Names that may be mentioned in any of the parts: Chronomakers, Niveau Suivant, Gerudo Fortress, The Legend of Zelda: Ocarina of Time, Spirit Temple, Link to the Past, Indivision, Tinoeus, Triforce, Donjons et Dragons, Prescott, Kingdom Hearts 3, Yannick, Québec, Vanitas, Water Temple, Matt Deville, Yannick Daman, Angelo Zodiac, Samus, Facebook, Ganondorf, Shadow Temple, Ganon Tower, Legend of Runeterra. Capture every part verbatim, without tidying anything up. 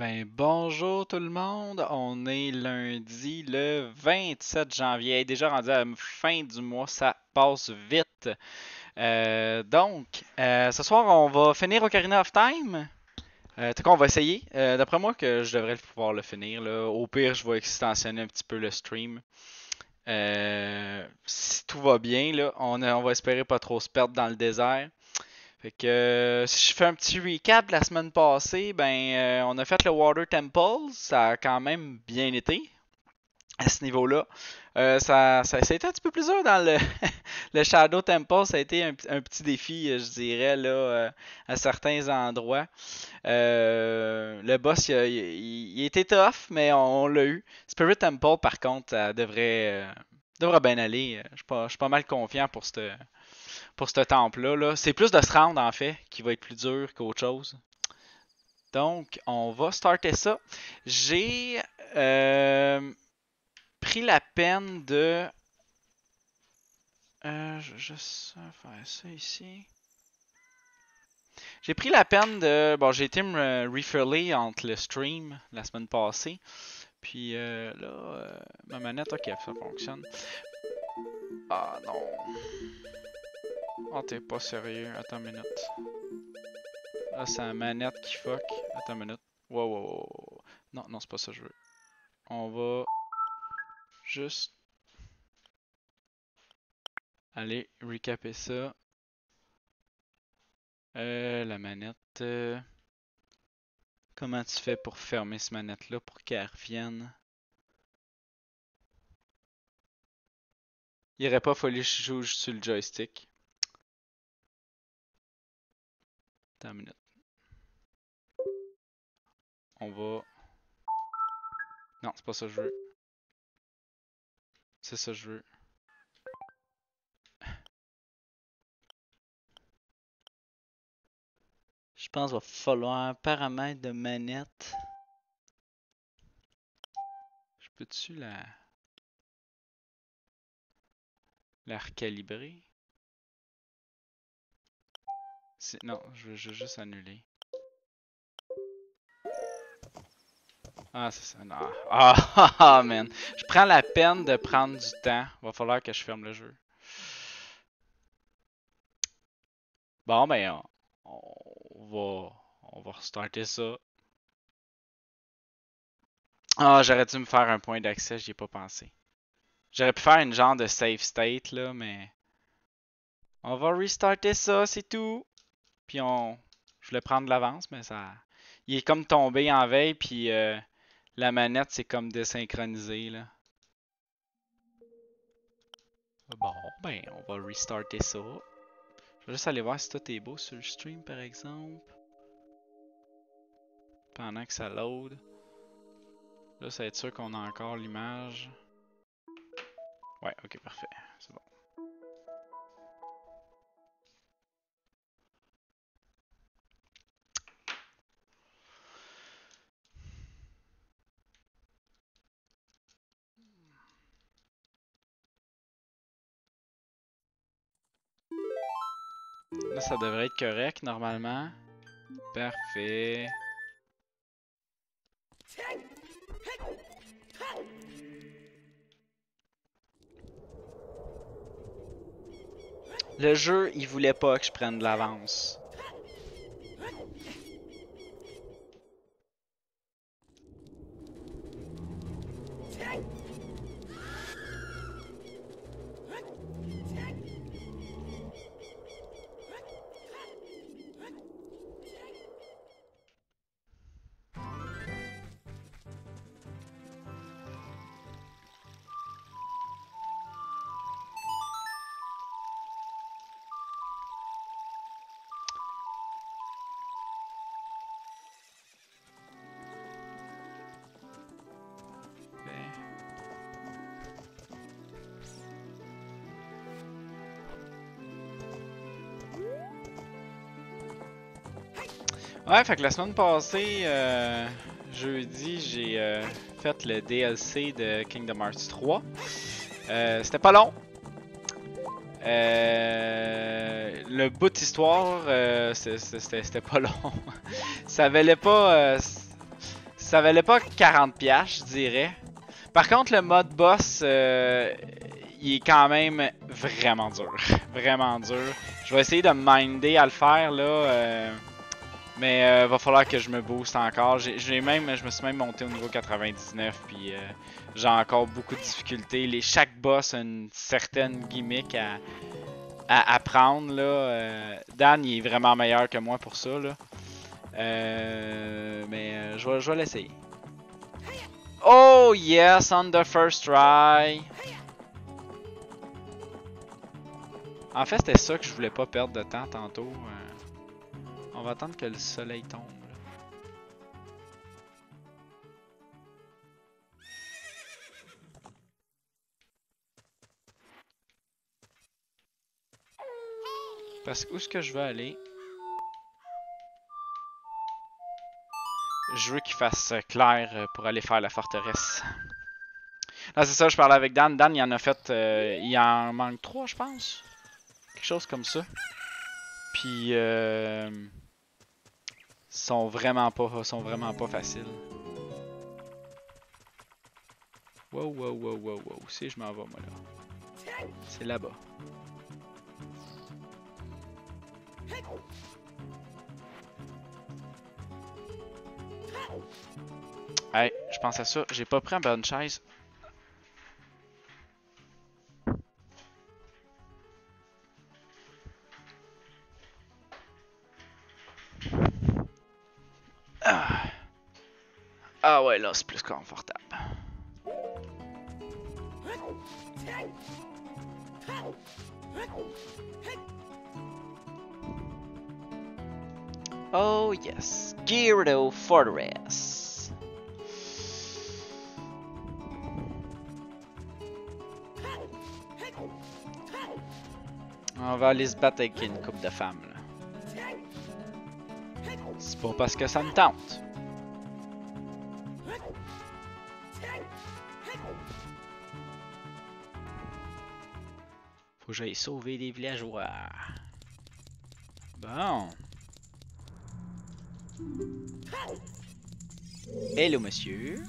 Ben bonjour tout le monde, on est lundi le vingt-sept janvier, déjà rendu à la fin du mois, ça passe vite. Euh, donc, euh, ce soir on va finir Ocarina of Time, euh, en tout cas on va essayer, euh, d'après moi que je devrais pouvoir le finir, là. Au pire je vais extensionner un petit peu le stream. Euh, si tout va bien, là, on, on va espérer pas trop se perdre dans le désert. Fait que euh, si je fais un petit recap de la semaine passée, ben euh, on a fait le Water Temple, ça a quand même bien été à ce niveau-là. Euh, ça, ça, ça a été un petit peu plus dur dans le, le Shadow Temple, ça a été un, un petit défi, je dirais, là, euh, à certains endroits. Euh, le boss, il, il, il était tough, mais on, on l'a eu. Spirit Temple, par contre, ça devrait, euh, devrait bien aller. Je suis pas, je suis pas mal confiant pour cette... Pour ce temple-là, là. C'est plus de se rendre, en fait, qui va être plus dur qu'autre chose. Donc, on va starter ça. J'ai euh, pris la peine de... Euh, je vais juste faire ça ici. J'ai pris la peine de... Bon, j'ai été me refiller entre le stream la semaine passée. Puis euh, là, euh, ma manette, ok, ça fonctionne. Ah non... Oh, t'es pas sérieux. Attends une minute. Là, c'est la manette qui fuck. Attends une minute. Wow, wow, wow. Non, non, c'est pas ça que je veux. On va juste aller recapper ça. Euh, la manette. Euh... Comment tu fais pour fermer cette manette-là pour qu'elle revienne? Il aurait pas fallu que je joue sur le joystick. Attends une minute. On va... Non, c'est pas ça que je veux. C'est ça que je veux. Je pense qu'il va falloir paramètres de manette. Je peux-tu la... la recalibrer? Non, je veux juste annuler. Ah, c'est ça. Non. Ah, man. Je prends la peine de prendre du temps. Va falloir que je ferme le jeu. Bon, ben, on va, on va restarter ça. Ah, j'aurais dû me faire un point d'accès, j'y ai pas pensé. J'aurais pu faire une genre de save state, là, mais... On va restarter ça, c'est tout. Puis on... Je voulais prendre de l'avance, mais ça... Il est comme tombé en veille, puis euh, la manette, c'est comme désynchronisé, là. Bon, ben, on va restarter ça. Je vais juste aller voir si tout est beau sur le stream, par exemple. Pendant que ça load. Là, ça va être sûr qu'on a encore l'image. Ouais, ok, parfait. C'est bon. Là, ça devrait être correct, normalement. Parfait. Le jeu, il voulait pas que je prenne de l'avance. Ouais, fait que la semaine passée, euh, jeudi, j'ai euh, fait le D L C de Kingdom Hearts trois. Euh, C'était pas long. Euh, le bout d'histoire, euh, c'était pas long. Ça valait pas... Euh, Ça valait pas quarante piastres, je dirais. Par contre, le mode boss, euh, il est quand même vraiment dur. Vraiment dur. Je vais essayer de me minder à le faire, là. Euh, mais euh, va falloir que je me booste encore. J'ai même, je me suis même monté au niveau quatre-vingt-dix-neuf, puis euh, j'ai encore beaucoup de difficultés. Les, chaque boss a une certaine gimmick à... à apprendre là. Euh, Dan il est vraiment meilleur que moi pour ça là. Euh, mais euh, je vais, je vais l'essayer. Oh yes, on the first try. En fait c'était ça que je voulais pas perdre de temps tantôt. Euh, on va attendre que le soleil tombe. Parce que où est-ce que je veux aller? Je veux qu'il fasse clair pour aller faire la forteresse. Là c'est ça, je parlais avec Dan. Dan il en a fait, euh, il en manque trois je pense. Quelque chose comme ça. Puis euh, ils sont vraiment pas, sont vraiment pas faciles. Wow wow wow wow wow, si je m'en vais moi là. C'est là-bas. Hey, je pense à ça, j'ai pas pris ma bonne chaise. Ah, ah ouais, là c'est plus confortable. Oh yes, Gerudo Fortress. On va aller se battre avec une couple de femmes là. C'est pas parce que ça me tente. Faut que j'aille sauver des villageois. Bon. Hello monsieur.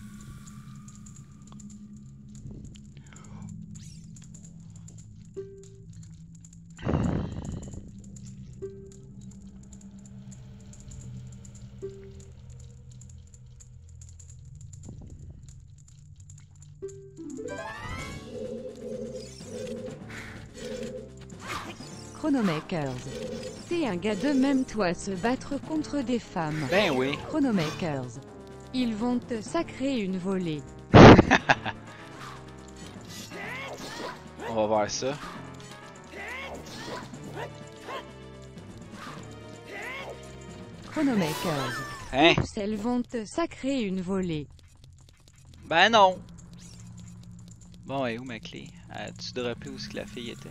Chronomakers. Un gars de même toi se battre contre des femmes. Ben oui. Chronomakers. Ils vont te sacrer une volée. On va voir ça. Chronomakers. Hein? Elles vont te sacrer une volée. Ben non. Bon, et où ma clé? As-tu droppé où la fille était?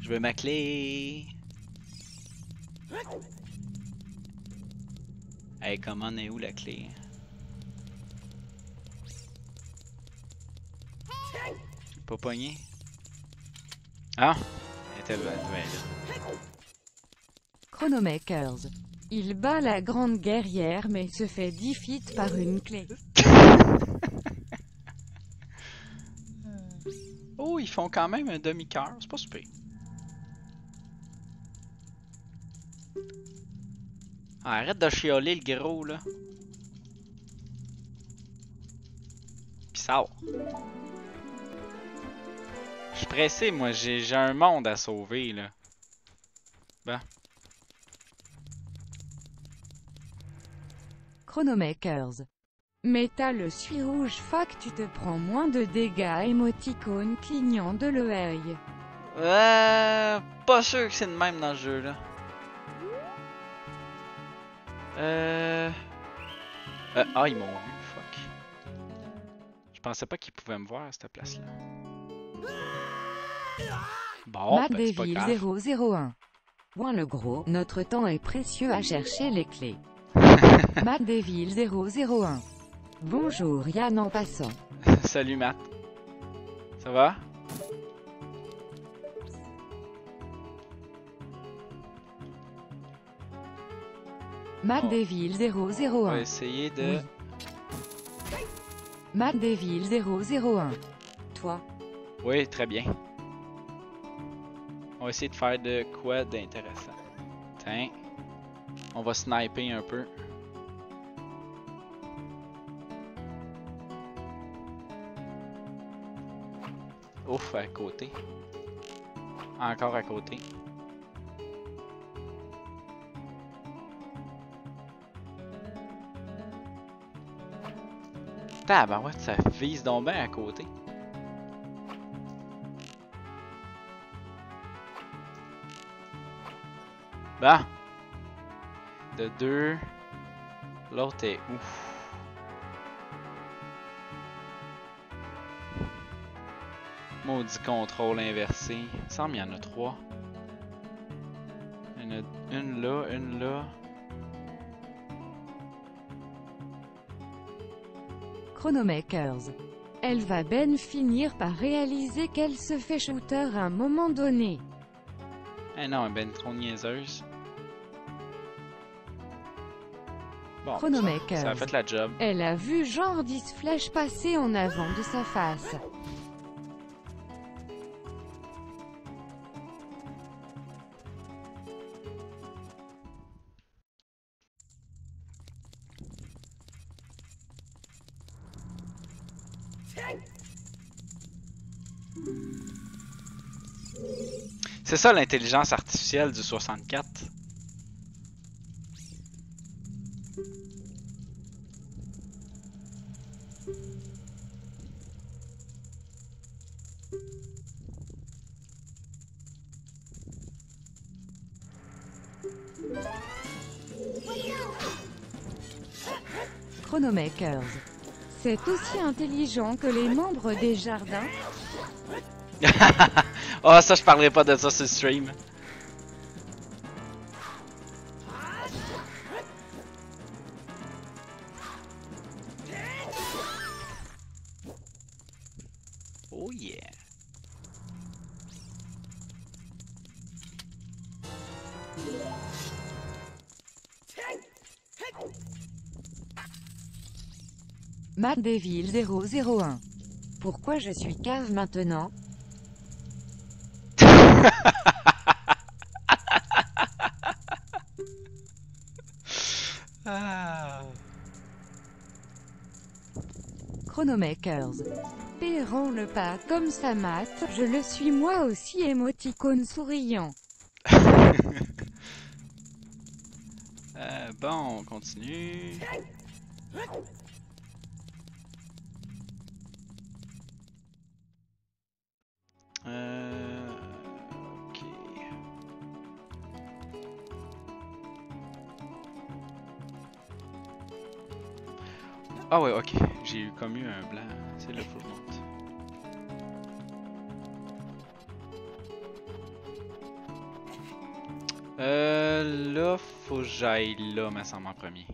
Je veux ma clé. Hey, comment est où la clé? J'ai pas pogné. Ah! Elle était bonne, elle. Chronomakers. Il bat la grande guerrière mais se fait défit par une clé. Oh, ils font quand même un demi-cœur, c'est pas super. Ah, arrête de chioler le gros là. Pis ça. Je suis pressé moi, j'ai un monde à sauver là. Bah. Ben. Chronomakers. Mais t'as le suie rouge fac, tu te prends moins de dégâts émoticône clignant de l'œil. Euh. Pas sûr que c'est le même dans le jeu là. Euh... euh... Ah, ils m'ont vu, fuck. Je pensais pas qu'ils pouvaient me voir à cette place-là. Bon, ben, c'est pas grave. zéro zéro un. Ouin le gros, notre temps est précieux à chercher les clés. Matt Deville zéro zéro un. Bonjour Yann en passant. Salut Matt. Ça va? MacDeville zéro zéro un. On va essayer de... Oui. MacDeville zéro zéro un. Toi. Oui, très bien. On va essayer de faire de quoi d'intéressant. Tiens. On va sniper un peu. Ouf, à côté. Encore à côté. Tabarouette, ça vise donc bien à côté. Bon. De deux. L'autre est ouf. Maudit contrôle inversé. Il me semble qu'il y en a trois. Il y en a une là, une là. Chronomakers. Elle va ben finir par réaliser qu'elle se fait shooter à un moment donné. Eh non, elle est ben trop niaiseuse. Bon, Chronomakers. Ça, ça a fait la job. Elle a vu genre dix flèches passer en avant de sa face. C'est ça l'intelligence artificielle du soixante-quatre. Chronomakers. C'est aussi intelligent que les membres des jardins. Ah, oh, ça je parlerai pas de ça sur le stream. Oh yeah. MacDeville zéro zéro un. Pourquoi je suis cave maintenant? Ah. Chronomakers. Pérant le pas comme ça mate, je le suis moi aussi, émoticône souriant. euh, bon, on continue. Euh... Ok. Ah ouais, ok. J'ai eu comme eu un blanc. C'est le full mount. Euh... Là, faut que j'aille là, me semble, en premier.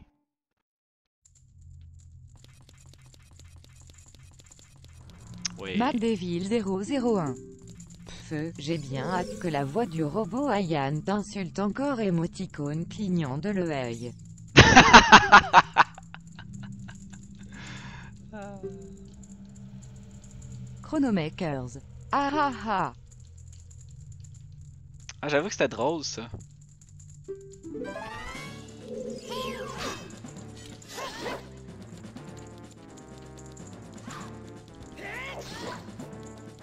Oui. MacDeville zéro zéro un. J'ai bien hâte que la voix du robot Ayan t'insulte encore, émoticône clignant de l'œil. Chronomakers. Ah ah ah. Ah, j'avoue que c'était drôle ça.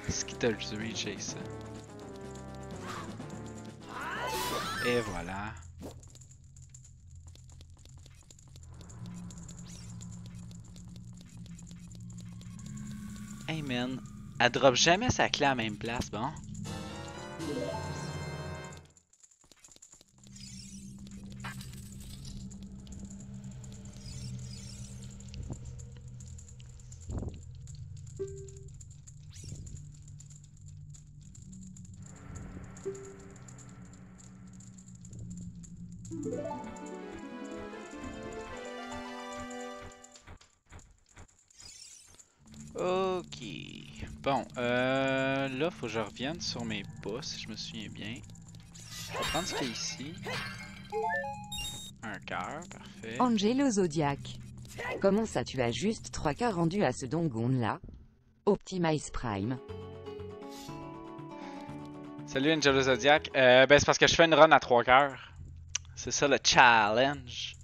Qu'est-ce qui t'a le tué, Jason? Et voilà. Hey man, elle drop jamais sa clé à la même place, bon? Ok, bon, euh, là faut que je revienne sur mes pas si je me souviens bien. Je vais prendre ce qu'il y a ici. Un un cœur, parfait. Angelo Zodiac. Comment ça tu as juste trois cœurs rendus à ce dongon là? Optimize Prime. Salut Angelo Zodiac. Euh, ben c'est parce que je fais une run à trois cœurs. C'est ça le challenge.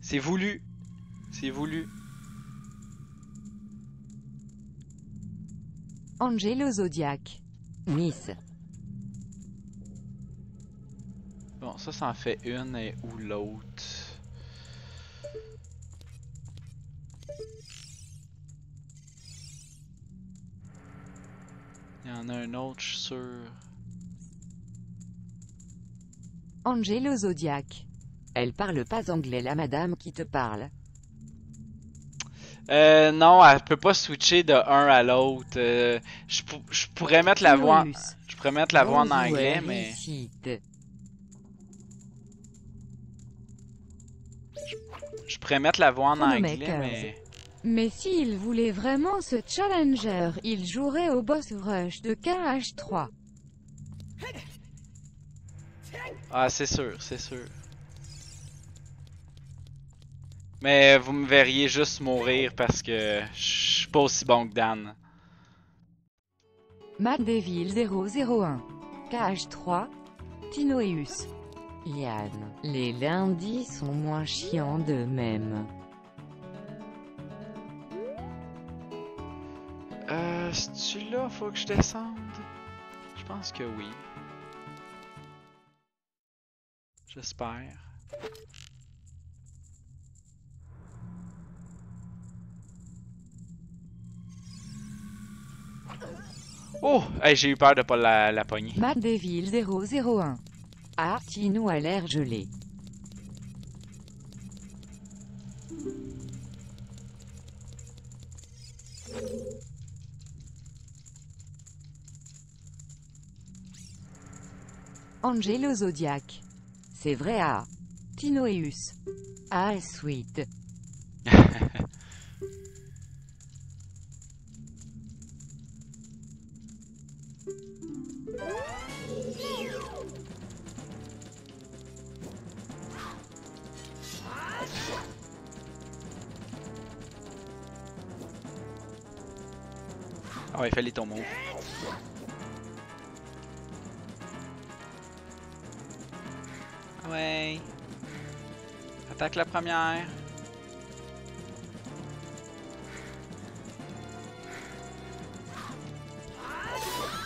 C'est voulu. C'est voulu. Angelo Zodiac. Nice. Bon, ça, ça en fait une et ou l'autre. Il y en a un autre, je suis sûr. Angelo Zodiac. Elle parle pas anglais, la madame qui te parle. Euh, non, elle peut pas switcher de un à l'autre. Euh, je, je pourrais mettre la voix, je pourrais mettre la voix en anglais, mais... Je pourrais mettre la voix en anglais, mais... Mais s'il voulait vraiment ce challenger, il jouerait au boss rush de K H trois. Ah, c'est sûr, c'est sûr. Mais vous me verriez juste mourir parce que je suis pas aussi bon que Dan. MacDeville zéro zéro un. K H trois. Tinoeus. Yann. Les lundis sont moins chiants d'eux-mêmes. Euh, c'est-tu là? Faut que je descende? Je pense que oui. J'espère. Oh! Hey, j'ai eu peur de pas la, la pogner. MacDeville zéro zéro un. Artino a l'air gelé. Angelo Zodiac. C'est vrai, ah. Tinoeus. Ah, sweet. Ah ouais, fallait ton mot. Ouais. Attaque la première.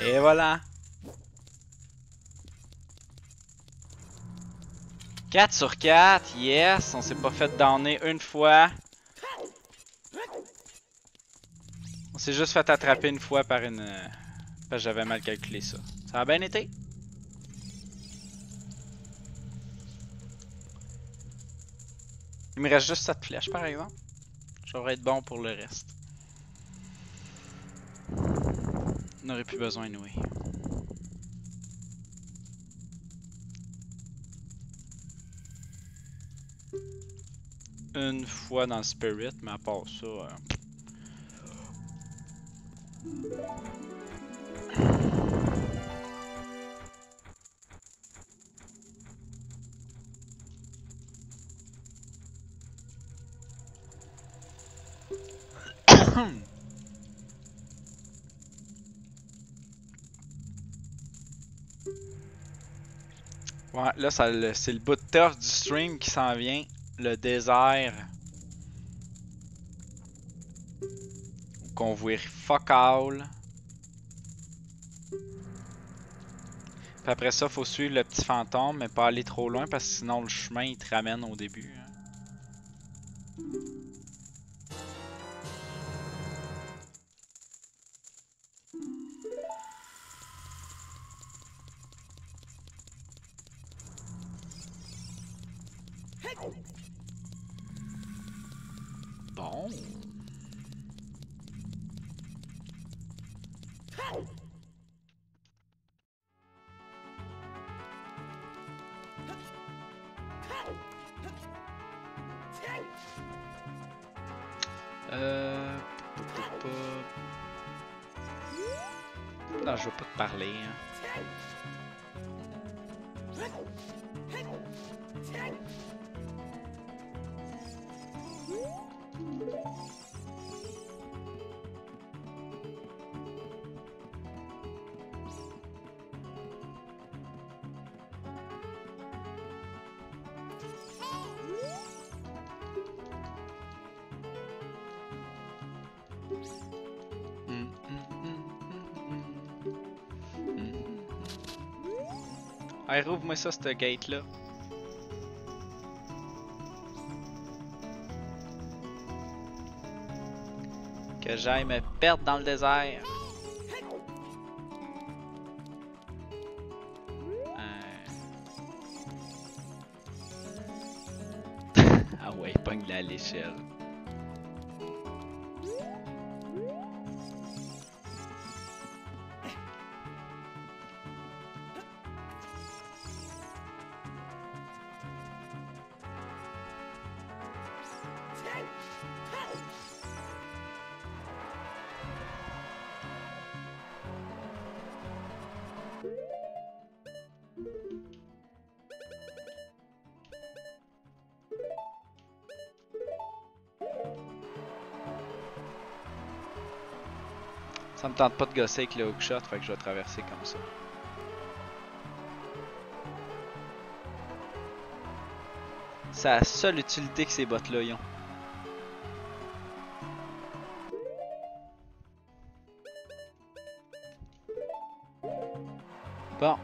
Et voilà. quatre sur quatre, yes, on s'est pas fait downer une fois. On s'est juste fait attraper une fois par une... Parce que j'avais mal calculé ça. Ça a bien été. Il me reste juste cette flèche par exemple. J'aurais être bon pour le reste. On n'aurait plus besoin de nouer. Une fois dans le spirit, mais à part ça... Euh... Ouais, là c'est le bout de turf du stream qui s'en vient, le désert. Qu'on voit fuck all. Puis après ça, faut suivre le petit fantôme, mais pas aller trop loin parce que sinon le chemin il te ramène au début. Bon. Euh... Non, je veux pas te parler. Hein. Allez, rouvre-moi ça, cette gate-là. Que j'aille me perdre dans le désert. Euh... ah ouais, pogne-la à l'échelle. Ça me tente pas de gosser avec le hookshot, fait que je vais traverser comme ça. C'est la seule utilité que ces bottes-là y ont. Bon.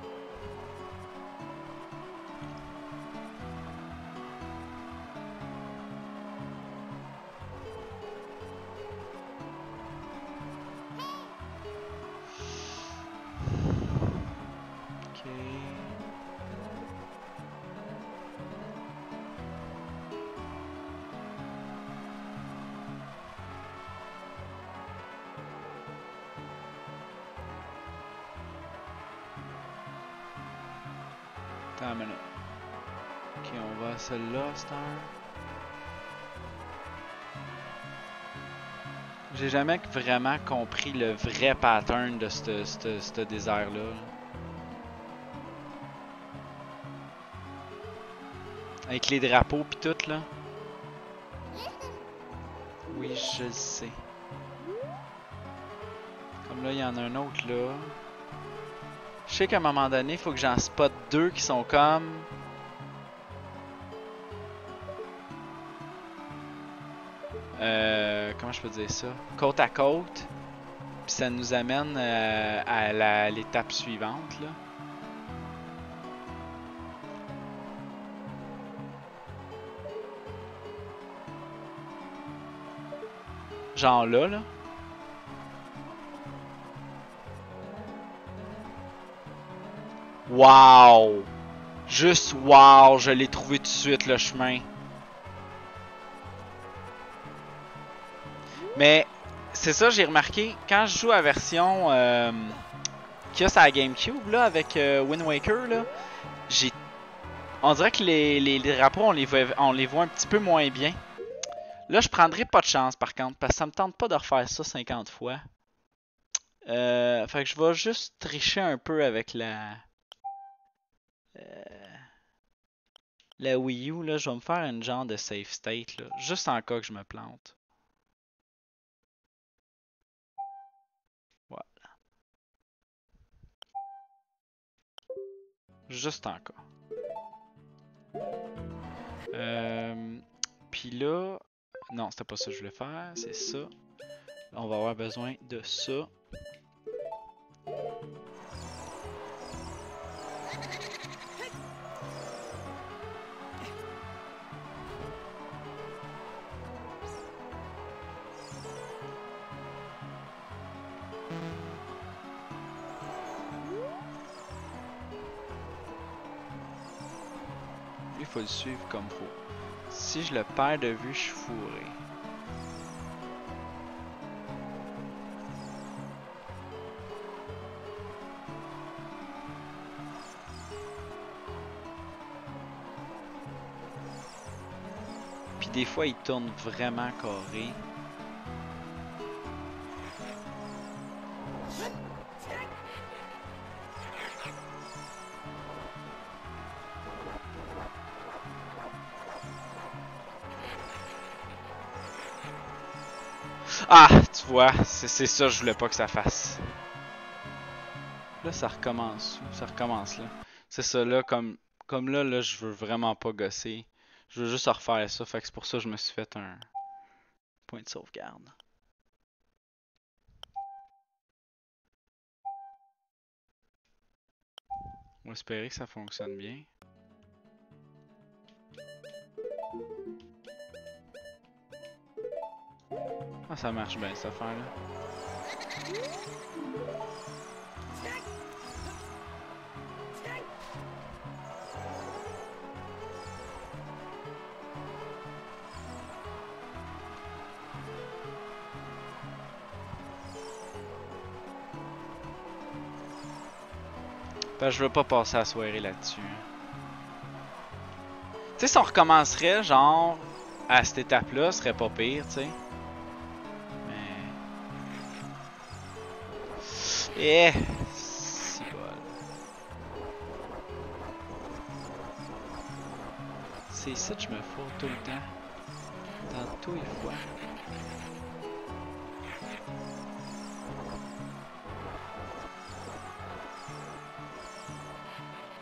Attends une minute. Ok, on va à celle-là, Star. J'ai jamais vraiment compris le vrai pattern de ce désert-là. Avec les drapeaux pis tout, là. Oui, je le sais. Comme là, il y en a un autre, là. Je sais qu'à un moment donné, il faut que j'en spot deux qui sont comme... Euh, comment je peux dire ça? Côte à côte. Puis ça nous amène euh, à l'étape suivante, là. Genre là, là. Wow! Juste wow! Je l'ai trouvé tout de suite, le chemin. Mais, c'est ça, j'ai remarqué, quand je joue à la version euh, qu'il y a sur la GameCube, là, avec euh, Wind Waker, là, j'ai... On dirait que les, les, les drapeaux, on les, voit, on les voit un petit peu moins bien. Là, je prendrai pas de chance, par contre, parce que ça me tente pas de refaire ça cinquante fois. Euh, fait que je vais juste tricher un peu avec la... Euh, la Wii U, là, je vais me faire une genre de safe state, là, juste en cas que je me plante. Voilà. Juste en cas. Euh, Puis là... Non, c'était pas ça que je voulais faire, c'est ça. On va avoir besoin de ça. Il faut le suivre comme faut. Si je le perds de vue, je suis fourré. Puis des fois, il tourne vraiment carré. Ah, tu vois, c'est ça que je voulais pas que ça fasse. Là, ça recommence. Ça recommence, là. C'est ça, là, comme, comme là, là, je veux vraiment pas gosser. Je veux juste refaire ça, fait que c'est pour ça que je me suis fait un point de sauvegarde. On va espérer que ça fonctionne bien. Ah, ça marche bien cette affaire là. Ben, je veux pas passer la soirée là-dessus. Tu sais, si on recommencerait, genre, à cette étape-là, ce serait pas pire, tu sais. Mais... Eh! Si bon. C'est ici que je me fous tout le temps. Dans tous les fois.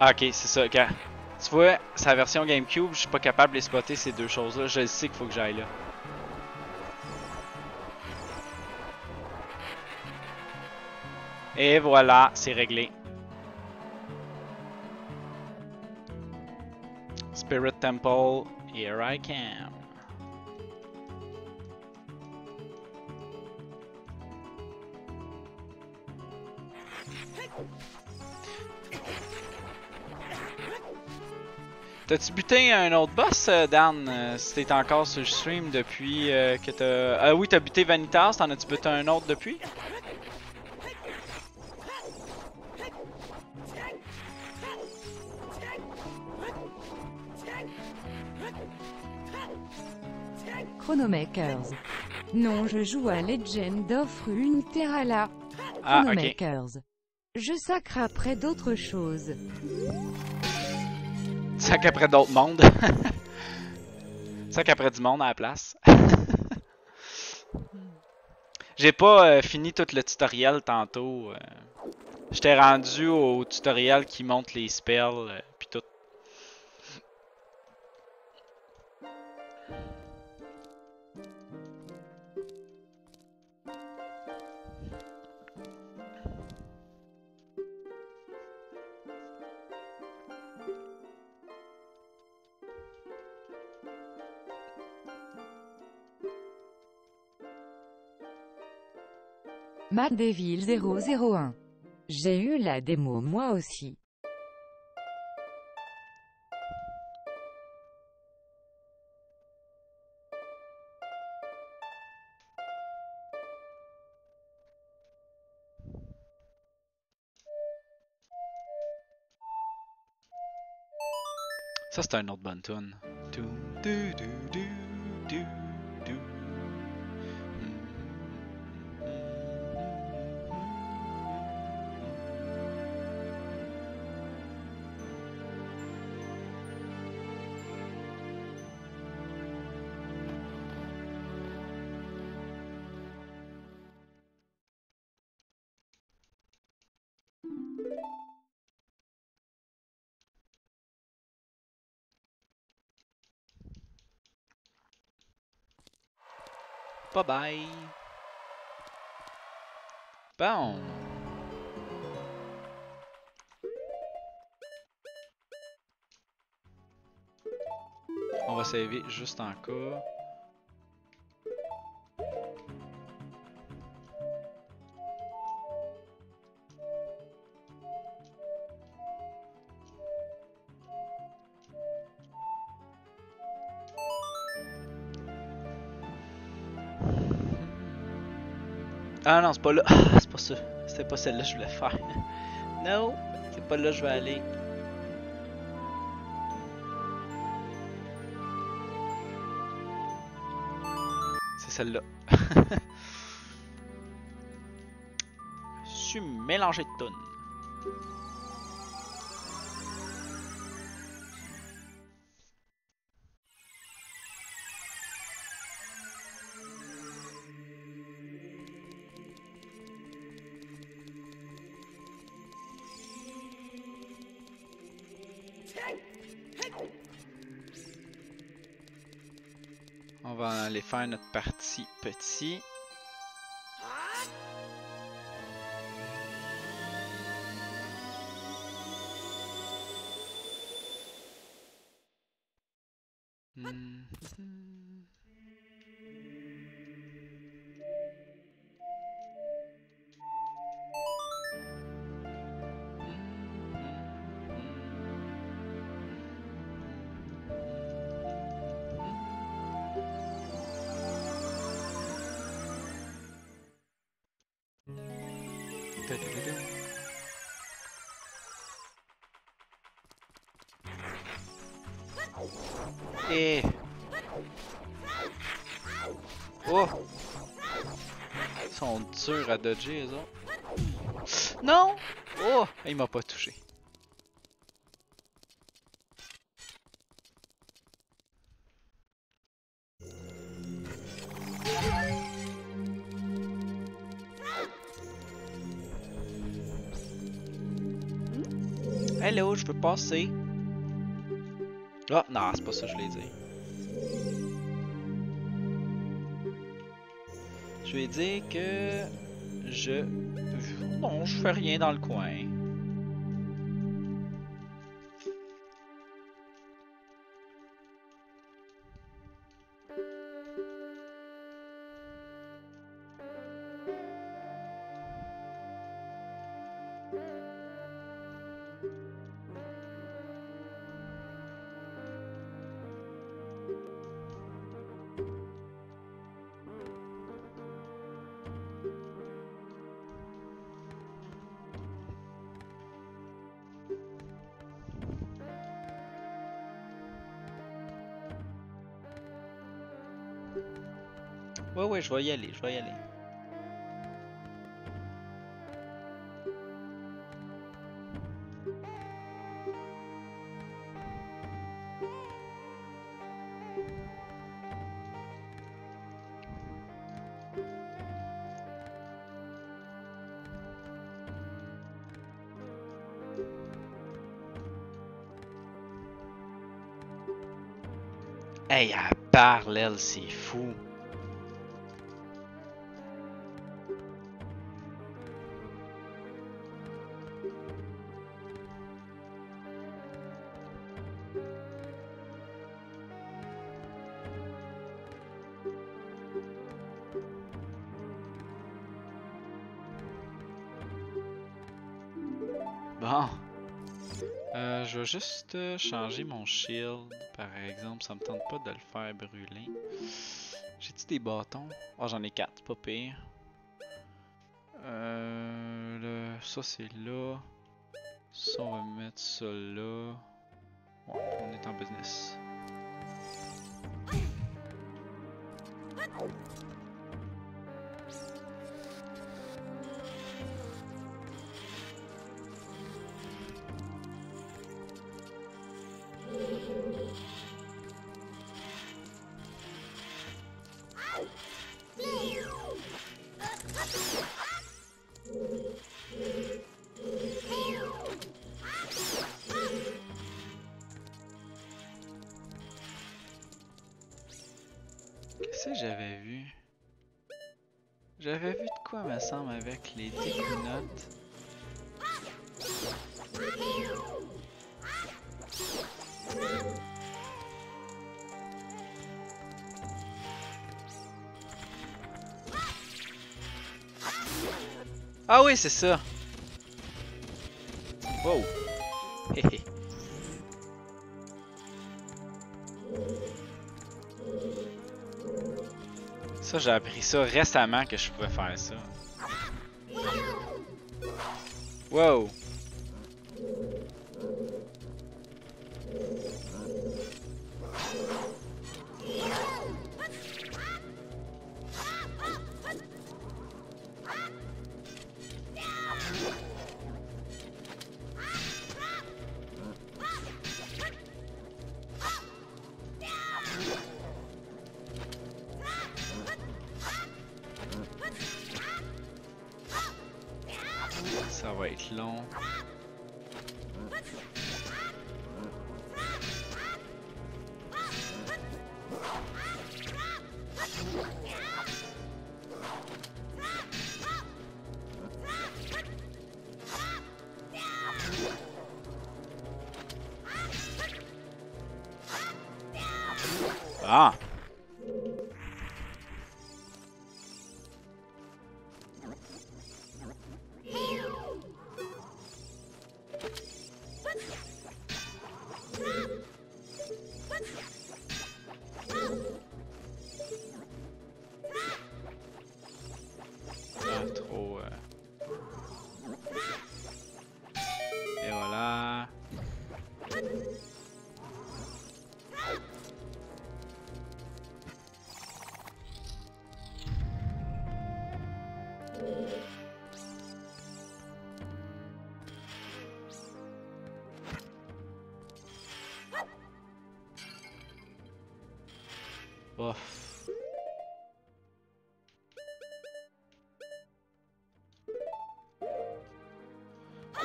Ah, ok, c'est ça, gars. Tu vois, sa version GameCube, je suis pas capable de les spotter ces deux choses-là. Je sais qu'il faut que j'aille là. Et voilà, c'est réglé. Spirit Temple, here I come. T'as-tu buté un autre boss, Dan, euh, si t'es encore sur le stream depuis euh, que t'as... Ah oui, t'as buté Vanitas, t'en as-tu buté un autre depuis? Chronomakers. Non, je joue à Legend of Runeterra là. Ah, ok. Je sacre après d'autres choses. Sac après d'autres mondes. Sac après du monde à la place. J'ai pas euh, fini tout le tutoriel tantôt. Euh, J'étais rendu au tutoriel qui montre les spells euh, pis tout. Madeville zéro zéro un. J'ai eu la démo moi aussi. Ça c'est un autre bonne tune. Du, du, du, du, du. Bye bye. Bon. On va sauver juste en cas. Ah non, c'est pas là. Ah, c'est pas ça. C'était pas celle-là que je voulais faire. Non, c'est pas là que je vais aller. C'est celle-là. Je suis mélangé de tonnes. On va aller faire notre partie petit. Et... Oh! Ils sont durs à dodger, les autres. Non! Oh! Il m'a pas touché. Hello, je peux passer. Ah, non, c'est pas ça que je voulais dire. Je vais dire que je... Non, je fais rien dans le coin. Ouais, ouais, je vais y aller, je vais y aller. Hey, elle parle, elle, c'est fou. Bon, euh, je vais juste euh, changer mon shield, par exemple, ça me tente pas de le faire brûler. J'ai-tu des bâtons? Oh, j'en ai quatre, pas pire. Euh, le... Ça c'est là, ça on va mettre ça là. Ouais, on est en business. J'avais vu. J'avais vu de quoi, me semble, avec les décounottes. Ah oui, c'est ça! Wow! Hé hé! Ça, j'ai appris ça récemment que je pouvais faire ça. Wow! Ça va être long. Ah.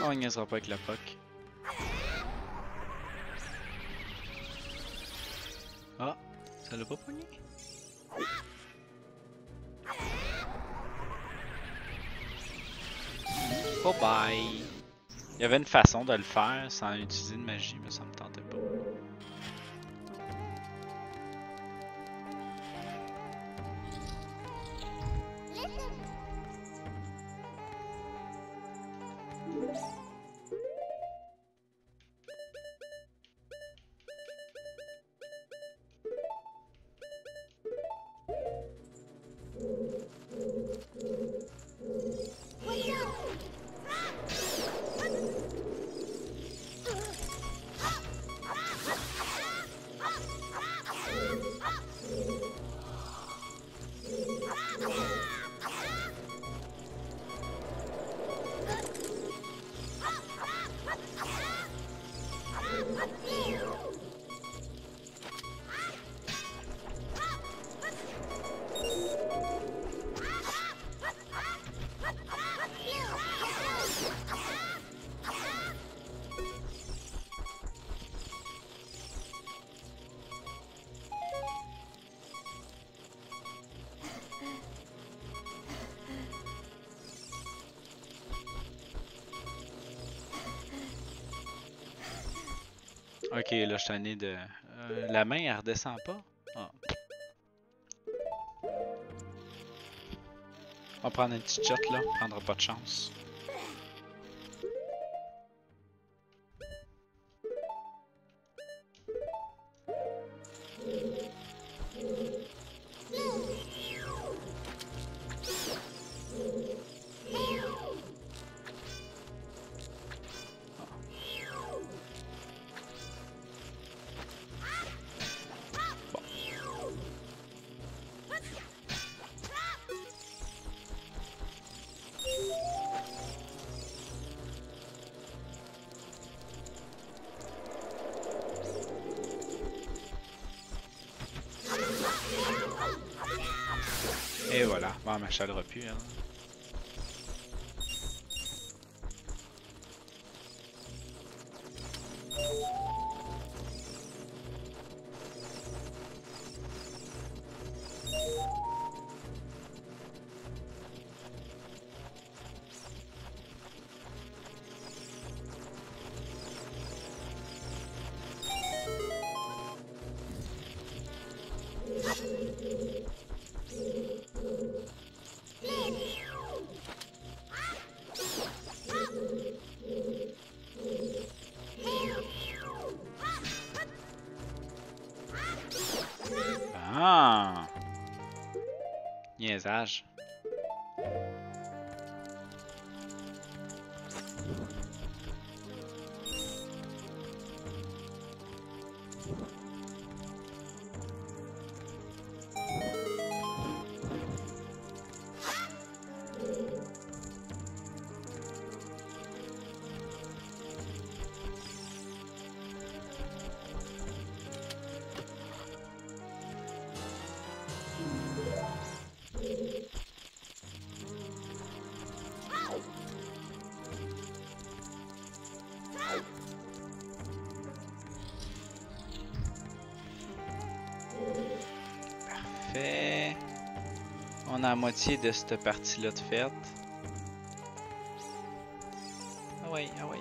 On ne gagnera pas avec la P O C. Ah, ça l'a pas pogné. Bye bye. Il y avait une façon de le faire sans utiliser de magie, mais ça me tentait pas. Ok, là je t'en ai de... Euh, la main elle redescend pas? Oh. On va prendre un petit shot là, on prendra pas de chance. Et voilà, bon, ma chale aura pu, hein. Niaisage. On a la moitié de cette partie-là de fête. Ah ouais, ah ouais.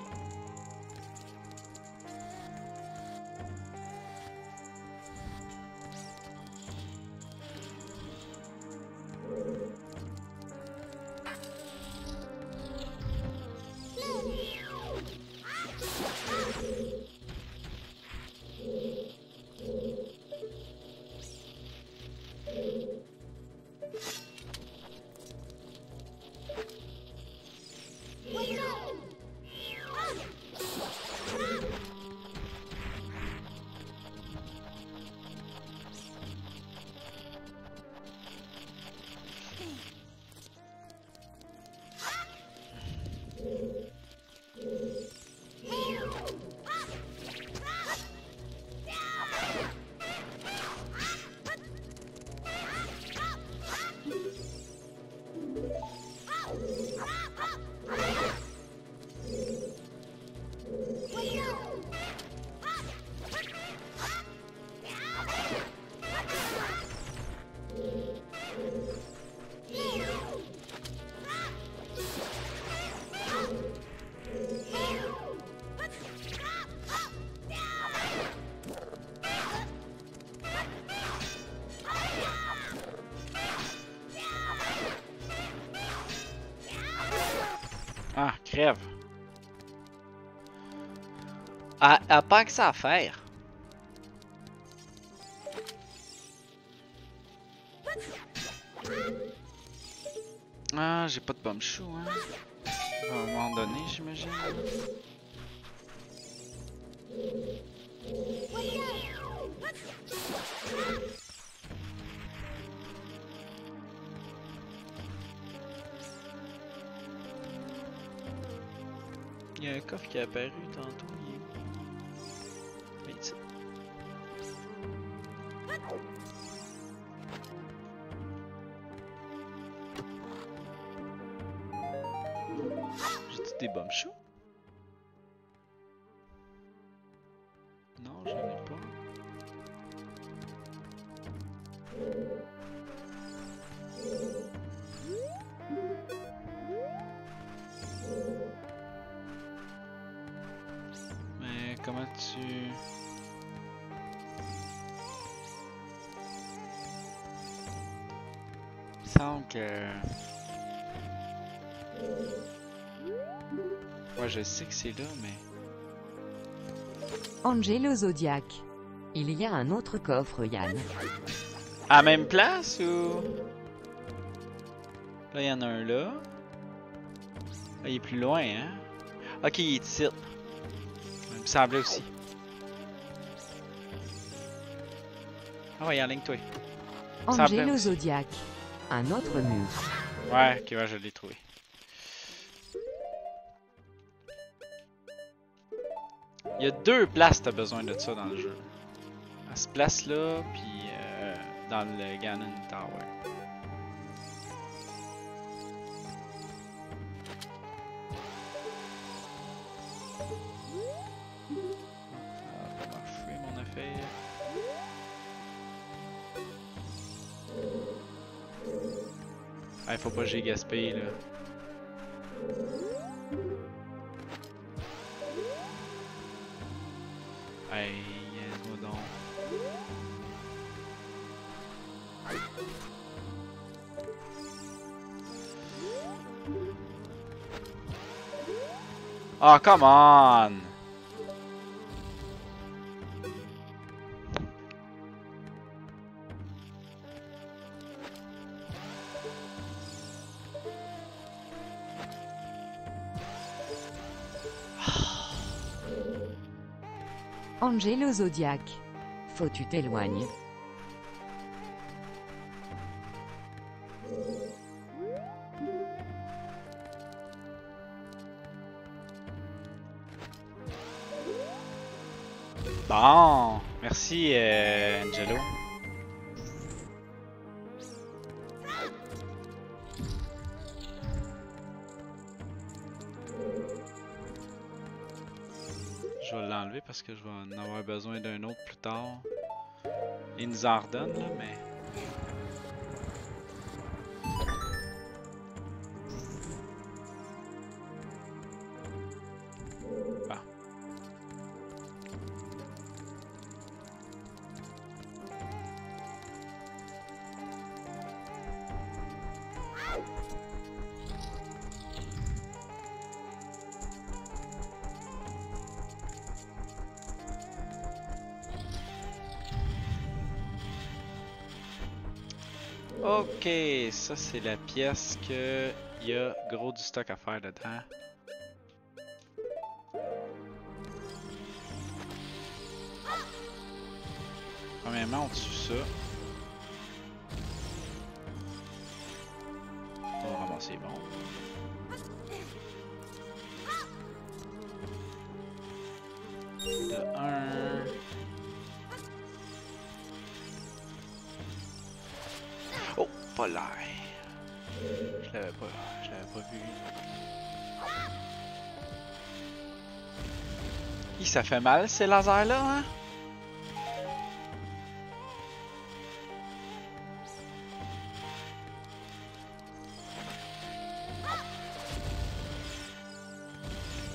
crève. Elle n'a pas que ça à faire. Ah, j'ai pas de pomme chou, hein. À un moment donné, j'imagine. Il y a un coffre qui est apparu tantôt. Il est où? Ici. J'ai-tu des bombes chauds? Non, j'en ai pas. Mais comment tu... Il semble que... Ouais, je sais que c'est là, mais... Angelo Zodiac. Il y a un autre coffre, Yann. À même place, ou... Là, il y en a un là. Là, il est plus loin, hein? Ok, il est ici. Il me semblait aussi. Ah ouais, Yannick, toi. Angelo Zodiac. Un autre mur. Ouais, ok, ouais, je l'ai trouvé. Il y a deux places t'as besoin de ça dans le jeu. À cette place-là, puis euh, dans le Ganon Tower. Ça va pas marcher, mon affaire. Ah, faut pas que j'ai gaspillé, là. Hey, yes, moi donc. Oh, come on! Angelo Zodiac. Faut tu t'éloignes. Bon, merci euh, Angelo. Je vais l'enlever parce que je vais en avoir besoin d'un autre plus tard. Il nous en redonne là, mais... Bah. Ok, ça c'est la pièce que il y a gros du stock à faire dedans. Premièrement, on tue ça. On va ramasser les bombes. De un. Je l'avais pas, je l'avais pas vu. Hi, ça fait mal ces lasers là, hein?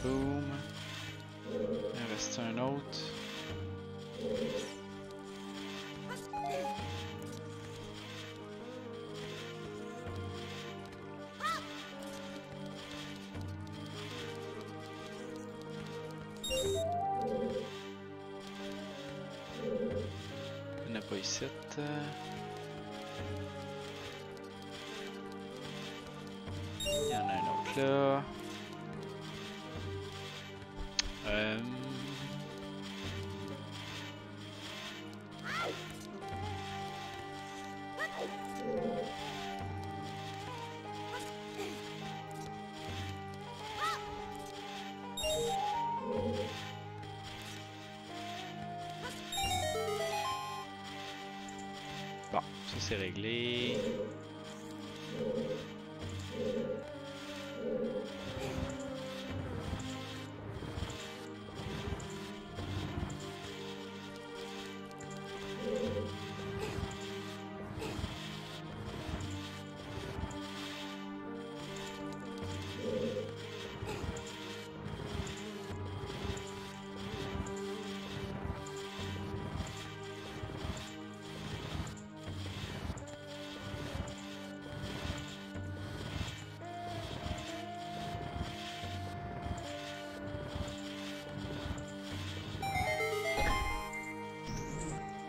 Boom. Il en reste un autre. pas ici. Il y en a un autre là. Euh... Bon, ça c'est réglé.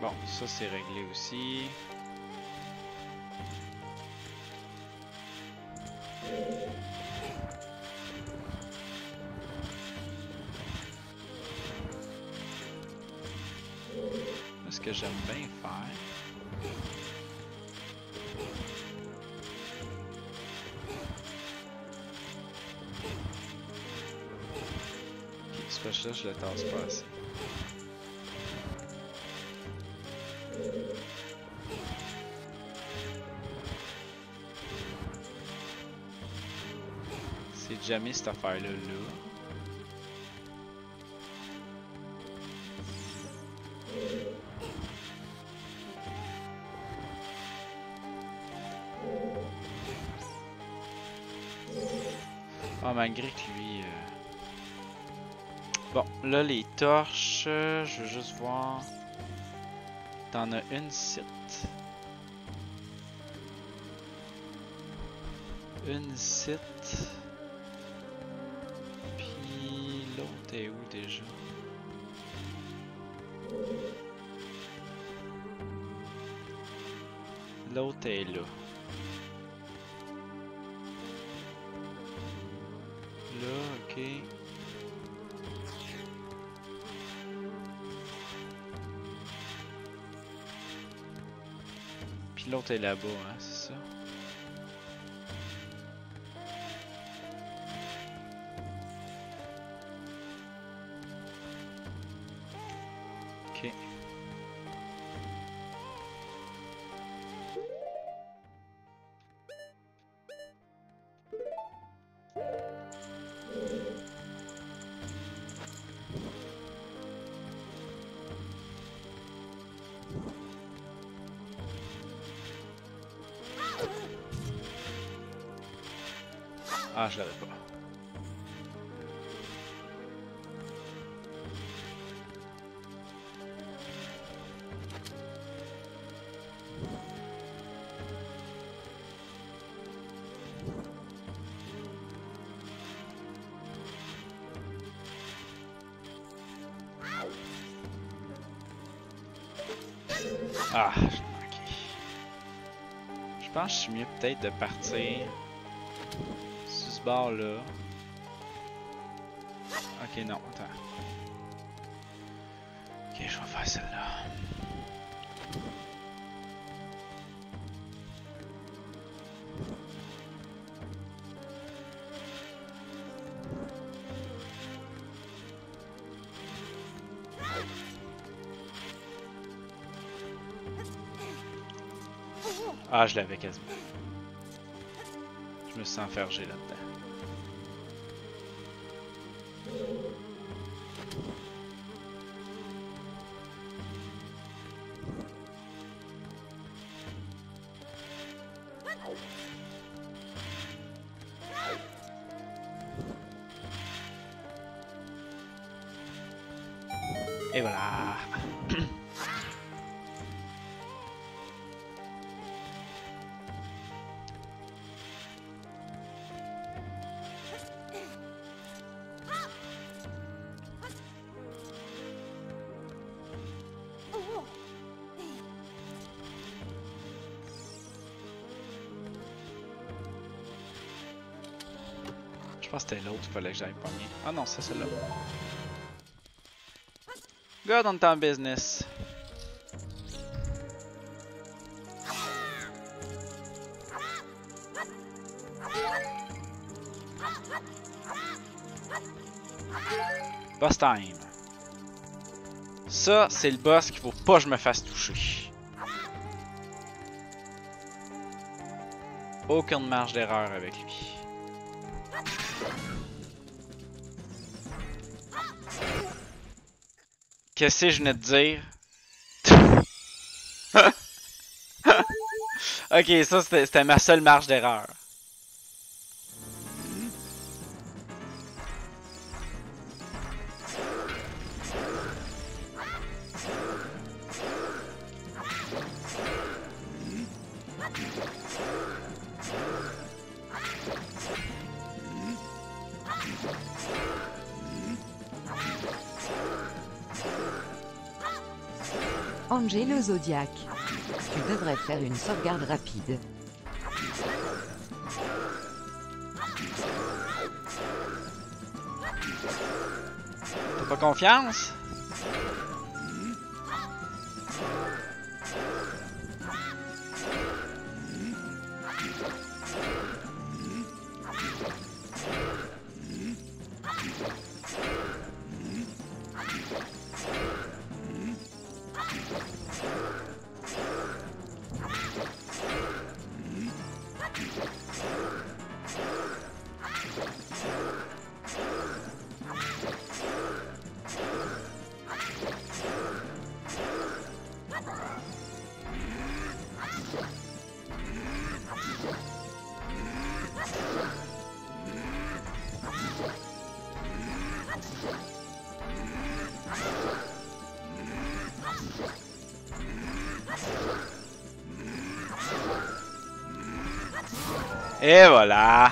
Bon, ça c'est réglé aussi. Ce que j'aime bien faire. Ce que je le tasse pas assez. Jamais cette affaire-là, là. Ah, malgré que lui... Euh... Bon, là, les torches, euh, je veux juste voir... T'en as une site. Une site... T'es où déjà? L'autre est là. Là, ok. Puis l'autre est là-bas, hein, c'est ça? Ah, je l'avais pas. Ah, je l'ai manqué. Je pense que je suis mieux peut-être de partir. Bord là. Ok, non, attends. Ok, je vais faire celle-là. Ah, je l'avais quasiment. Je me sens enfergé là-dedans. Et voilà. Je pense que c'était l'autre qu'il fallait que j'aille pogner. Ah non, c'est celle-là. God, on est en business. Boss time. Ça, c'est le boss qu'il faut pas que je me fasse toucher. Aucune marge d'erreur avec lui. Qu'est-ce que je venais de dire? Ok, ça c'était ma seule marge d'erreur. Angelo Zodiac, tu devrais faire une sauvegarde rapide. T'as pas confiance? Et voilà.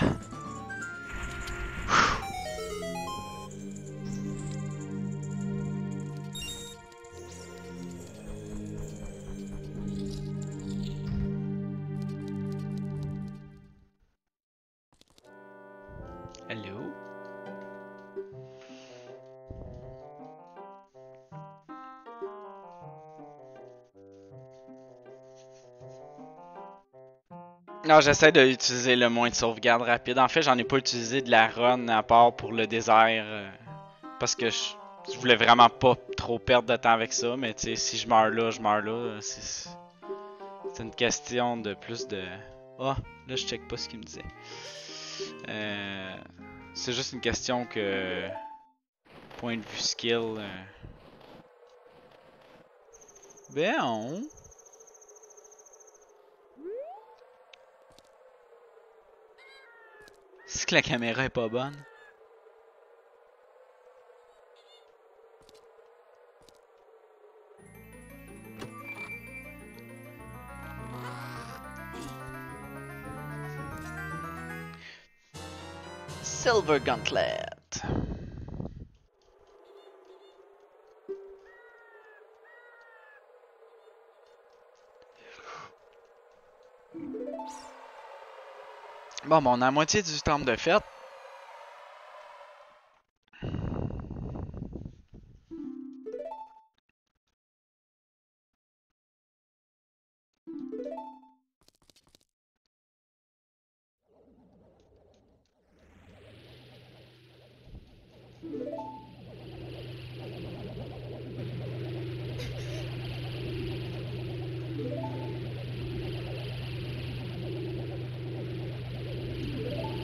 Hello. Non, j'essaie d'utiliser le moins de sauvegarde rapide. En fait, j'en ai pas utilisé de la run à part pour le désert. Euh, parce que je, je voulais vraiment pas trop perdre de temps avec ça. Mais tu sais, si je meurs là, je meurs là. C'est une question de plus de... Ah, oh, là je check pas ce qu'il me disait. Euh, C'est juste une question que... Point de vue skill... Euh... Ben on... C'est que la caméra est pas bonne. Silver Gauntlet. Bon, ben on a la moitié du temple de fête.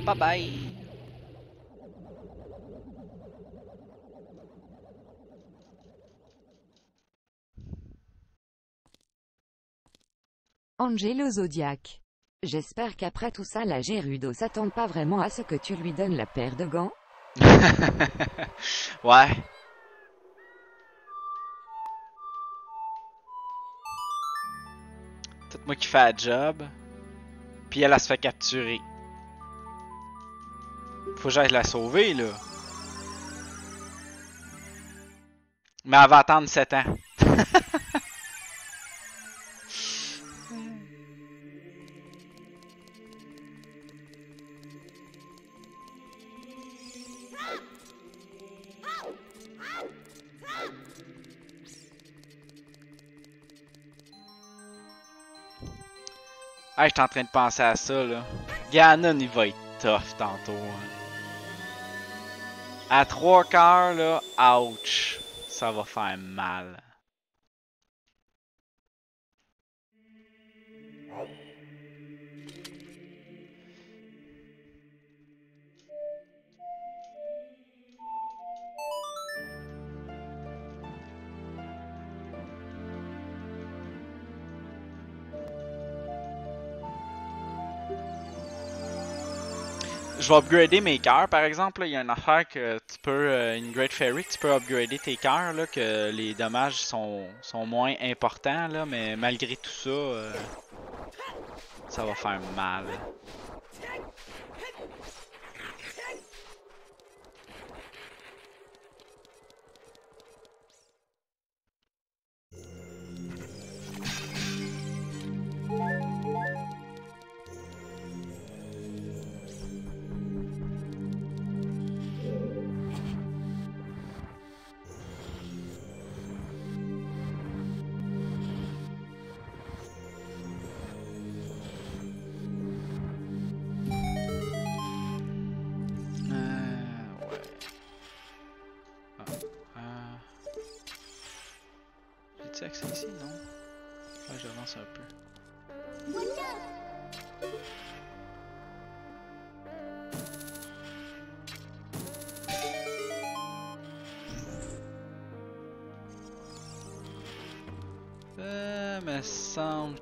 Bye bye. Angelo Zodiac. J'espère qu'après tout ça, la Gerudo s'attend pas vraiment à ce que tu lui donnes la paire de gants. Ouais. Tout moi qui fais la job. Puis elle, elle se fait capturer. Faut que j'aille la sauver, là. Mais elle va attendre sept ans. Ah, j'étais en train de penser à ça, là. Ganon, il va être tough tantôt. Hein. À trois cœurs, là, ouch. Ça va faire mal. Je vais upgrader mes cœurs par exemple, il y a une affaire que tu peux, euh, une Great Fairy, que tu peux upgrader tes cœurs, là, que les dommages sont, sont moins importants, là, mais malgré tout ça, euh, ça va faire mal.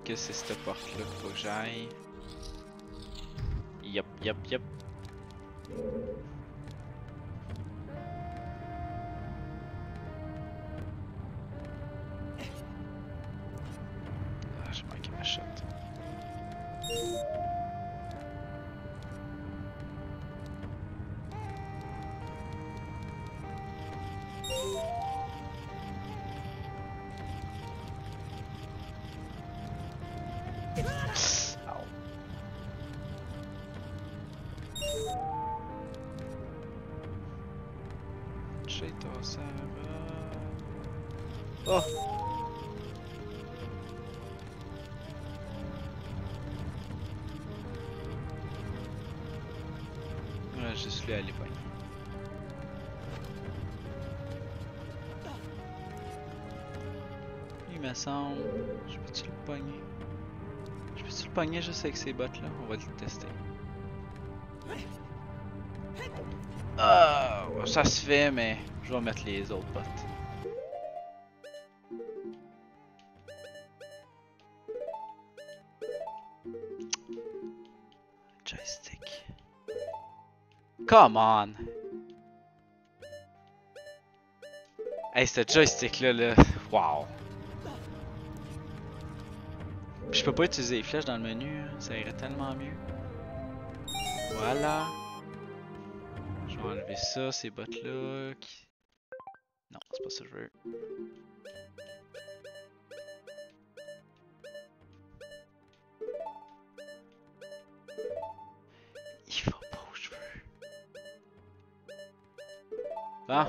Que c'est cette porte-là qu'il faut que j'aille. Yep, yep, yep. Ah, j'ai manqué ma shot. Je peux-tu le pogner? Je peux-tu le pogner juste avec ces bottes-là? On va le tester. Ah, oh, ça se fait, mais je vais mettre les autres bottes. Joystick. Come on! Hey, ce joystick-là, là, wow! Je peux pas utiliser les flèches dans le menu, ça irait tellement mieux. Voilà. Je vais enlever ça, ces bottes-là. Qui... Non, c'est pas ça que je veux. Il va pas où je veux. Ah!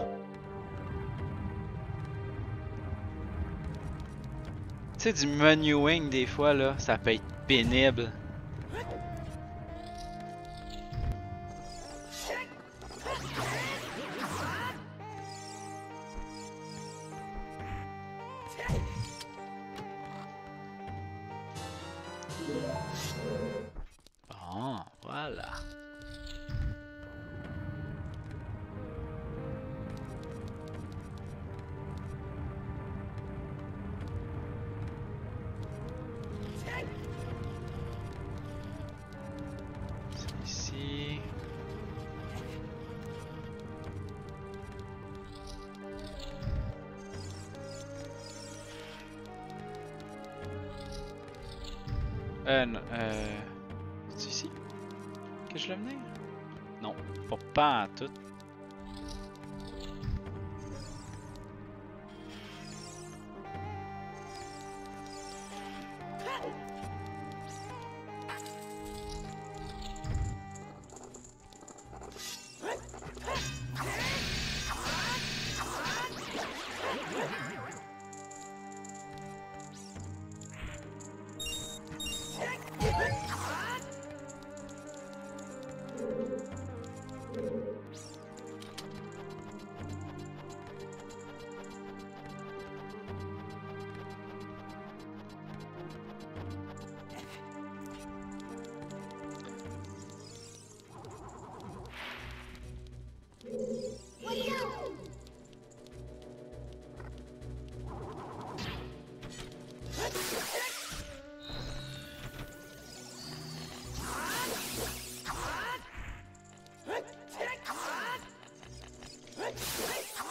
Tu sais, du menuing des fois là, ça peut être pénible. Bon, voilà. Euh, euh... C'est ici que je l'ai mené? Non, pas, pas en tout. What?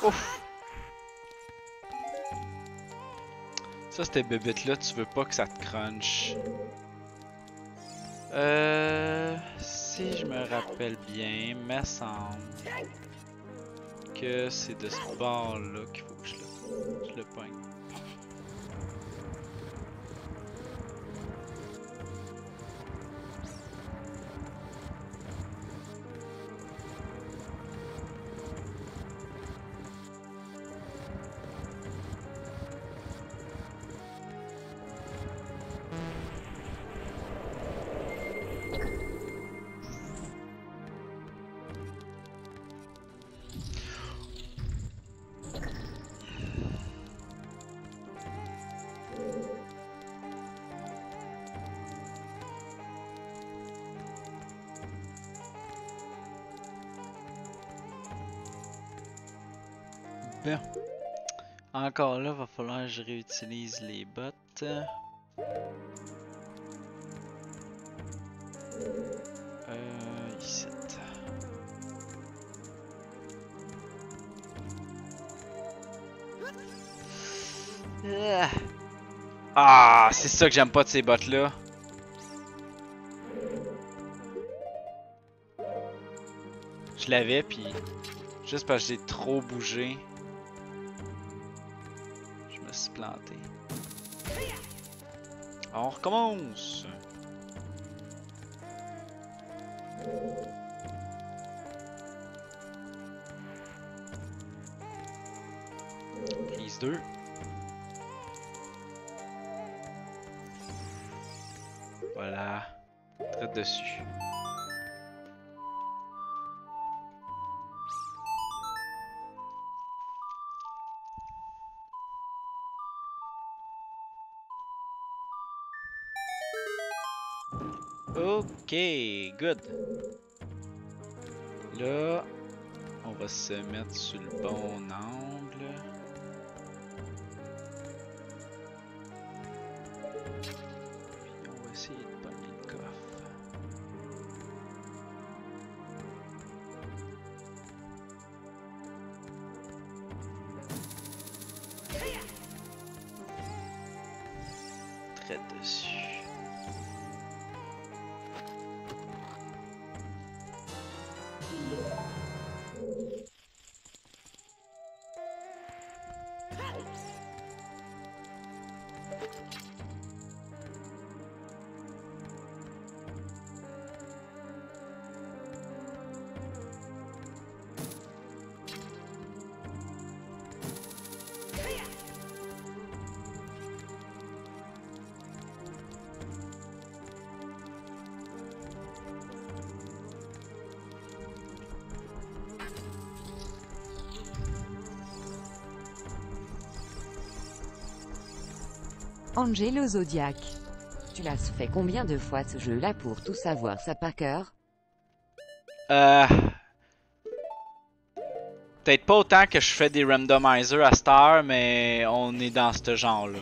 Ouf! Ça, ces bébêtes-là, tu veux pas que ça te crunch. Euh... Si je me rappelle bien, me semble que c'est de ce bord-là qu'il faut que je le, je le pogne. Encore là, va falloir que je réutilise les bottes. Euh, ici. Ah, c'est ça que j'aime pas de ces bottes-là. Je l'avais, puis juste parce que j'ai trop bougé. Planté. On recommence. Prise deux. Voilà. Traite dessus. Ok, good. Là, on va se mettre sur le bon angle. Puis on va essayer de pogner le coffre. Traite dessus. Angelo Zodiac. Tu l'as fait combien de fois ce jeu-là pour tout savoir ça par cœur? Euh... Peut-être pas autant que je fais des randomizers à cette heure, mais on est dans ce genre-là.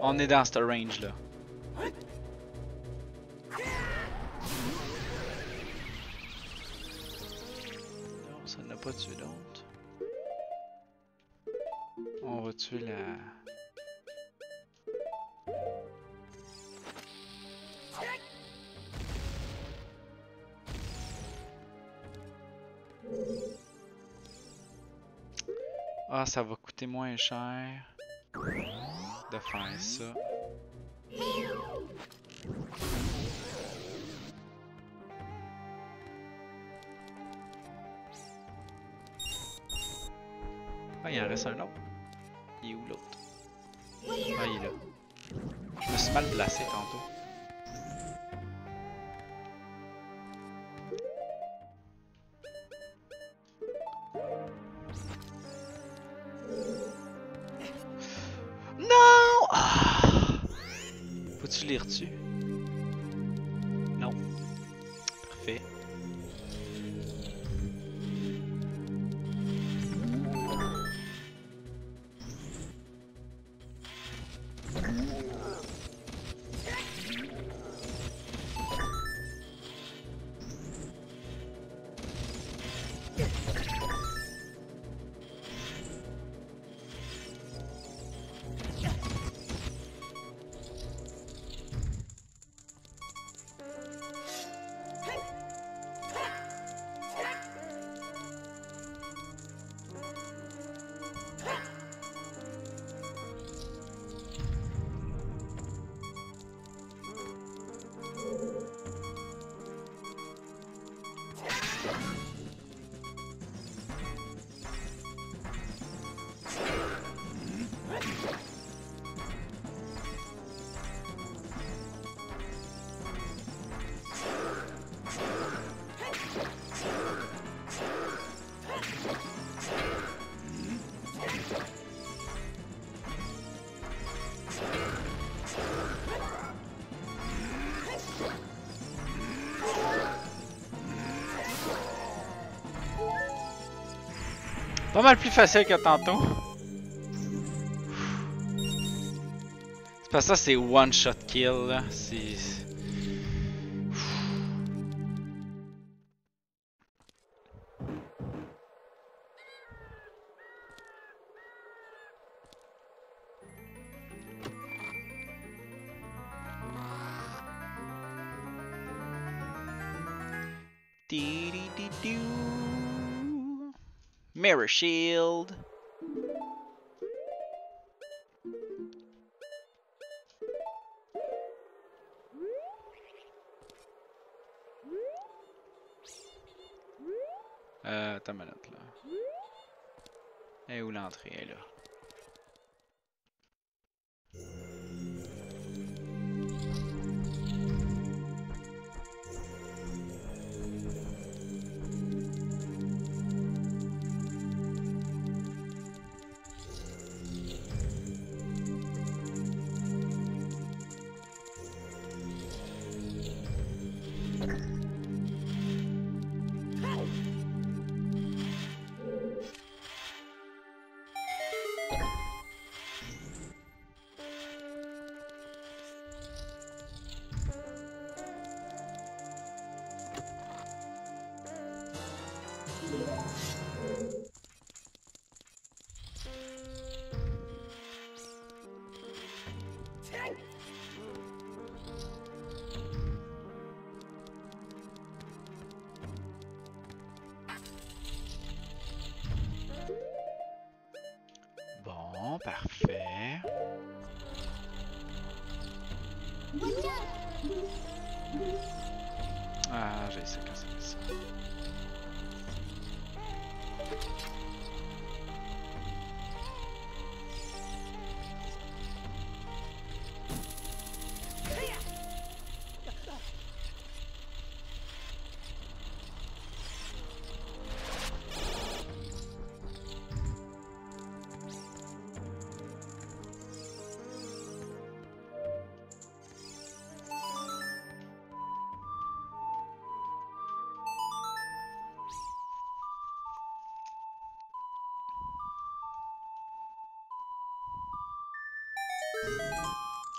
On est dans ce range-là. On va pas tuer l'autre. On va tuer la... Ah, ça va coûter moins cher de faire ça. Ah, il en reste un autre. Il est où l'autre? Ah, il est là. Je me suis mal placé tantôt. Non! Ah! Faut-tu lire dessus? Non. Parfait. Pas mal plus facile que tantôt. C'est pas ça, c'est one shot kill là. C'est... Mirror shield. Euh, attends une minute là. Elle est où l'entrée? Elle est là. Parfait. Ah, j'ai essayé de casser ça.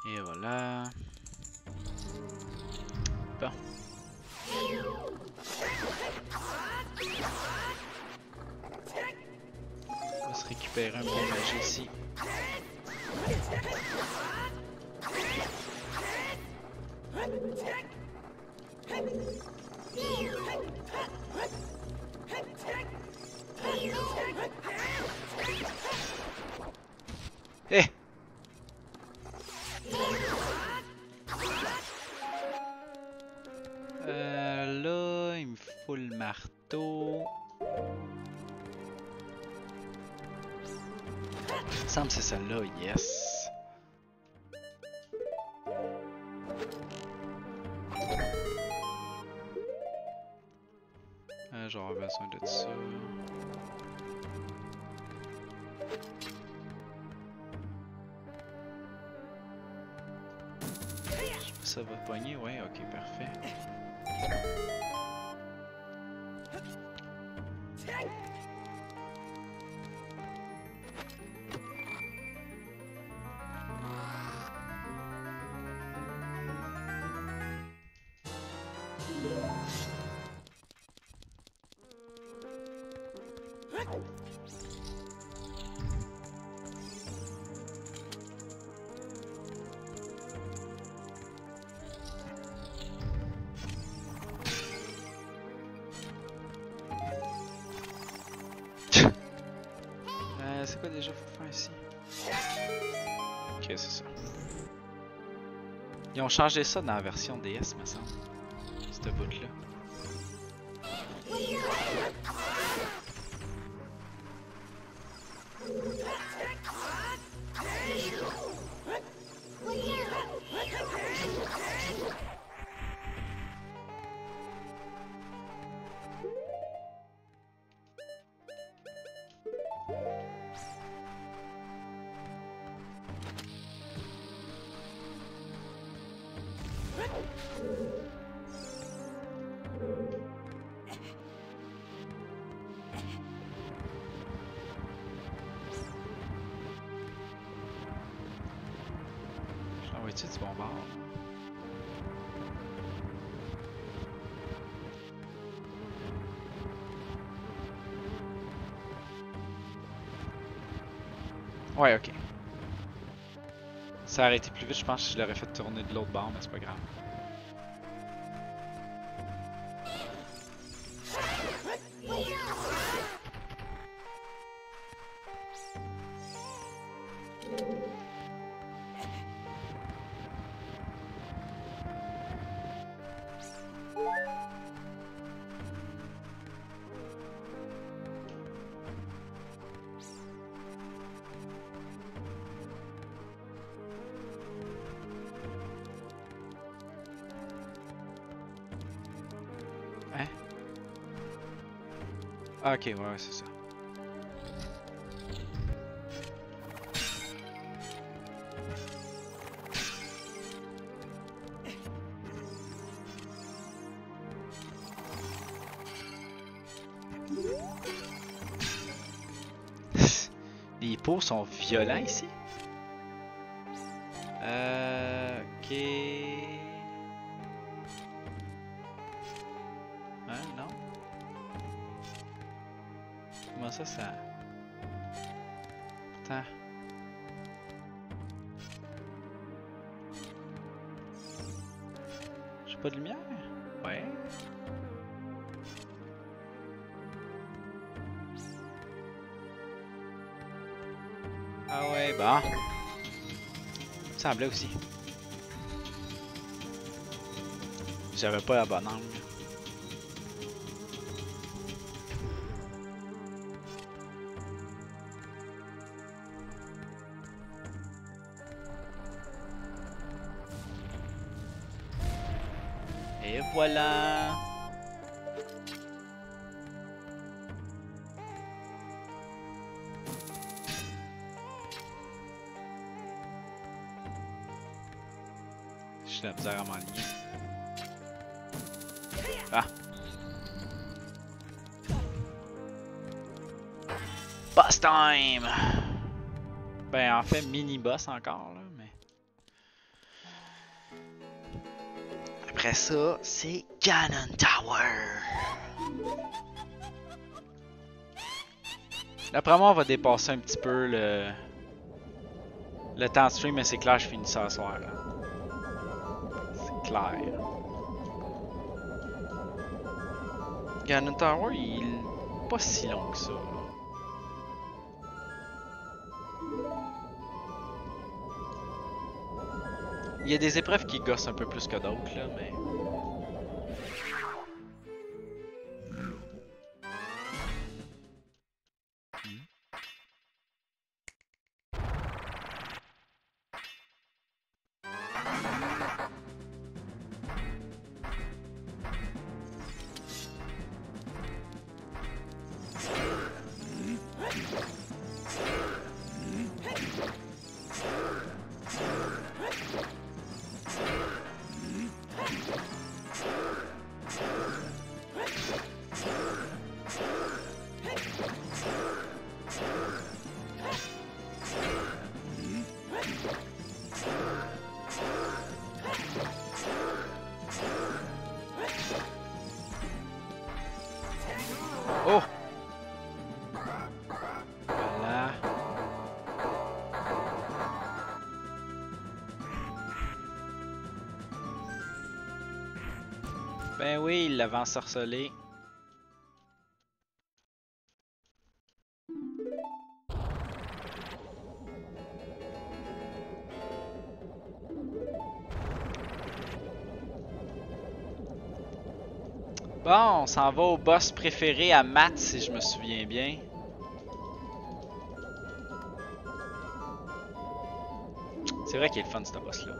Et voilà. Bon. On va se récupérer un bon mage ici. Il me semble que c'est celle-là, yes. Ah, j'aurais besoin de ça. Je sais pas si ça va pogner, ouais, ok, parfait. C'est quoi déjà faut faire ici? Ok, c'est ça. Ils ont changé ça dans la version D S, me semble. Cette bout-là. moitié du bombard. Ouais, ok. Ça a arrêté plus vite, je pense, si je l'aurais fait tourner de l'autre bord, mais c'est pas grave. Ok, ouais, ouais c'est ça. Les pots sont violents ici. Euh, ok. Hein, non? Comment ça, ça... Attends... J'ai pas de lumière? Ouais... Ah ouais, bah... Il me semblait aussi. J'avais pas la bonne angle. Et voilà! J'ai la misère à m'enligner. Ah! Boss time! Ben en fait mini-boss encore là. Après ça, c'est Ganon Tower. D'après moi, on va dépasser un petit peu le, le temps de stream, mais c'est clair, je finis ça ce soir. C'est clair. Ganon Tower, il est pas si long que ça. Il y a des épreuves qui gossent un peu plus que d'autres, là, mais... Ben oui, il l'avait ensorcelé. Bon, on s'en va au boss préféré à Matt, si je me souviens bien. C'est vrai qu'il est le fun, ce boss-là.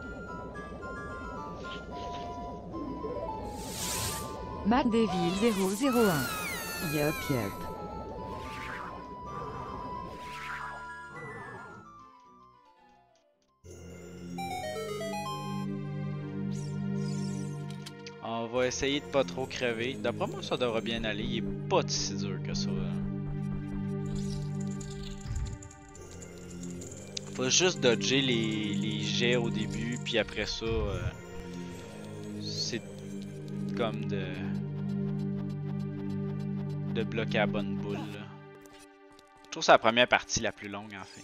Matt Deville zéro zéro un. Yup, yup. On va essayer de pas trop crever. D'après moi, ça devrait bien aller. Il est pas si dur que ça. Faut juste dodger les, les jets au début, puis après ça, euh, c'est comme de, de bloquer la bonne boule. Là. Je trouve que c'est la première partie la plus longue en fait.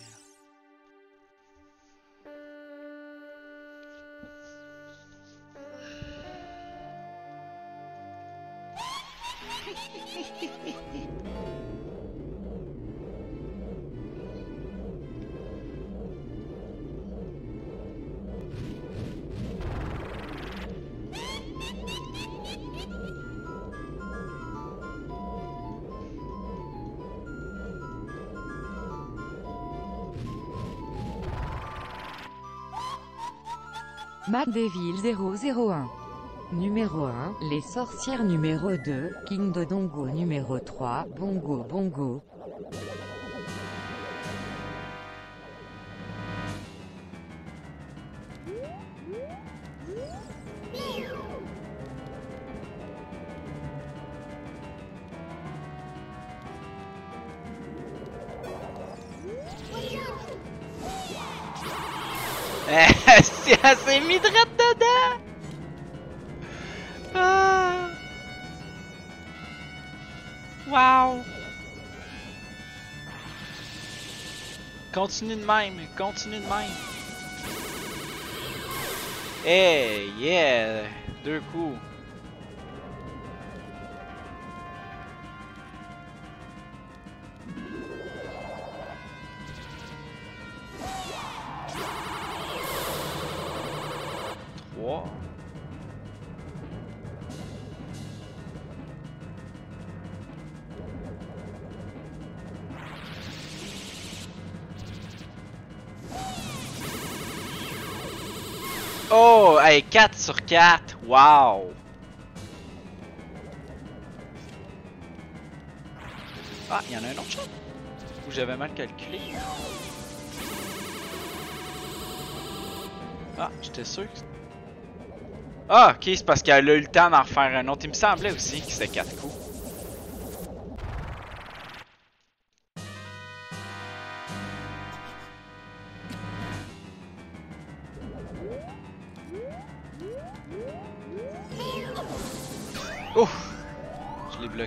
MacDeville zéro zéro un. Numéro un, les sorcières. Numéro deux, King de Dongo. Numéro trois, Bongo Bongo. Elle s'est mis droite dedans! Ah. Wow! Continue de même, continue de même! Hey, yeah! Deux coups! Oh, hey, quatre sur quatre, wow! Ah, il y en a un autre shot! Ou j'avais mal calculé? Ah, j'étais sûr que... Ah, ok, c'est parce qu'elle a eu le temps d'en refaire un autre. Il me semblait aussi que c'était quatre coups.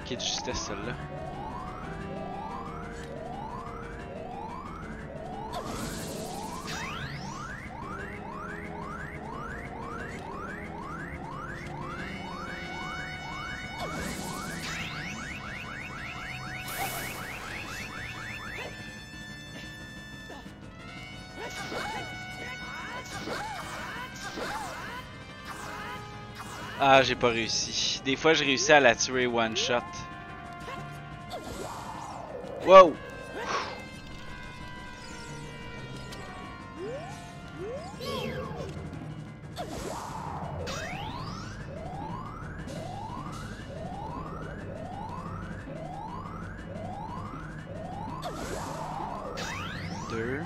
De justesse celle-là. Ah, j'ai pas réussi. Des fois, je réussis à la tuer one shot. Wow! Deux.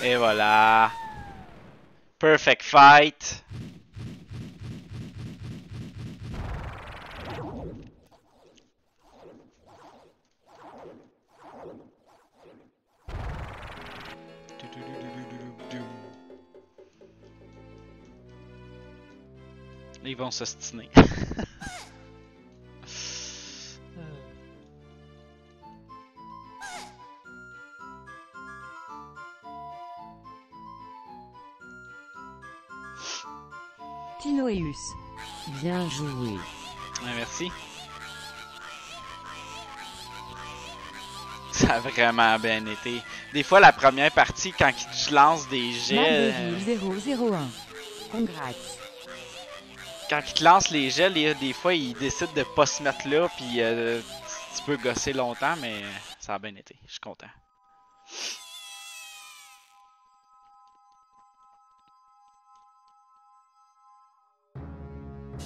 Et voilà. Perfect fight. Ils vont s'ostiner. Tinoeus, bien joué. Ouais, merci. Ça a vraiment bien été. Des fois, la première partie, quand tu lances des jets... zéro zéro un. Congrats. Quand ils te lancent les gels, des fois ils décident de pas se mettre là, puis euh, tu peux gosser longtemps, mais ça a bien été. Je suis content.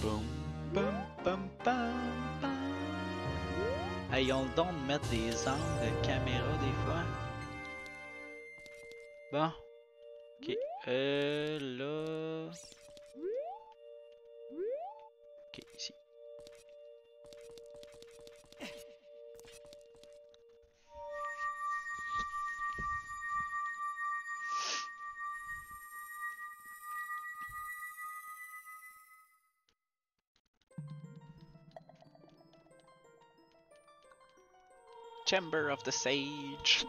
Boum, boum, boum, boum, boum. Hey, ils ont le don de mettre des angles de caméra des fois. Bon. Ok. Euh, là... Ok, ici. Chamber of the Sage.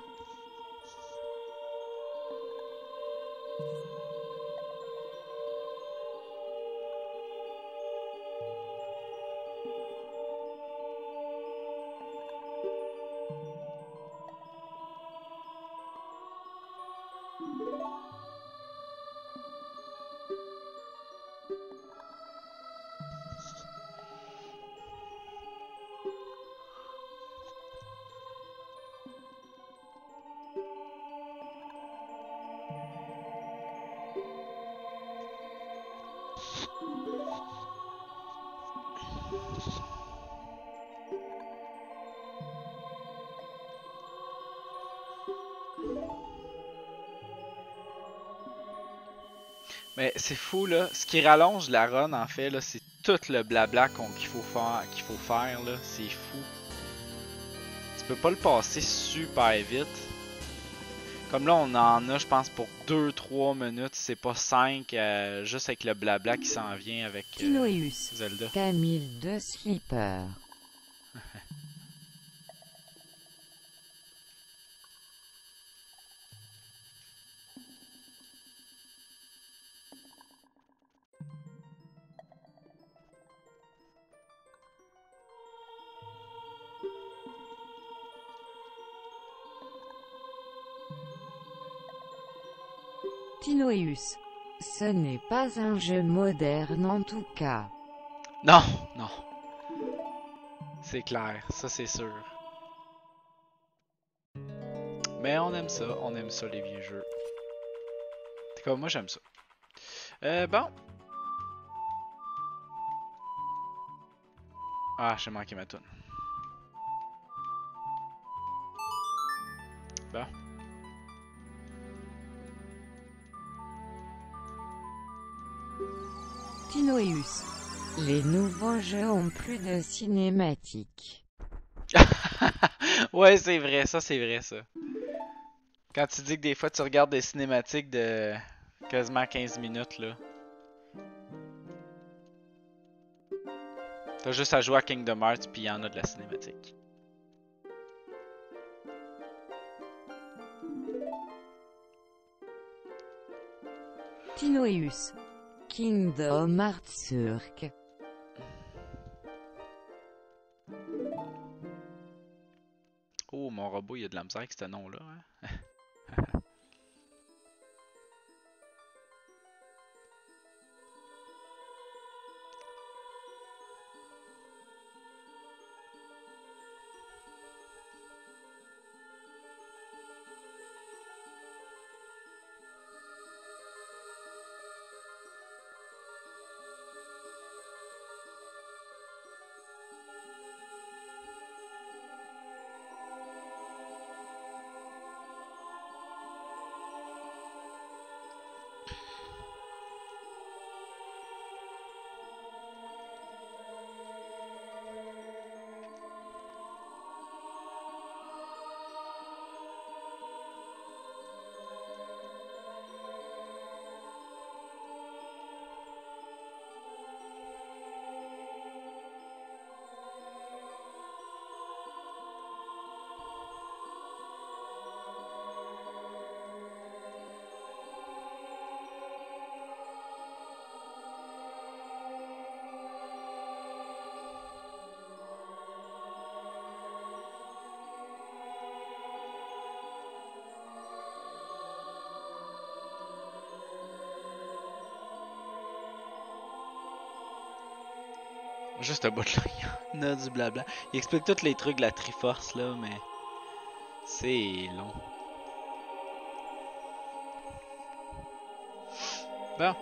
Mais c'est fou là, ce qui rallonge la run en fait là, c'est tout le blabla qu'il faut faire, qu'il faut faire là, c'est fou. Tu peux pas le passer super vite. Comme là on en a je pense pour deux trois minutes, c'est pas cinq, euh, juste avec le blabla qui s'en vient avec euh, Zelda. Camille de Slipper. Tinoeus. Ce n'est pas un jeu moderne en tout cas. Non, non. C'est clair, ça c'est sûr. Mais on aime ça, on aime ça les vieux jeux. En tout cas, moi j'aime ça. Euh, bon. Ah, j'ai manqué ma toune. Bon. Tinoeus. Les nouveaux jeux ont plus de cinématiques. Ouais, c'est vrai, ça c'est vrai ça. Quand tu dis que des fois tu regardes des cinématiques de quasiment quinze minutes là. T'as juste à jouer à Kingdom Hearts puis il y en a de la cinématique. Tinoeus. Kingdom Hearts Cirque. Oh mon robot, il y a de la misère avec ce nom-là. Hein? Juste à bout de là, il y en a du blabla. Il explique tous les trucs de la Triforce là, mais c'est long. Bon.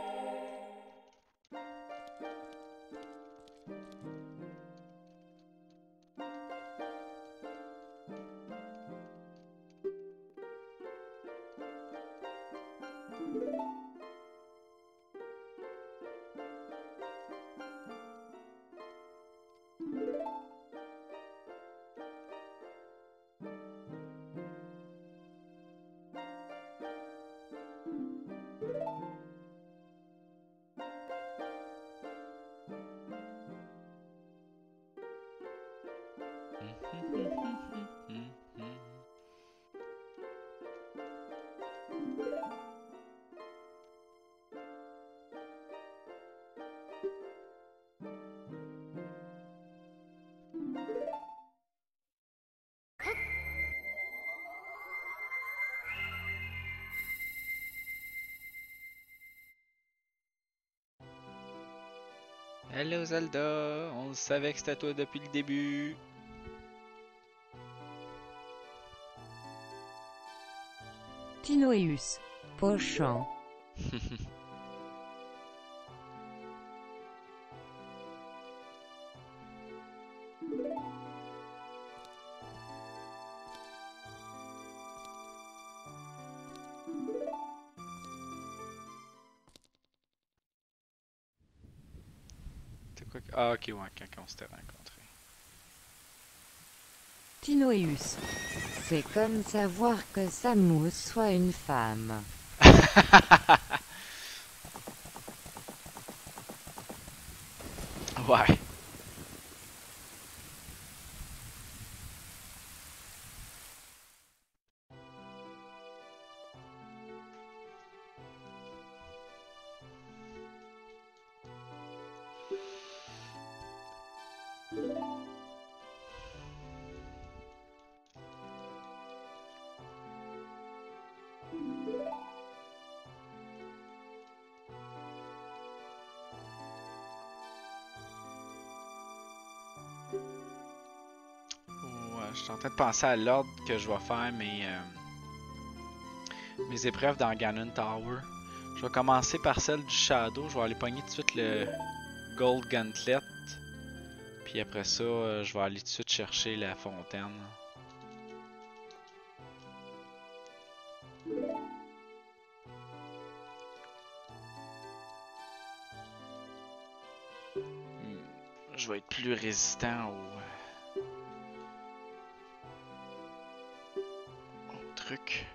Hello Zelda, on savait que c'était toi depuis le début. Tinoeus, pochon. Ah, ok, ouais, quand on s'était rencontrés. Tinoeus, c'est comme savoir que Samus soit une femme. Ouais. Je vais penser à l'ordre que je vais faire mes, euh, mes épreuves dans Ganon Tower. Je vais commencer par celle du Shadow. Je vais aller pogner tout de suite le Gold Gauntlet. Puis après ça, euh, je vais aller tout de suite chercher la fontaine. Hmm. Je vais être plus résistant au... truc.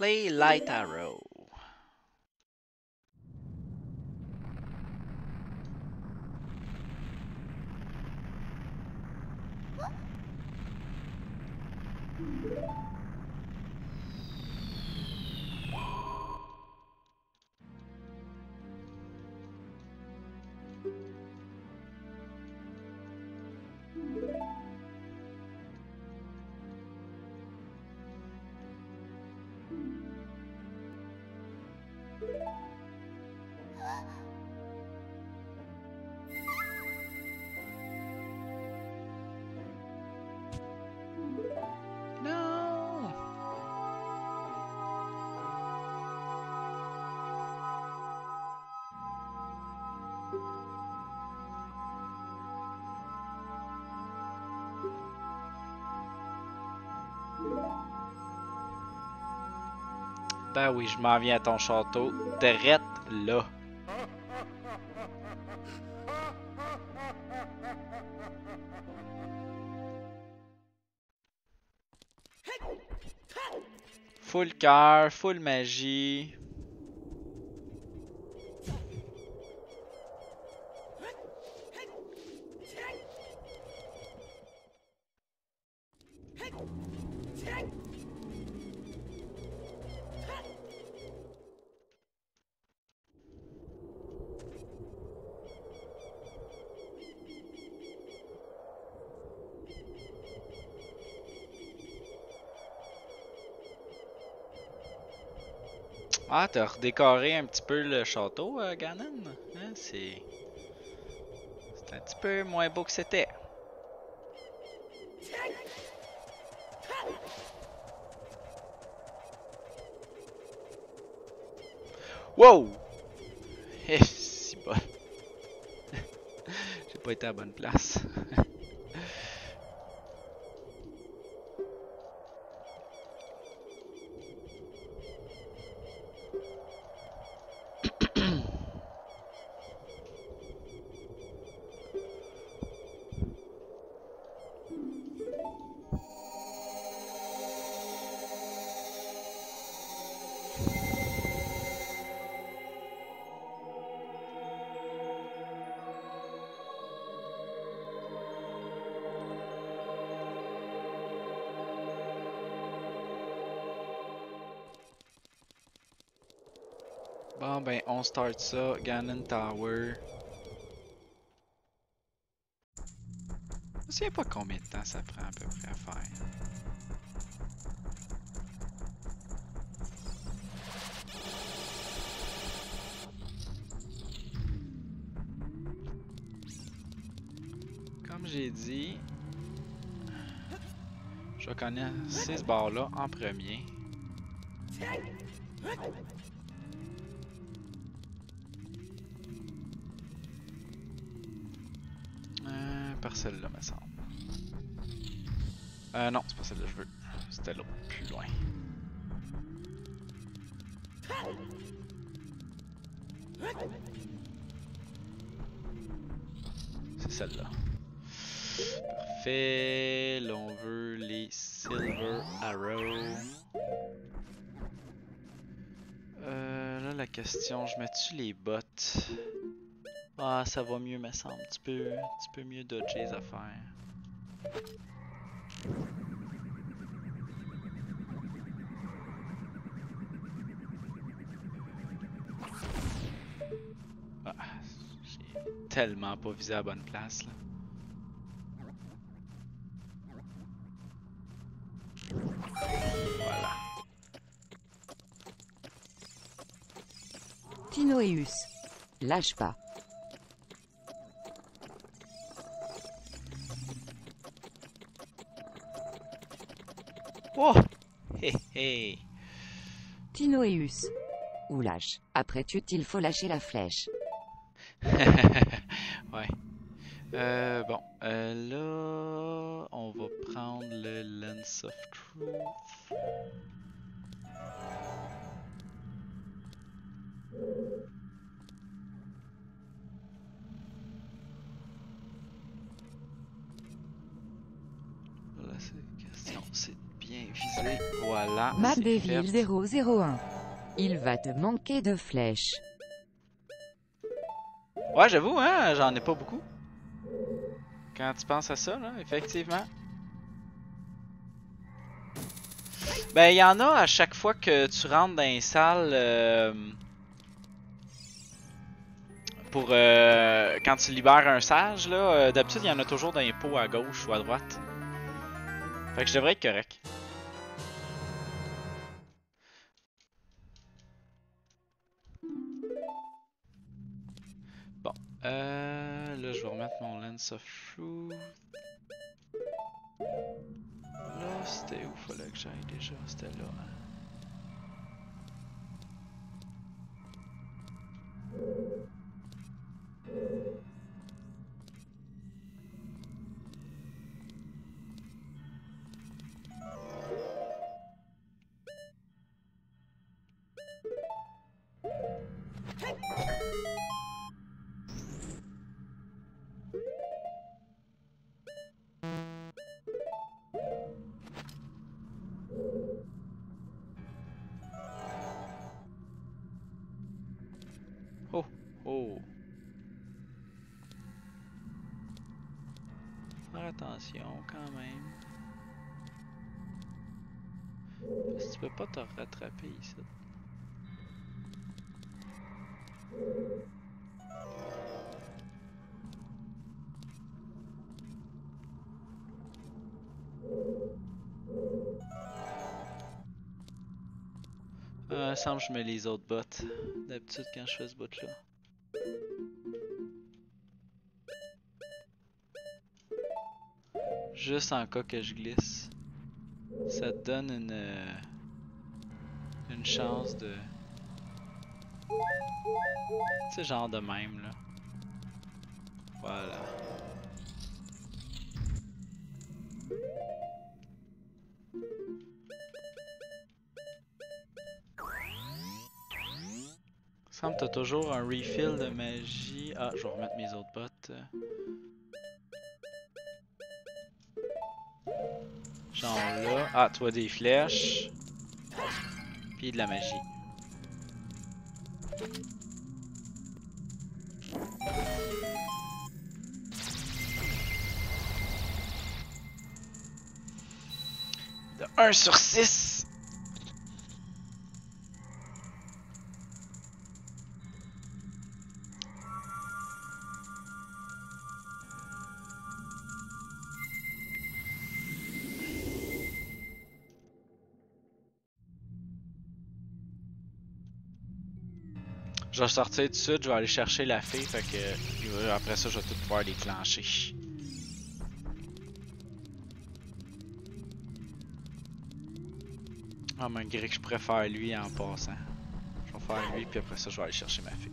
Play Light Arrow. Ben oui, je m'en viens à ton château. T'arrêtes là. Full cœur, full magie. Ah, t'as redécoré un petit peu le château, euh, Ganon. Hein, c'est... c'est un petit peu moins beau que c'était. Wow! Eh, si pas été à la bonne place. Bon ben on start ça, Ganon Tower. Je ne sais pas combien de temps ça prend à peu près à faire. Comme j'ai dit, je connais ces barres là en premier. Celle-là me semble. Euh non, c'est pas celle-là que je veux. C'était l'autre plus loin. C'est celle-là. Parfait. Là on veut les Silver Arrows. Euh, là la question, je mets-tu les bottes? Ah, ça va mieux, me semble. Tu peux, tu peux mieux dodger les affaires. Ah, j'ai tellement pas visé à la bonne place, là. Voilà. Tinoeus, lâche pas. Oh! Hé hé! Tinoeus. Ou lâche. Après tu il faut lâcher la flèche. Ouais. Euh, bon. Euh, là, on va prendre le Lens of Truth. Là, c'est question. C'est bien visé, voilà. Mapdeville zéro zéro un. Il va te manquer de flèches. Ouais, j'avoue, hein, j'en ai pas beaucoup. Quand tu penses à ça, là, effectivement. Ben, il y en a à chaque fois que tu rentres dans une salle. Euh, pour. Euh, quand tu libères un sage, là, euh, d'habitude, il y en a toujours dans les pots à gauche ou à droite. Fait que je devrais être correct. Bon, euh, là je vais remettre mon Lens of Truth. Là c'était où fallait que j'aille déjà, c'était là. Oh. Faire attention quand même. Parce que tu peux pas te rattraper ici. Euh, semble que je mets les autres bottes. D'habitude quand je fais ce bot là. Juste en cas que je glisse, ça te donne une une chance de, c'est genre de même là. Voilà. Il me semble que t'as toujours un refill de magie. Ah, je vais remettre mes autres bottes. Genre là. Ah, tu vois des flèches. Puis de la magie. De un sur six. Je vais sortir tout de suite, je vais aller chercher la fée, fait que après ça je vais tout pouvoir déclencher. Ah, malgré que je préfère lui en passant. Je vais faire lui, puis après ça je vais aller chercher ma fée.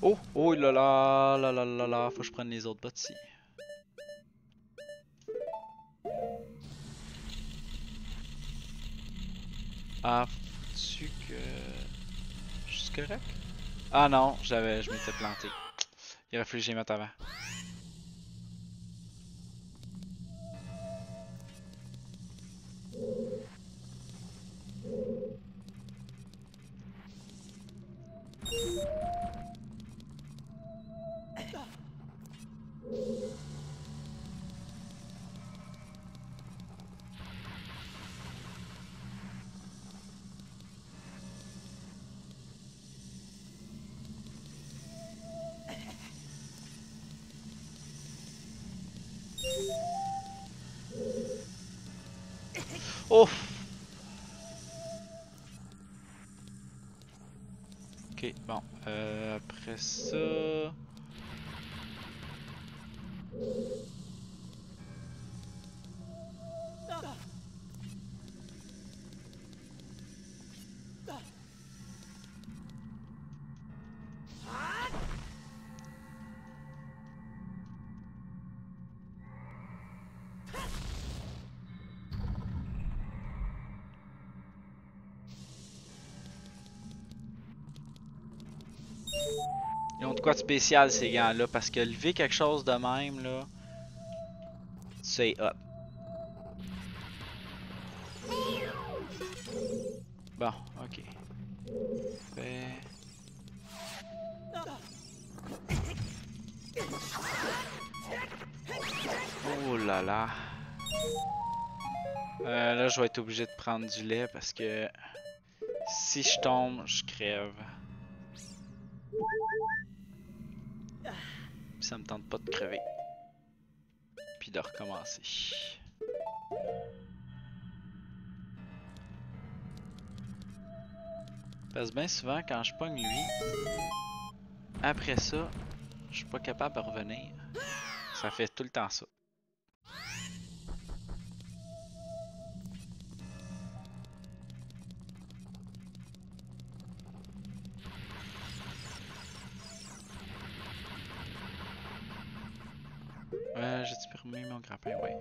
Oh, oh là là, là là là là, faut que je prenne les autres bottes ici. Ah. Que je suis correct? Ah non, j'avais, je m'étais planté. Il aurait fallu que j'y mette avant. Oh! Ok, bon, euh, après ça... Ils ont de quoi de spécial ces gants-là, parce que lever quelque chose de même, là, c'est hop. Bon, ok. Fait... Oh là là. Euh, là, je vais être obligé de prendre du lait, parce que si je tombe, je crève. Ça me tente pas de crever. Puis de recommencer. Parce que bien souvent, quand je pogne lui, après ça, je suis pas capable de revenir. Ça fait tout le temps ça. Euh, j'ai-tu permis mon grappin? Ouais.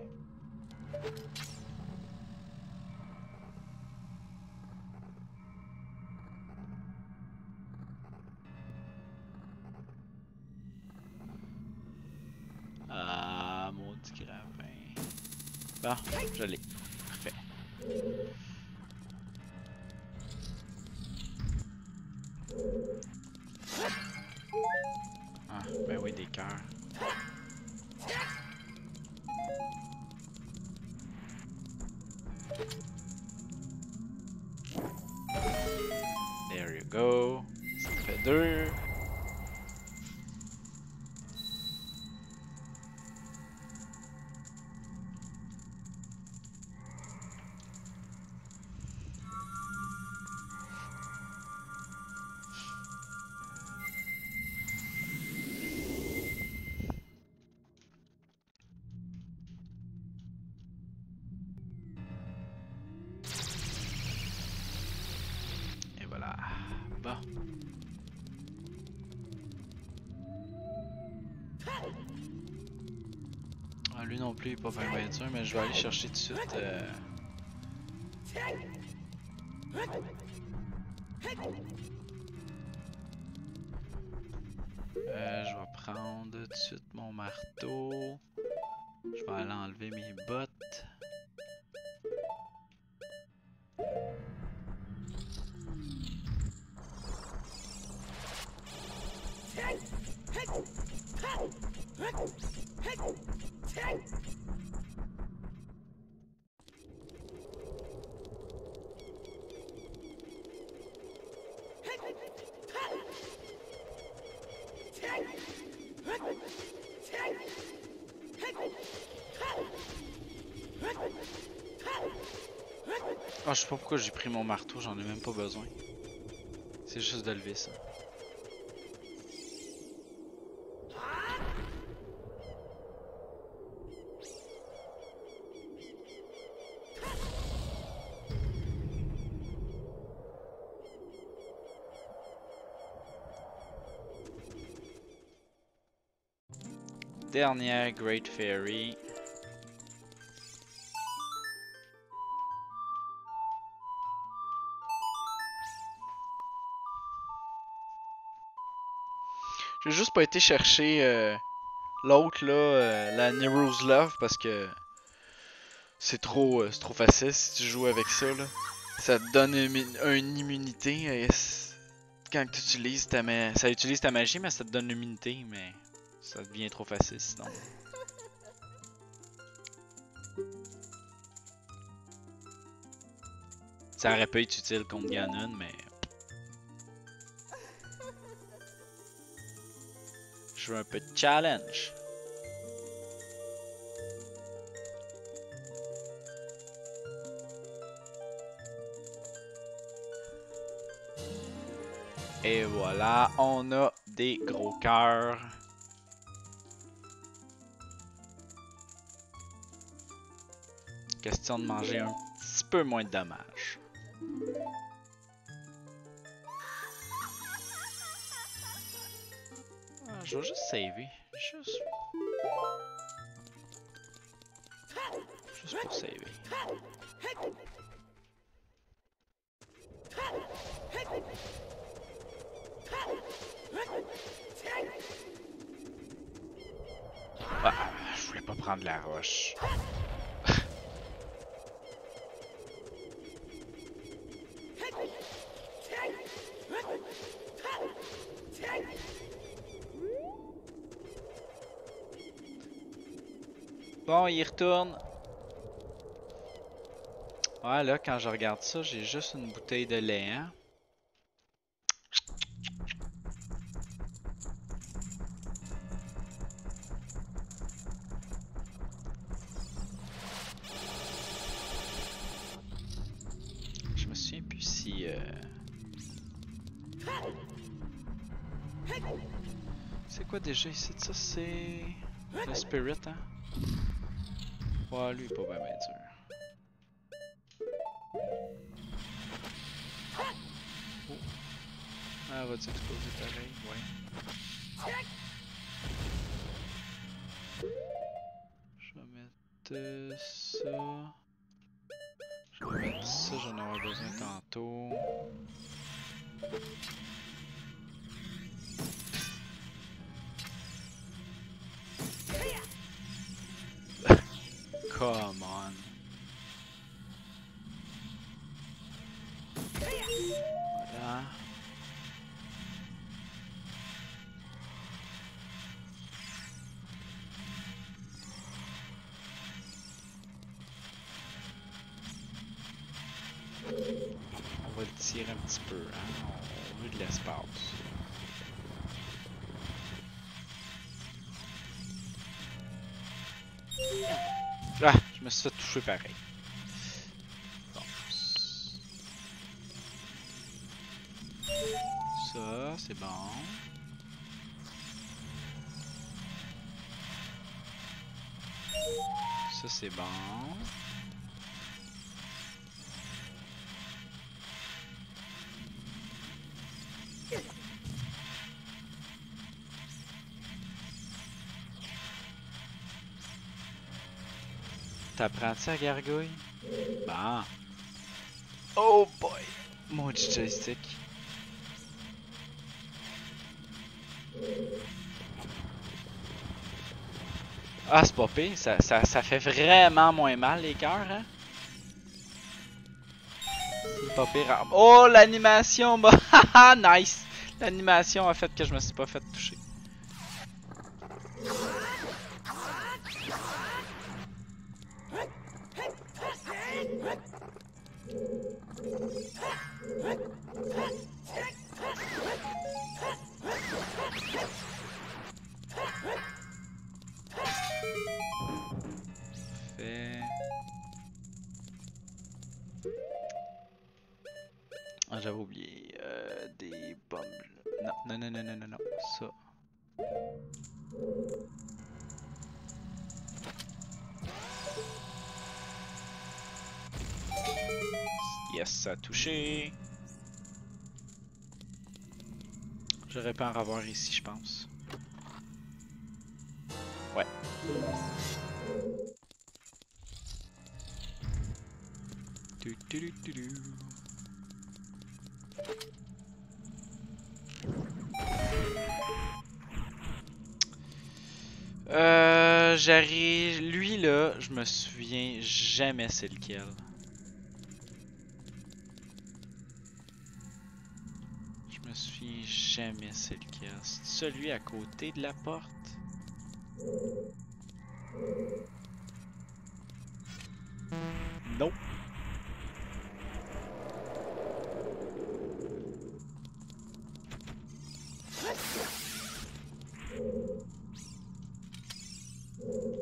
Ah, maudit grappin. Bon, je l'ai. Parfait. Ah, ben oui, des cœurs. There you go. Ça fait deux. non plus, pas faire peinture, mais je vais aller chercher tout de suite. Euh... Euh, je vais prendre tout de suite mon marteau. Je vais aller enlever mes bottes. Ah, je sais pas pourquoi j'ai pris mon marteau, j'en ai même pas besoin. C'est juste de lever ça. Dernière Great Fairy. J'ai juste pas été chercher euh, l'autre là, euh, la Nero's Love, parce que c'est trop, euh, c'est trop facile si tu joues avec ça là. Ça te donne une, une immunité. Et quand tu utilises ta ma... ça utilise ta magie, mais ça te donne l'immunité, mais ça devient trop facile sinon. Ça aurait pu être utile contre Ganon, mais... je veux un peu de challenge. Et voilà, on a des gros cœurs. Question de manger un petit peu moins de dommages. Ah, je vais juste saver. Juste. Juste pour saver. Ah, je voulais pas prendre la roche. Bon, il retourne. Ouais, là, quand je regarde ça, j'ai juste une bouteille de lait, hein? Je me souviens plus si... Euh... c'est quoi déjà ici? Ça, c'est... le spirit, hein? Ouais, lui, pas bien dur. Oh. Ah, va-tu exploser pareil? Ouais. Je vais mettre ça. Je vais mettre ça, j'en aurai besoin tantôt. Come on. Voilà. On va le tirer un petit peu, hein? On veut de l'espace. Ah, je me suis fait toucher pareil. Bon. Ça, c'est bon. Ça, c'est bon. T'apprends-tu à gargouille? Bah. Oh boy! Mon joystick. Ah, c'est pas pire, ça, ça, ça fait vraiment moins mal les cœurs, hein? C'est pas pire. Hein? Oh, l'animation! Bah, nice! L'animation a fait que je me suis pas fait toucher. Ah, j'avais oublié euh, des bombes. Non, non, non, non, non, non, ça. Yes, ça a touché. J'aurais pu en avoir ici, je pense. Ouais. Du, du, du, du, du. Euh, j'arrive. Lui là, je me souviens jamais c'est lequel. Je me souviens jamais c'est lequel. C'est celui à côté de la porte. Non.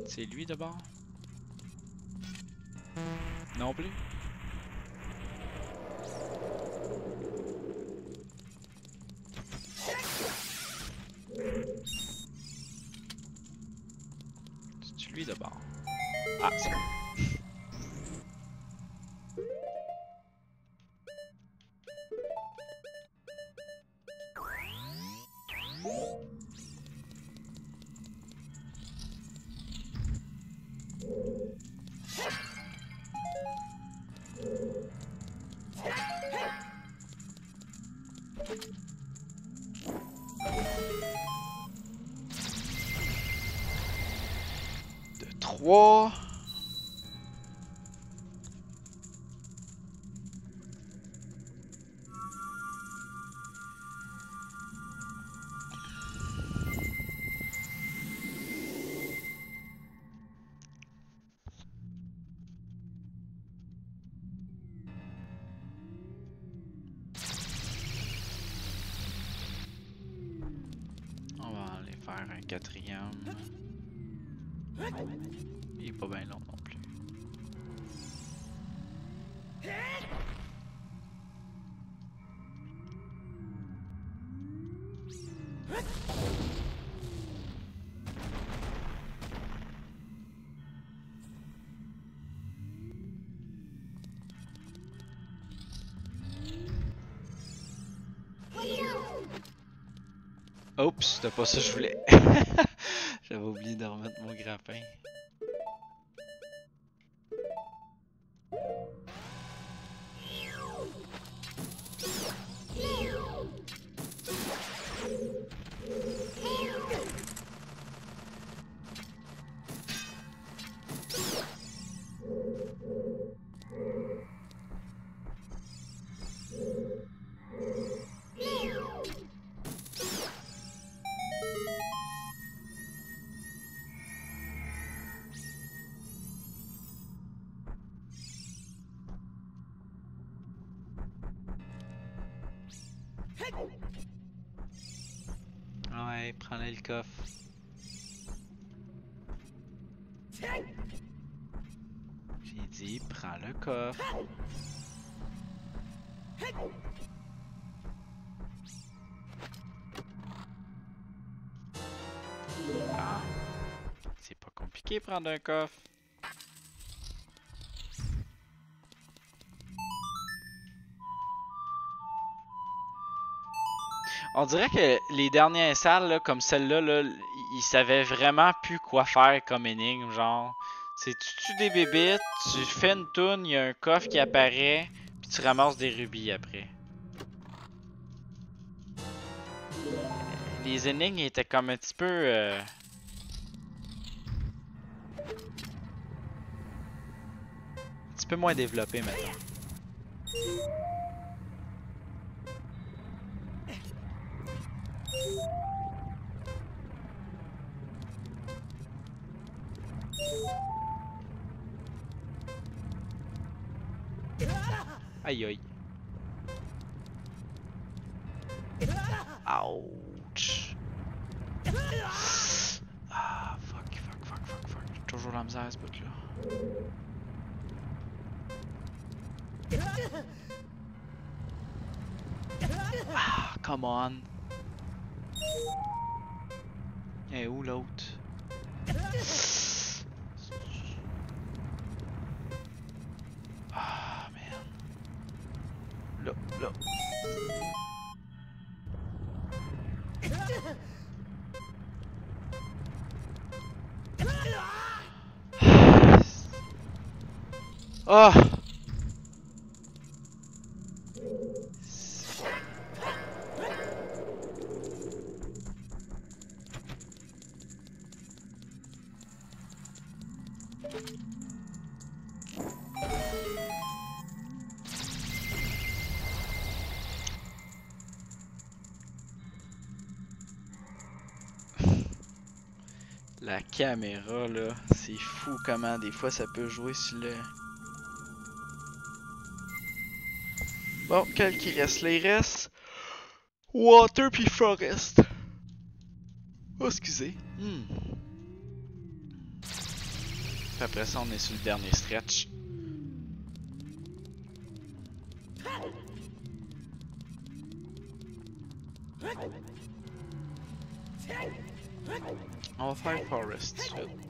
C'est lui d'abord? Non plus? C'est lui d'abord? Ah, c'est lui. trois. On va aller faire un quatrième. Il est pas bien long non plus. Oups, c'était pas ça que je voulais. J'avais oublié de remettre mon grappin. Ouais, prends-le le coffre. J'ai dit, prends le coffre. Ah, c'est pas compliqué prendre un coffre. On dirait que les dernières salles, là, comme celle-là, là, ils savaient vraiment plus quoi faire comme énigme, genre. C'est tu tues des bébites, tu fais une toune, il y a un coffre qui apparaît, puis tu ramasses des rubis après. Les énigmes étaient comme un petit peu... Euh... Un petit peu moins développées maintenant. Aïe aïe. Ouch. Ah fuck, fuck, fuck, fuck, fuck. J'ai toujours la misère à ce bout-là. Ah, come on. Et où l'autre? Ah, man. Là, là. Ah! Oh. La caméra là, c'est fou comment des fois ça peut jouer sur le... Bon, quel qui reste? Les restes. Water puis Forest. Oh, excusez. Hmm. Après ça, on est sur le dernier stretch. On va faire Forest tout de suite.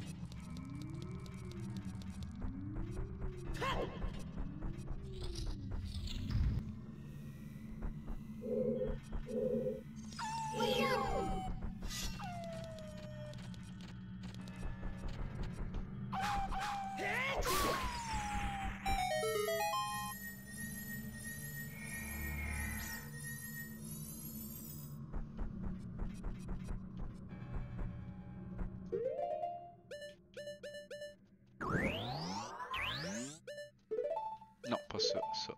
Non, pas ça, ça.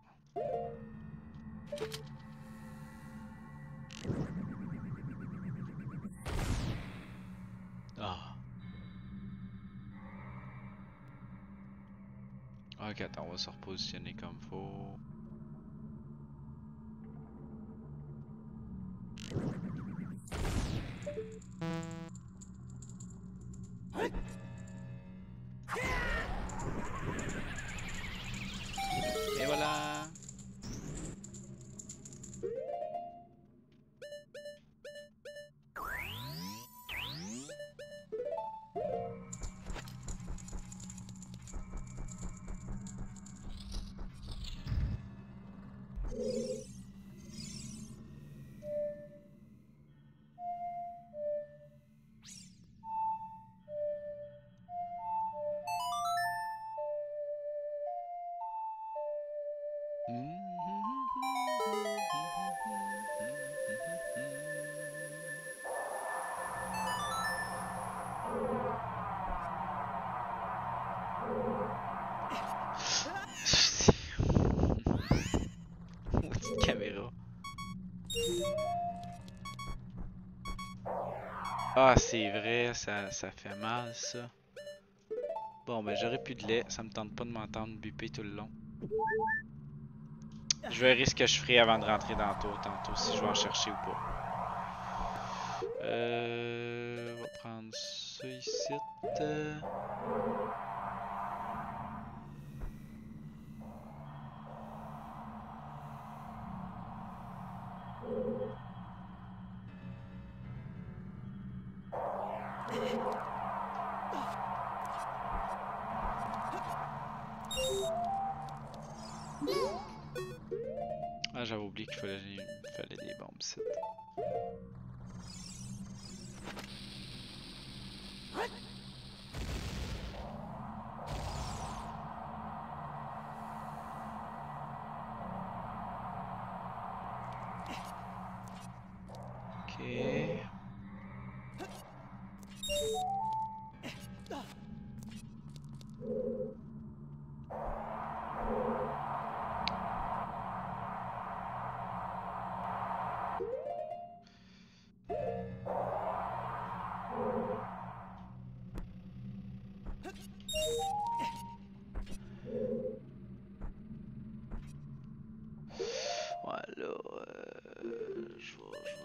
Ah. Ok, attends, on va se repositionner comme faut. Ah, c'est vrai, ça, ça fait mal ça. Bon, ben j'aurais plus de lait, ça me tente pas de m'entendre buper tout le long. Je verrai ce que je ferai avant de rentrer dans le tour tantôt, si je vais en chercher ou pas. Euh, on va prendre ça ici. Ah, j'avais oublié qu'il fallait, fallait des bombes ici.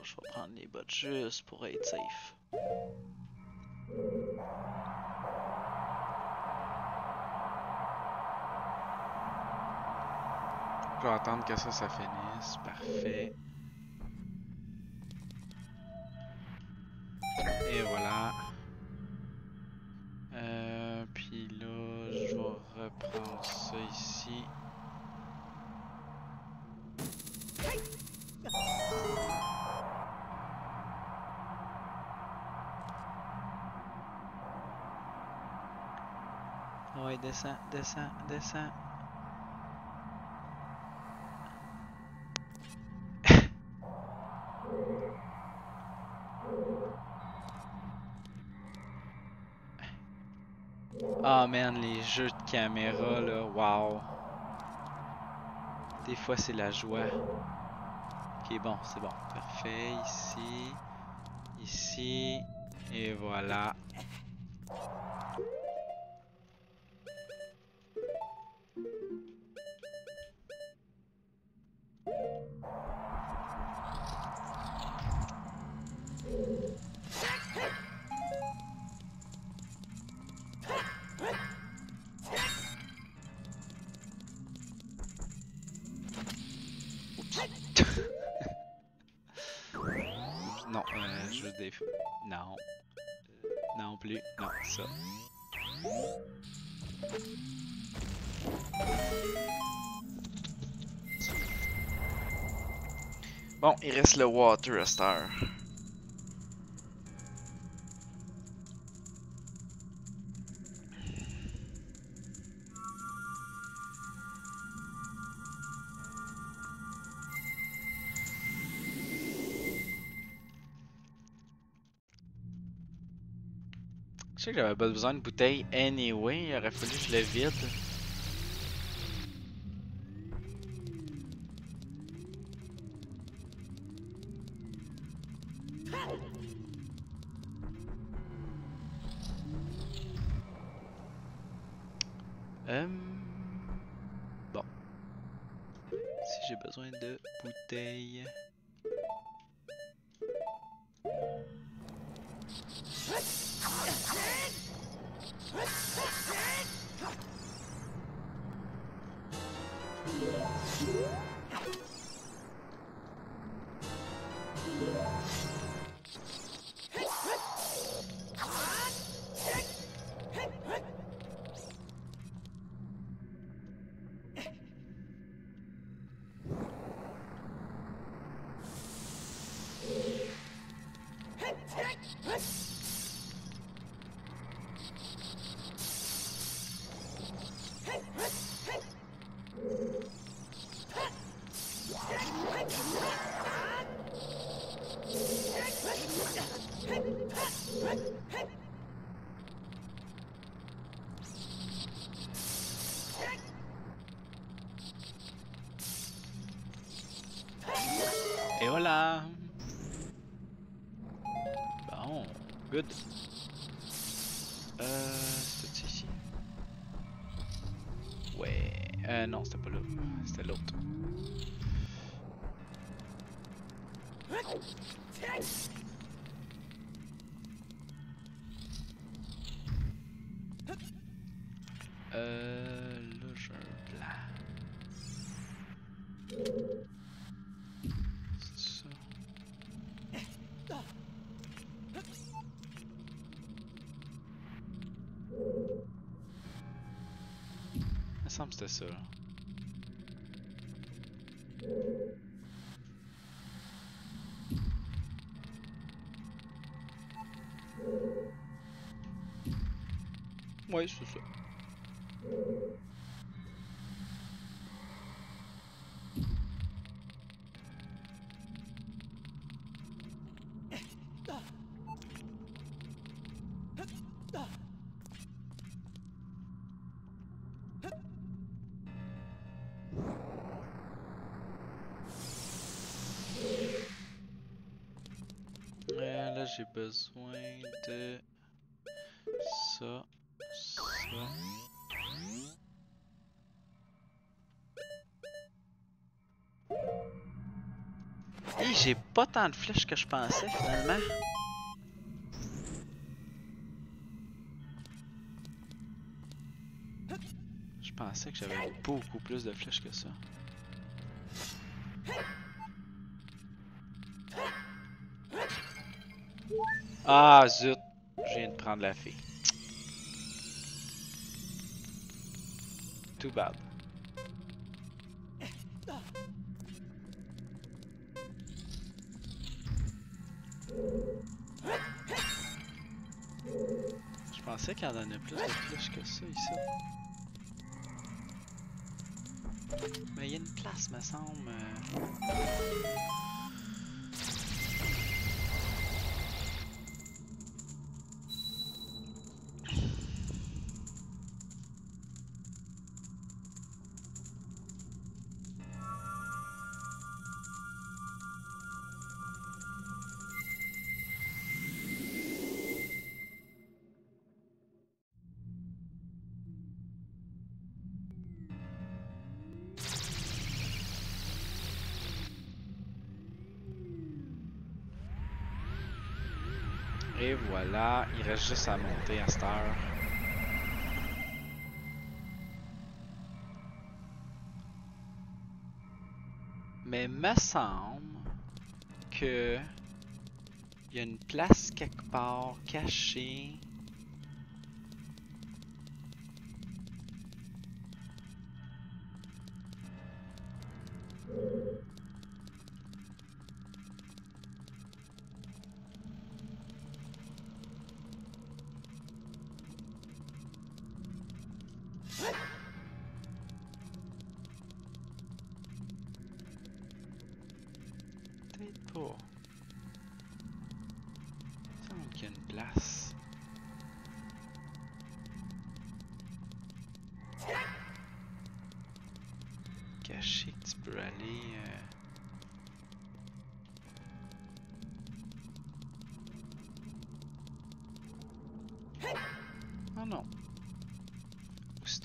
je vais prendre les bottes juste pour être safe. Je vais attendre que ça, ça finisse. Parfait. Et voilà. Euh, puis là, je vais reprendre ça ici. Ouais, descends, descends, descends. Ah, oh man, les jeux de caméra là, waouh. Des fois c'est la joie. Ok, bon, c'est bon, parfait, ici, ici, et voilà. Non. Euh, non plus. Non, ça. Bon, il reste le water à cette heure. Je sais que j'avais pas besoin de bouteille anyway, il aurait fallu que je le vide. Euh... Bon. Si j'ai besoin de bouteille... Et voilà. Bon, good. Euh, c'était ici. Ouais, euh, non, c'était pas là, c'était l'autre. Euh, le jeu là. C'est ça. Il me semble que c'était ça. Ouais, c'est ça. Euh, là, j'ai besoin de ça. j'ai pas tant de flèches que je pensais finalement. Je pensais que j'avais beaucoup plus de flèches que ça. Ah zut, je viens de prendre la fille. Too bad. Je pensais qu'il y en avait plus de flèches que ça ici. Mais il y a une place, me semble. Et voilà, il reste juste à monter à cette heure. Mais me semble que il y a une place quelque part cachée.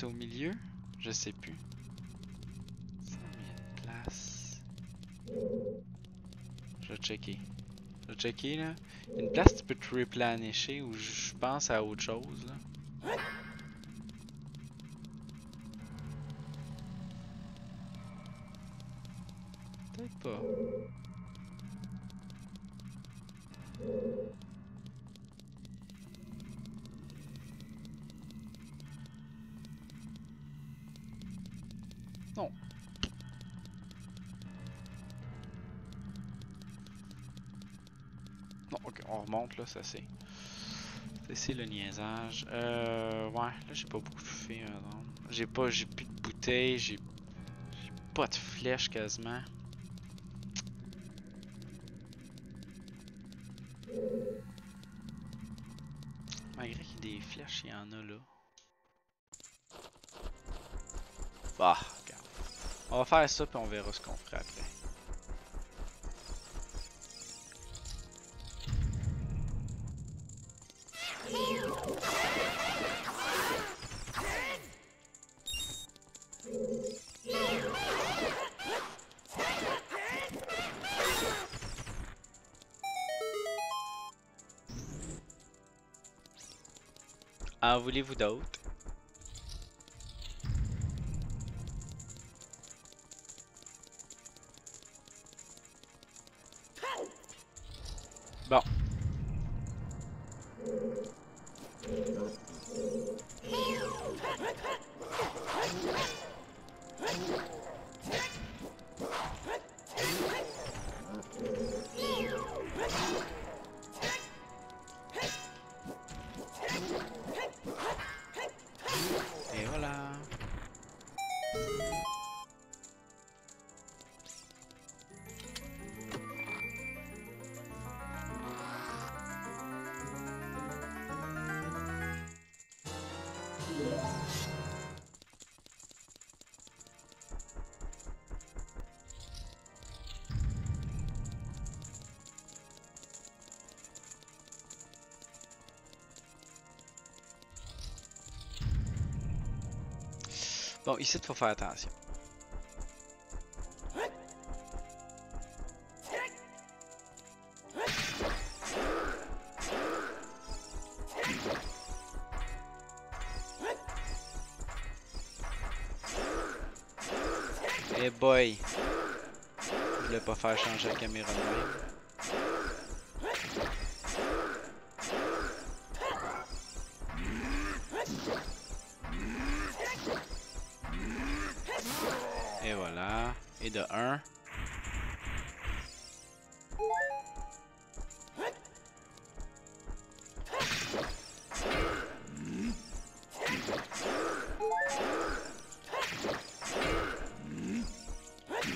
Au milieu, je sais plus. Ça met de place. Je vais checker. Je vais checker là. Une place tu peux te replanisher ou je pense à autre chose là. Peut-être pas. Là, ça c'est. C'est le niaisage. Euh. Ouais, là j'ai pas beaucoup fait. Euh, j'ai pas. J'ai plus de bouteilles. J'ai. J'ai pas de flèches quasiment. Malgré qu'il y ait des flèches, il y en a là. Bah, regarde. On va faire ça puis on verra ce qu'on fera après. En voulez-vous d'autres? Bon. Bon, ici, il faut faire attention. Eh hey boy! Je voulais pas faire changer la caméra de lui. Et voilà. Et de un.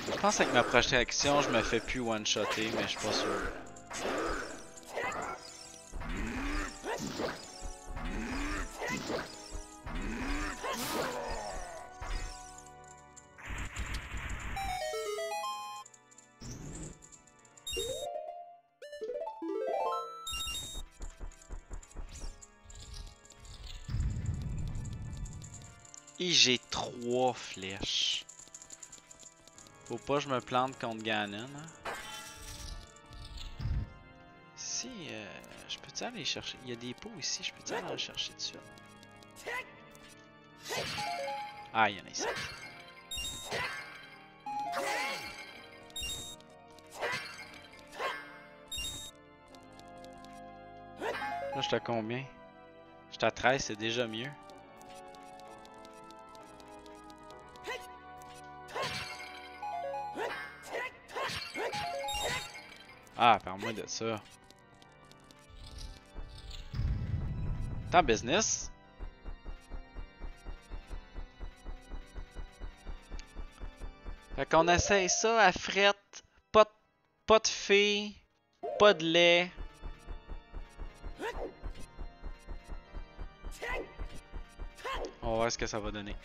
Je pense qu'avec ma prochaine action, je me fais plus one-shotter, mais je suis pas sûr. Et j'ai trois flèches. Faut pas que je me plante contre Ganon. Hein? Si, euh, je peux-tu aller chercher? Il y a des pots ici, je peux-tu aller en chercher tout de suite? Ah, il y en a ici. Là, je suis à combien? Je suis à treize, c'est déjà mieux. Ah, parle-moi de ça. T'es en business? Fait qu'on essaye ça à frette. Pas de, pas de filles, pas de lait. On va voir ce que ça va donner.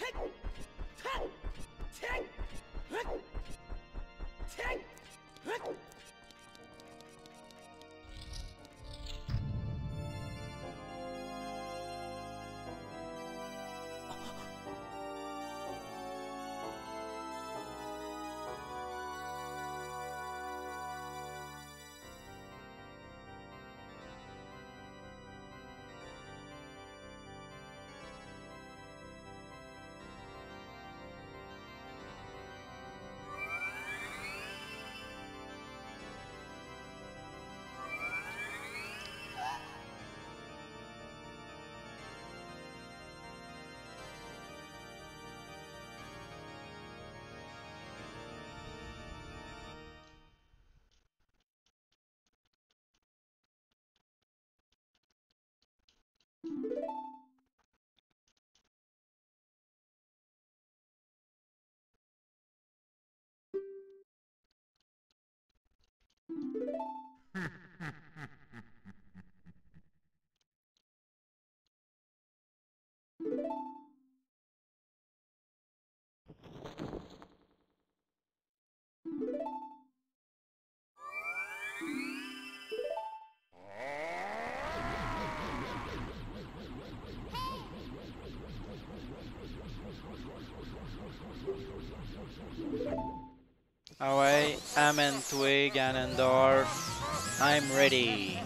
Ah ouais, amène-toi Ganondorf, I'm ready.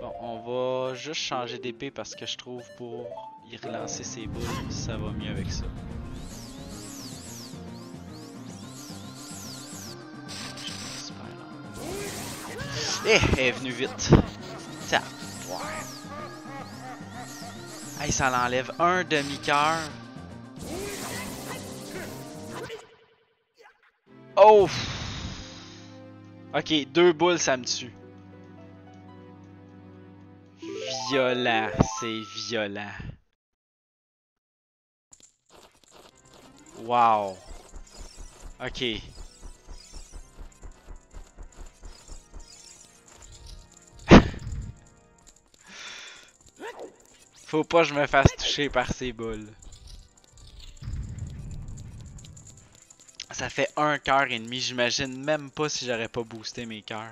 Bon, on va juste changer d'épée parce que je trouve pour y relancer ses boules, ça va mieux avec ça. Eh, elle est venue vite. Tap. Ouais. Hey, ça l'enlève un demi-cœur. Oh! Ok, deux boules, ça me tue. Violent, c'est violent. Wow. Ok. Faut pas que je me fasse toucher par ces boules. Ça fait un cœur et demi, j'imagine même pas si j'aurais pas boosté mes cœurs.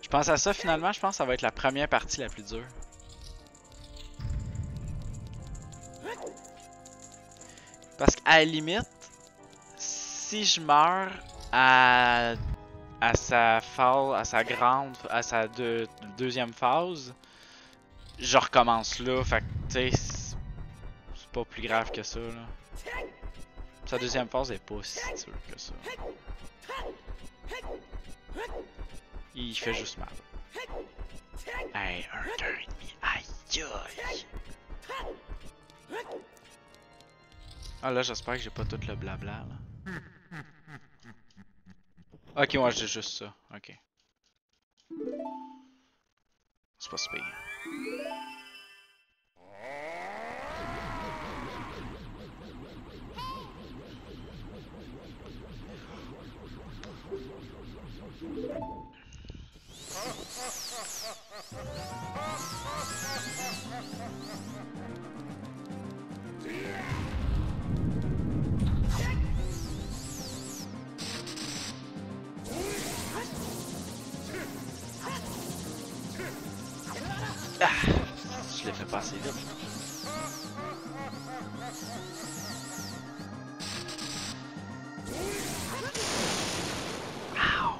Je pense à ça finalement, je pense que ça va être la première partie la plus dure. Parce qu'à la limite, si je meurs à, à sa phase, à sa grande, à sa deux, deuxième phase, je recommence là. Fait que tu sais, c'est pas plus grave que ça là. Sa deuxième phase est pas si dure que ça. Il fait juste mal. Hey, un cœur et demi, aïe aïe! Ah là, j'espère que j'ai pas tout le blabla là. Ok, moi ouais, j'ai juste ça, ok. C'est pas si pire. Ah, je l'ai fait passer vite. Ow,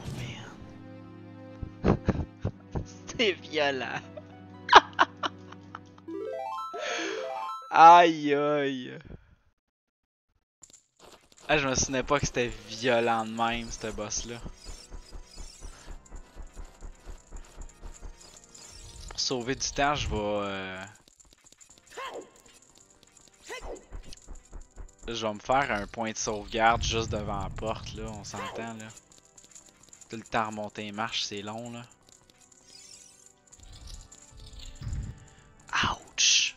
man. C'était violent. Aïe aïe. Ah, je me souvenais pas que c'était violent de même, ce boss-là. Sauver du temps, je vais euh... je vais me faire un point de sauvegarde juste devant la porte là, on s'entend là. Tout le temps remonter les marches, c'est long là. Ouch!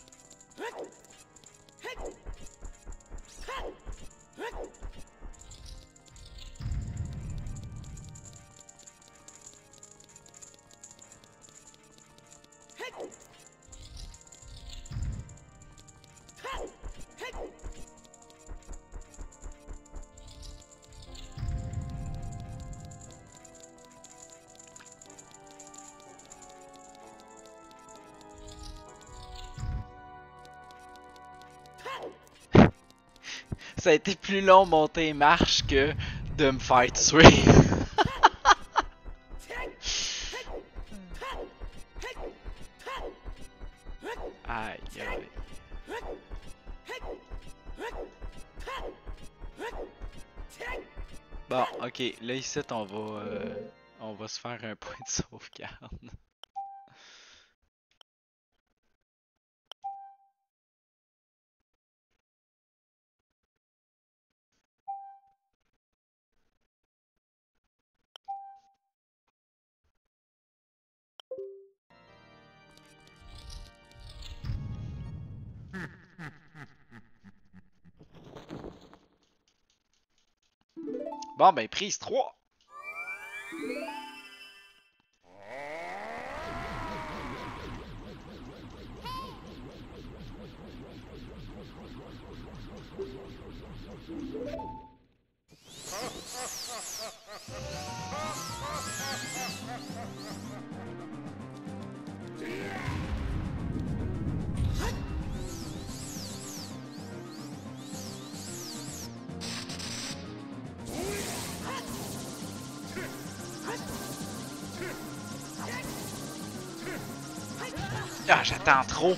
Ça a été plus long monter marche que de me faire tuer. Aïe aïe. Bon, ok, là ici on va euh, on va se faire un point de sauvegarde. Bon ben prise trois. Ah, j'attends trop.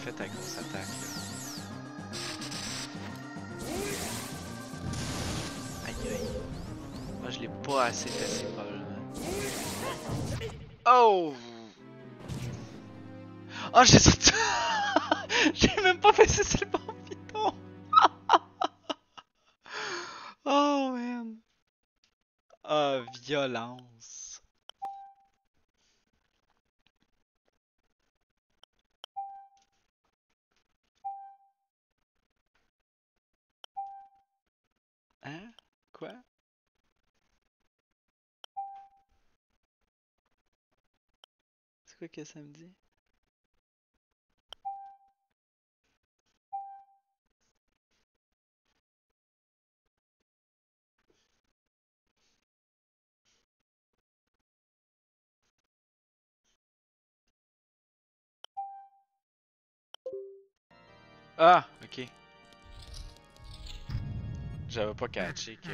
fait ta grosse attaque là. Aïe aïe. Moi je l'ai pas assez cassé probablement. Oh! Oh j'ai sauté. J'ai même pas fait ça, c'est le bon piton. Oh man. Oh violence. Hein? Quoi? C'est quoi que ça me dit? Ah, ok. J'avais pas catché que...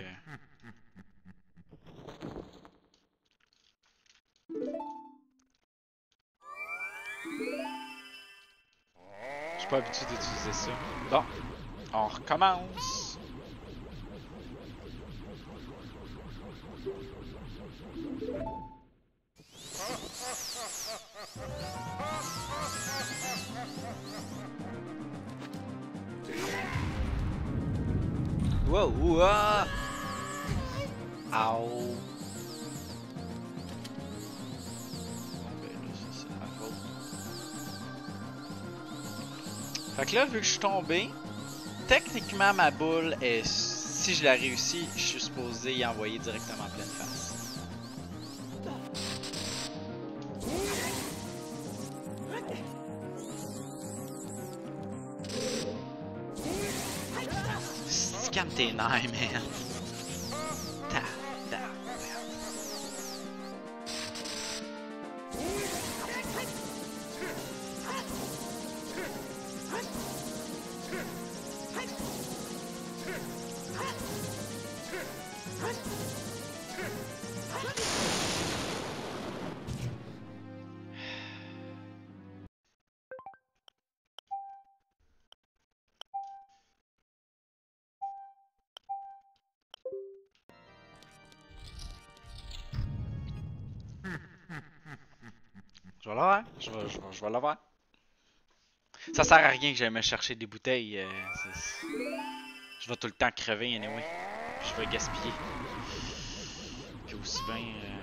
Je suis pas habitué d'utiliser ça. Bon, on recommence. Wow, ouah! Ow! Bon, ben là, c'est ma faute. Fait que là, vu que je suis tombé, techniquement ma boule est. Si je la réussis, je suis supposé y envoyer directement en pleine face. Calme tes nerfs, man. Ta, ta, Je vais l'avoir, je vais, je vais, je vais l'avoir. Ça sert à rien que j'aille me chercher des bouteilles. Euh, je vais tout le temps crever, anyway. Puis je vais gaspiller. Puis aussi bien. Euh...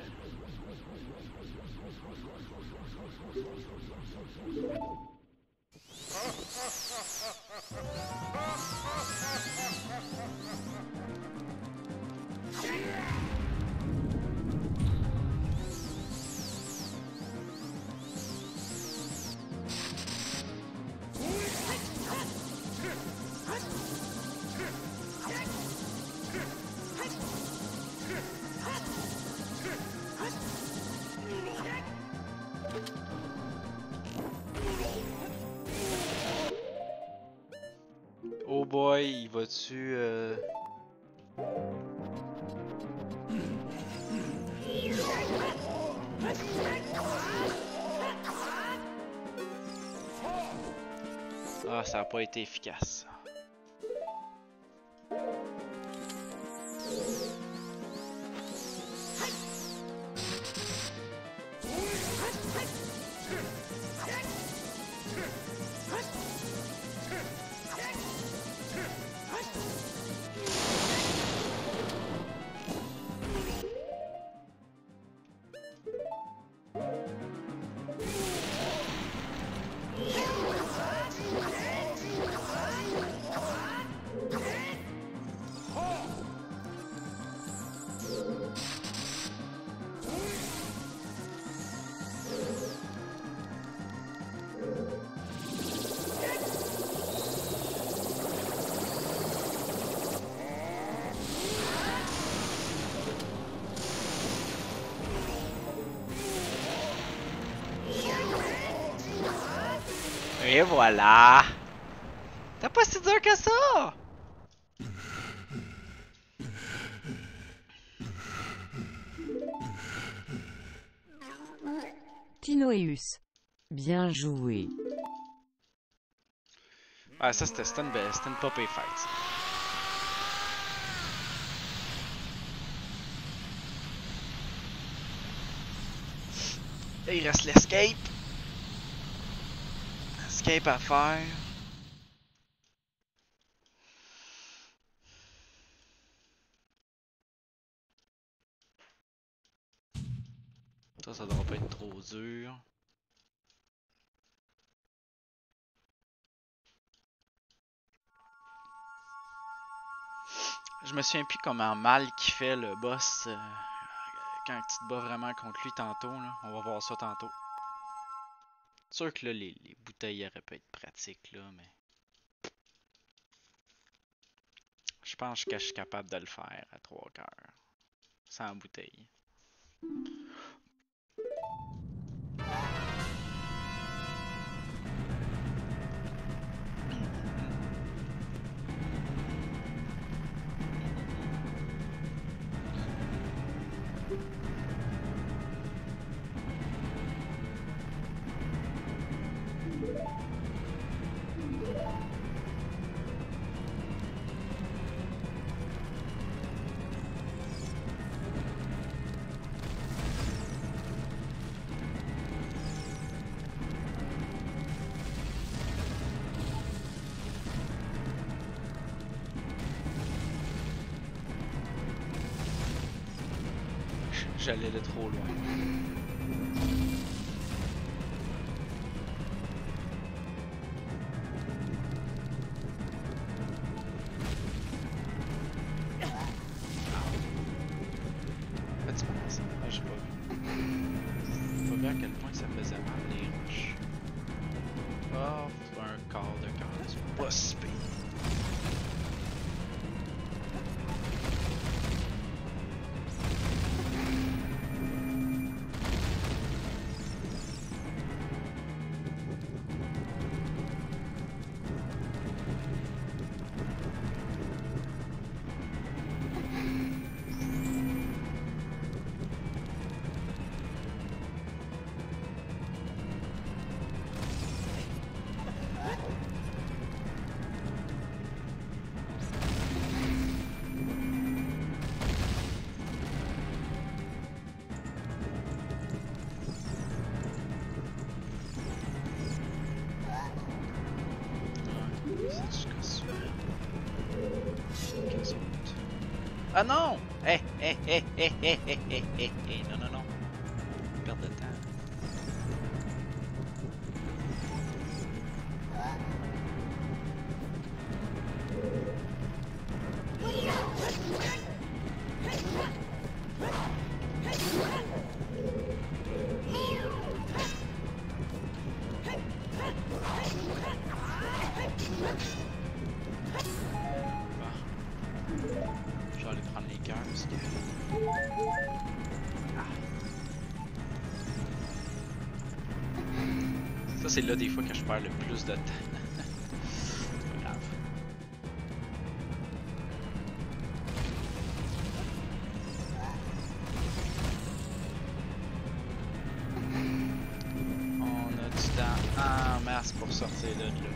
Oh boy, il va-tu... Euh... Ah, ça n'a pas été efficace. Et voilà! T'as pas si dur que ça! Tinoeus. Bien joué. Ouais, ça c'était une pas pire fight. Là, il reste l'escape. Escape à faire. Ça, ça devrait pas être trop dur. Je me souviens plus comment mal qu'il fait le boss euh, quand tu te bats vraiment contre lui tantôt. Là. On va voir ça tantôt. C'est sûr que là, les, les bouteilles auraient pu être pratiques, là, mais. Je pense que je suis capable de le faire à trois cœurs. Sans bouteille. J'allais de trop loin. Ah, tu penses ça? Ah, j'ai pas vu. Faut bien à quel point ça faisait mal les roches. Oh, faut un quart de quart. C'est pas si pire. Ah non! Eh, eh, eh, eh, eh, eh, eh, eh, eh, non, non, non. Perte de temps. C'est là des fois que je perds le plus de temps. C'est pas grave. On a du temps en masse pour sortir de là.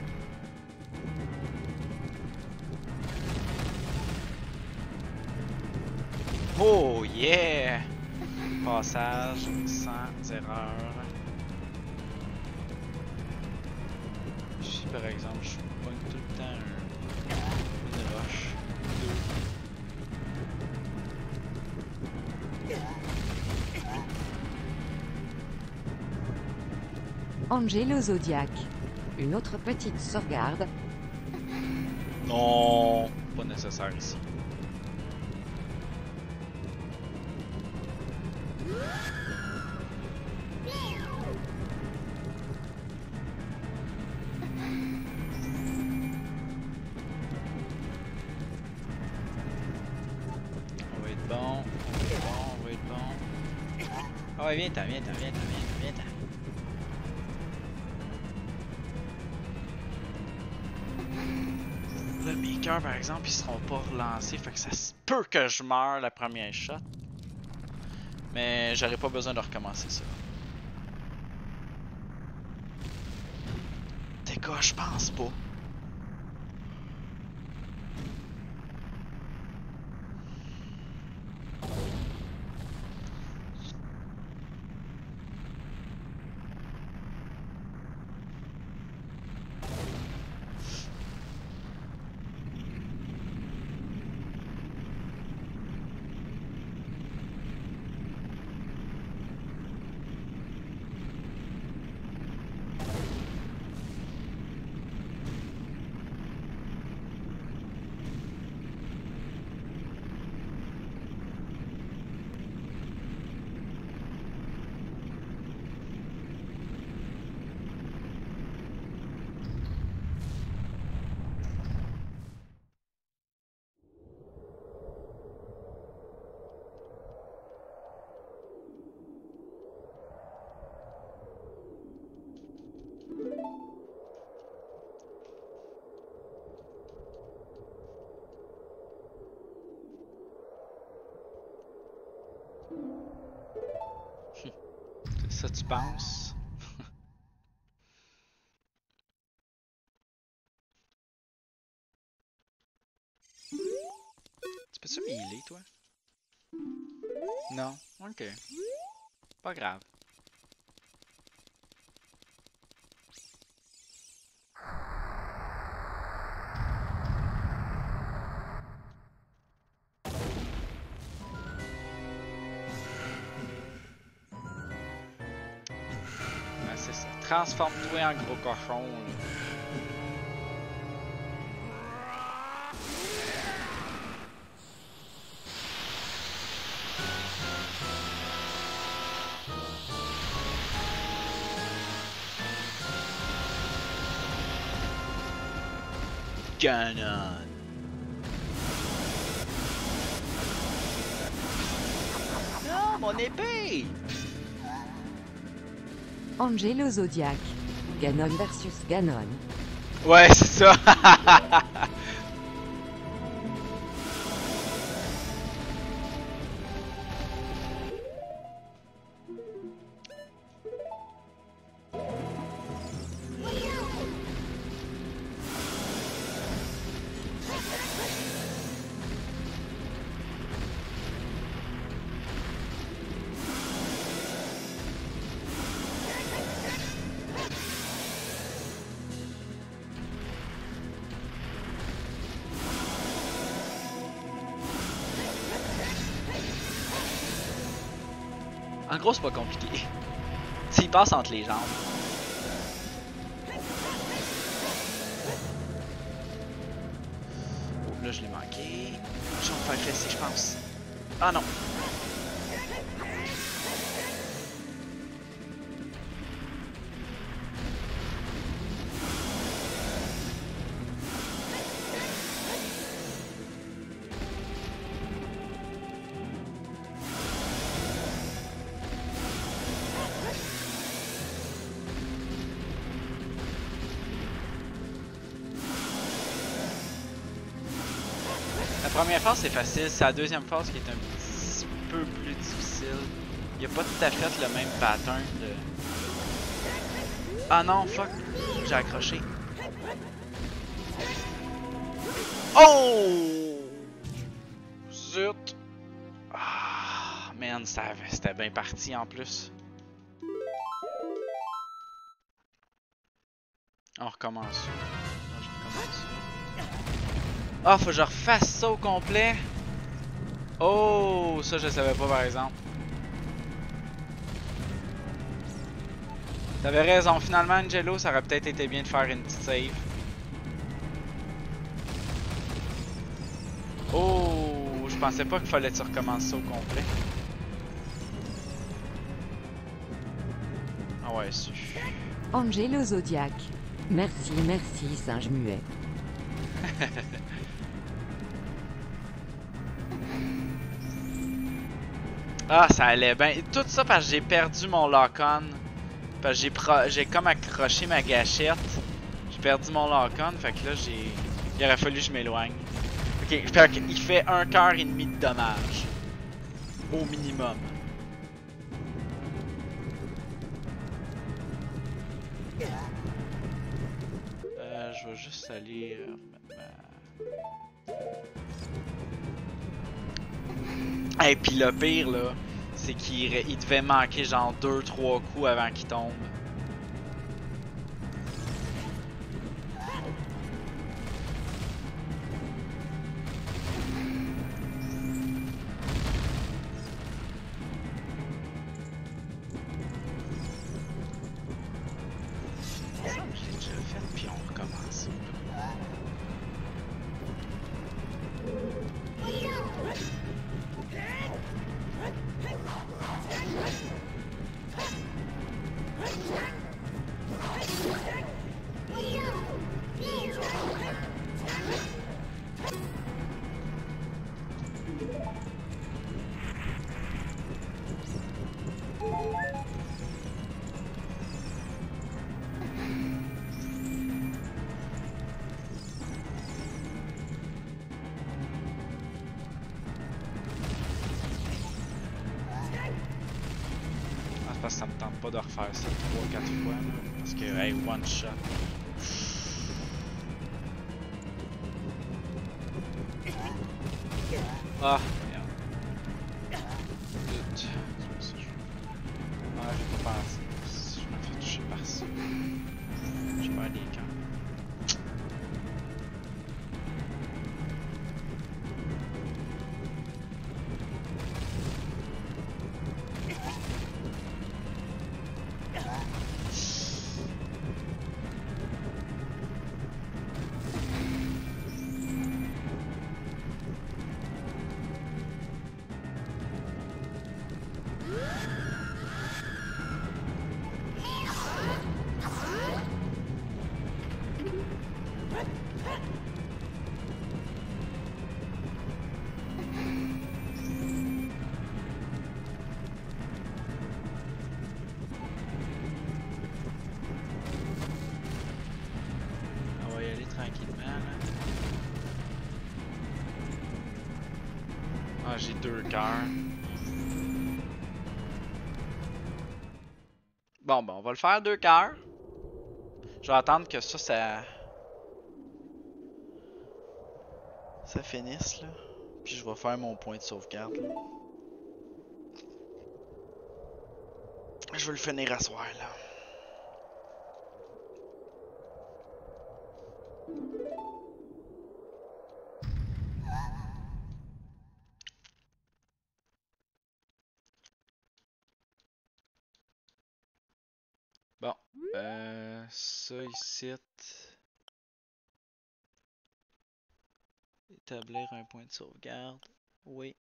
Oh yeah! Passage sans erreur. Par exemple, je pogne tout le temps un... une roche. Angelo Zodiac. Une autre petite sauvegarde. Non, pas nécessaire ici. Viens, viens, viens, viens, viens, viens. Là, mes cœurs, par exemple, ils seront pas relancés, fait que ça se peut que je meure la première shot. Mais j'aurais pas besoin de recommencer ça. T'es quoi, je pense pas. Ça tu penses? Tu peux-tu m'healer, toi? Non? Ok. Pas grave. Transforme-toi en gros cochon. Ganon. Non, mon épée! Angelo Zodiac. Ganon versus Ganon. Ouais, c'est ça. En gros, c'est pas compliqué. S'il passe entre les jambes. Là, je l'ai manqué. Je vais me faire classer, je pense. Ah non! La première phase c'est facile, c'est la deuxième phase qui est un petit peu plus difficile. Il n'y a pas tout à fait le même pattern de... Ah non, fuck! J'ai accroché. Oh! Zut! Ah, man, c'était bien parti en plus. On recommence. Je recommence. Ah, oh, faut que je refasse ça au complet. Oh, ça je savais pas par exemple. T'avais raison, finalement Angelo, ça aurait peut-être été bien de faire une petite save. Oh, je pensais pas qu'il fallait que tu recommences ça au complet. Ah ouais, c'est... Angelo Zodiac. Merci, merci singe muet. Ah, ça allait bien. Tout ça parce que j'ai perdu mon lock-on. Parce que j'ai comme accroché ma gâchette. J'ai perdu mon lock-on. Fait que là, j'ai... Il aurait fallu que je m'éloigne. Ok, fait qu'il fait un cœur et demi de dommages. Au minimum. Euh, je vais juste aller... Euh, Et hey, puis le pire là, c'est qu'il il devait manquer genre deux trois coups avant qu'il tombe. pas de refaire ça trois quatre fois là, parce que hey, one shot. Ah merde. Putain, c'est pas ça. Ah, j'ai pas pensé. Si je me fais toucher par ça, je vais aller quand. J'ai deux cœurs. Bon, ben on va le faire deux cœurs. Je vais attendre que ça, ça... ça finisse, là. Puis je vais faire mon point de sauvegarde, là. Je vais le finir à soir, là. Ça ici, établir un point de sauvegarde, oui.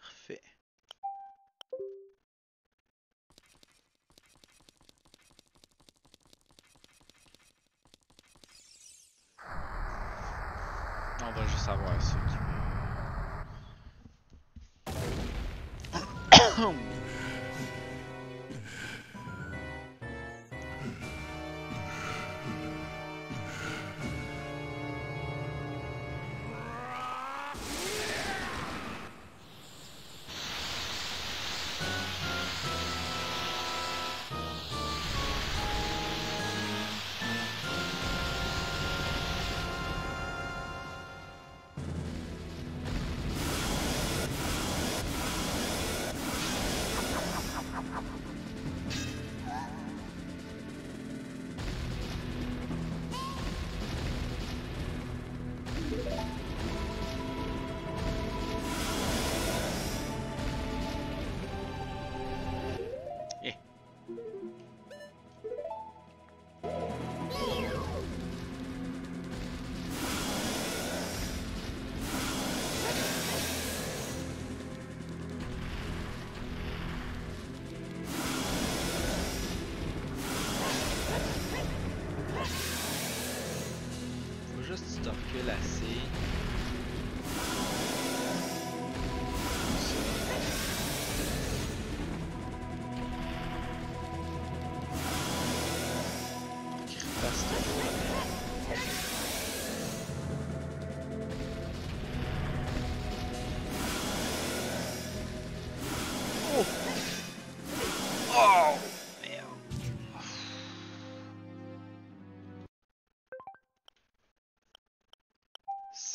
Parfait. On va juste avoir ça qui... Home.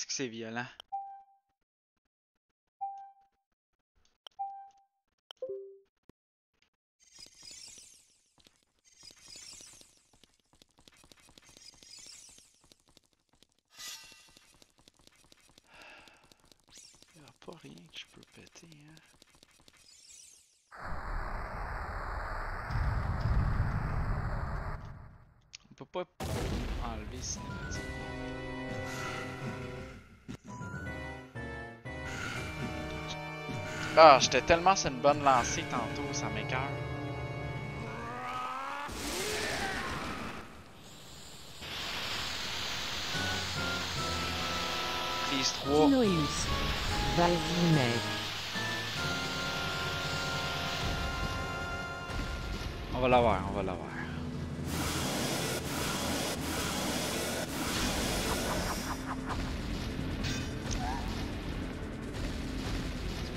C'est violent. Il n'y a pas rien que je peux péter, hein. On peut pas enlever cinématique. Ah, j'étais tellement sur une bonne lancée tantôt, ça m'écoeure. Prise trois. Vas-y, mec. On va l'avoir, on va l'avoir.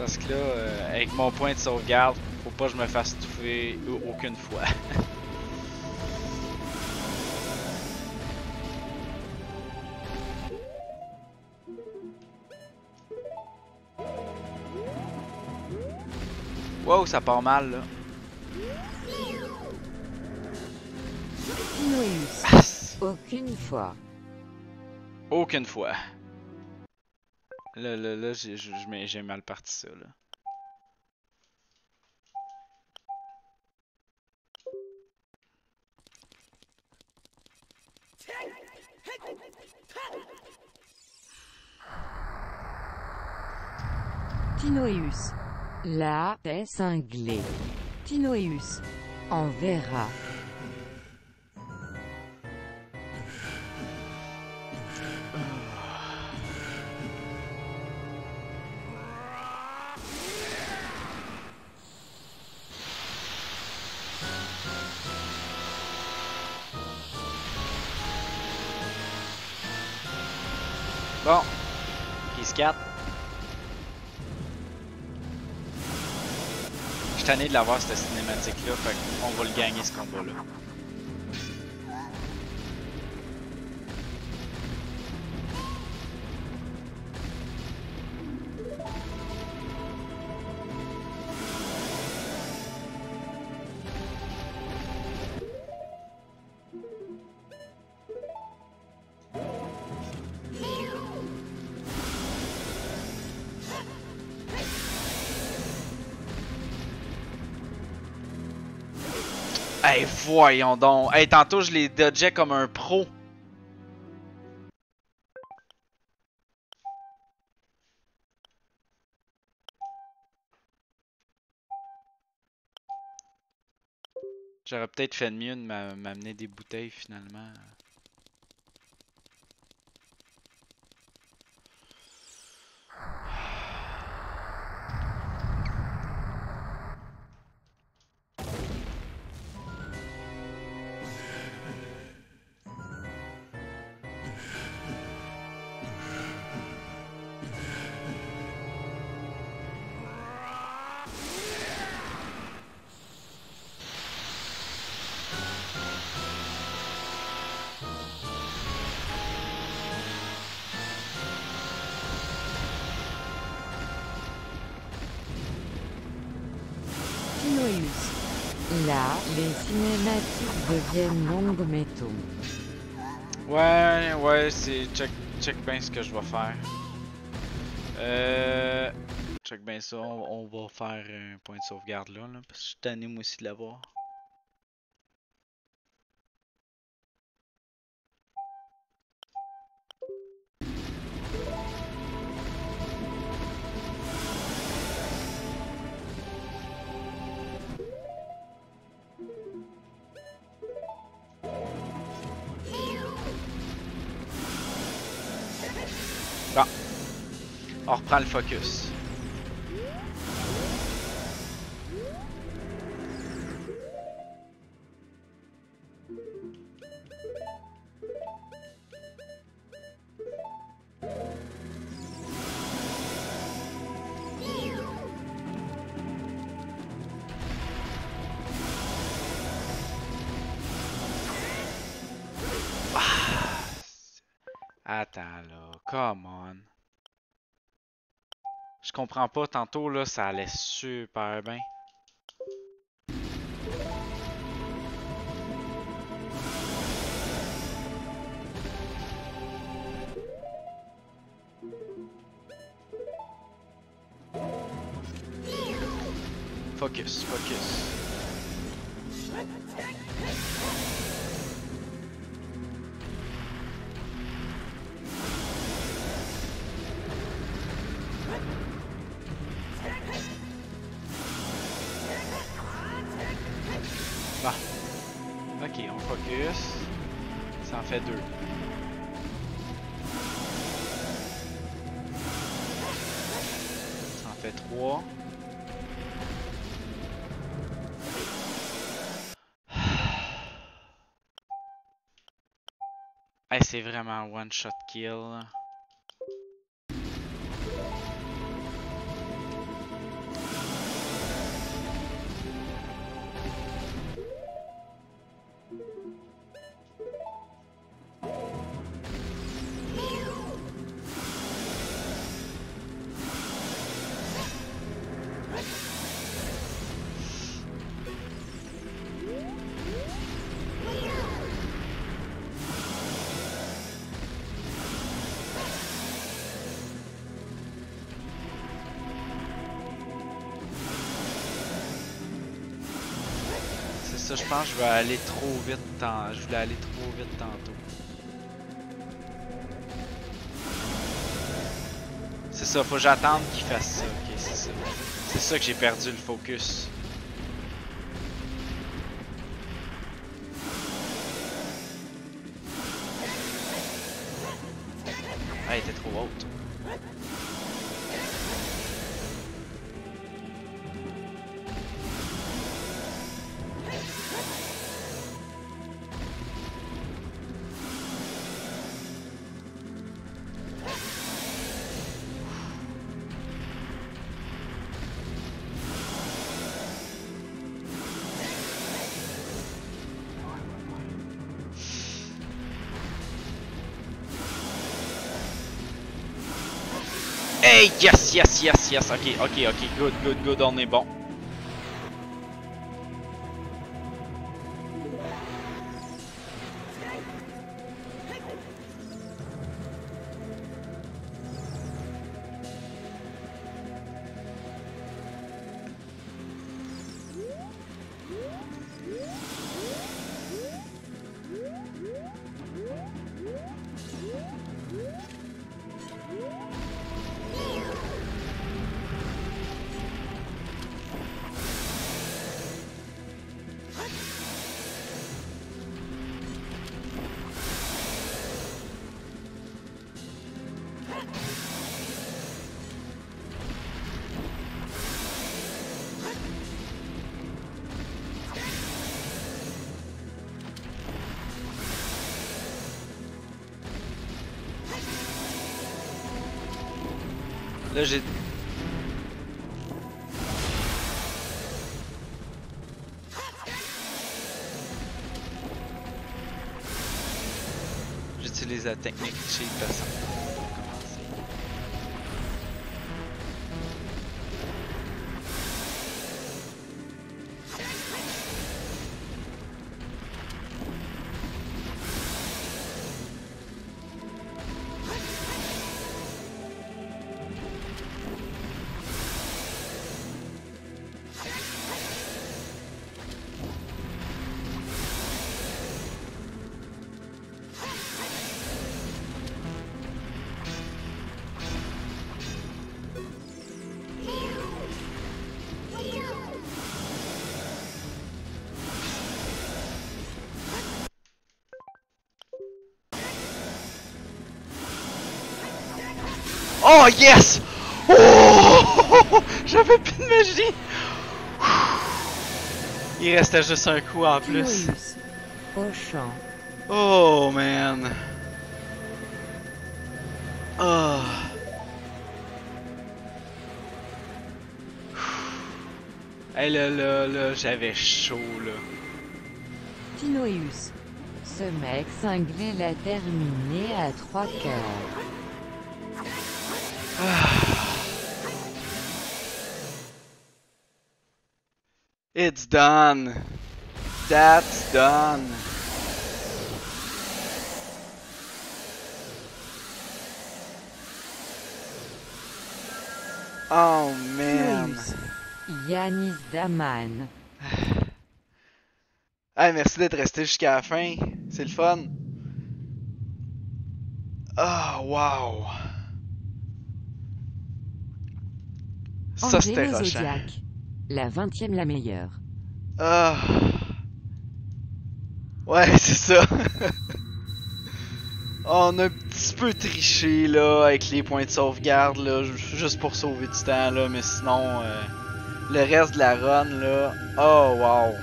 parce que là, euh, avec mon point de sauvegarde, faut pas que je me fasse touffer aucune fois. Wow, ça part mal là. Ah, aucune fois. Aucune fois. Là, là, là, j'ai, j'ai, j'ai mal parti ça là. Tinoeus. La est cinglée. Tinoeus. En verra. Bon, qui se capte. Je suis tanné de l'avoir cette cinématique là, fait qu'on va le gagner ce combat là. Hey, voyons donc. Hey, tantôt je les dodgeais comme un pro. J'aurais peut-être fait de mieux de m'amener des bouteilles finalement. Là, les cinématiques deviennent longues, mettons. Ouais, ouais, c'est... Check, check bien ce que je vais faire. Euh... Check bien ça, on, on va faire un point de sauvegarde là, là parce que je suis tanné moi aussi de l'avoir. Bon, on reprend le focus. Attends là, come on. Je comprends pas, tantôt là, ça allait super bien. Focus, focus. Ça en fait deux. Ça en fait trois. Hey, c'est vraiment un one shot kill. ça, je pense que je vais aller trop vite tant... Je voulais aller trop vite tantôt. C'est ça, faut que j'attende qu'il fasse ça. Ok, c'est ça. C'est ça que j'ai perdu le focus. Ah, elle était trop haute. Hey, yes, yes, yes, yes, ok, ok, ok, good, good, good, on est bon. Là j'ai... J'utilise la technique cheat passant pour commencer. Oh yes! Oh, oh, oh, j'avais plus de magie! Il restait juste un coup en plus. Oh man! Oh. Hey là là là, j'avais chaud là. Tinoeus. Ce mec cinglé l'a terminé à trois cœurs. It's done. That's done. Oh man. Yannick Daman. Hey, merci d'être resté jusqu'à la fin. C'est le fun. Oh wow. Ça c'était rushant. La vingtième la meilleure. Ah. Ouais, c'est ça. On a un petit peu triché là avec les points de sauvegarde là, juste pour sauver du temps là, mais sinon euh, le reste de la run là, oh wow.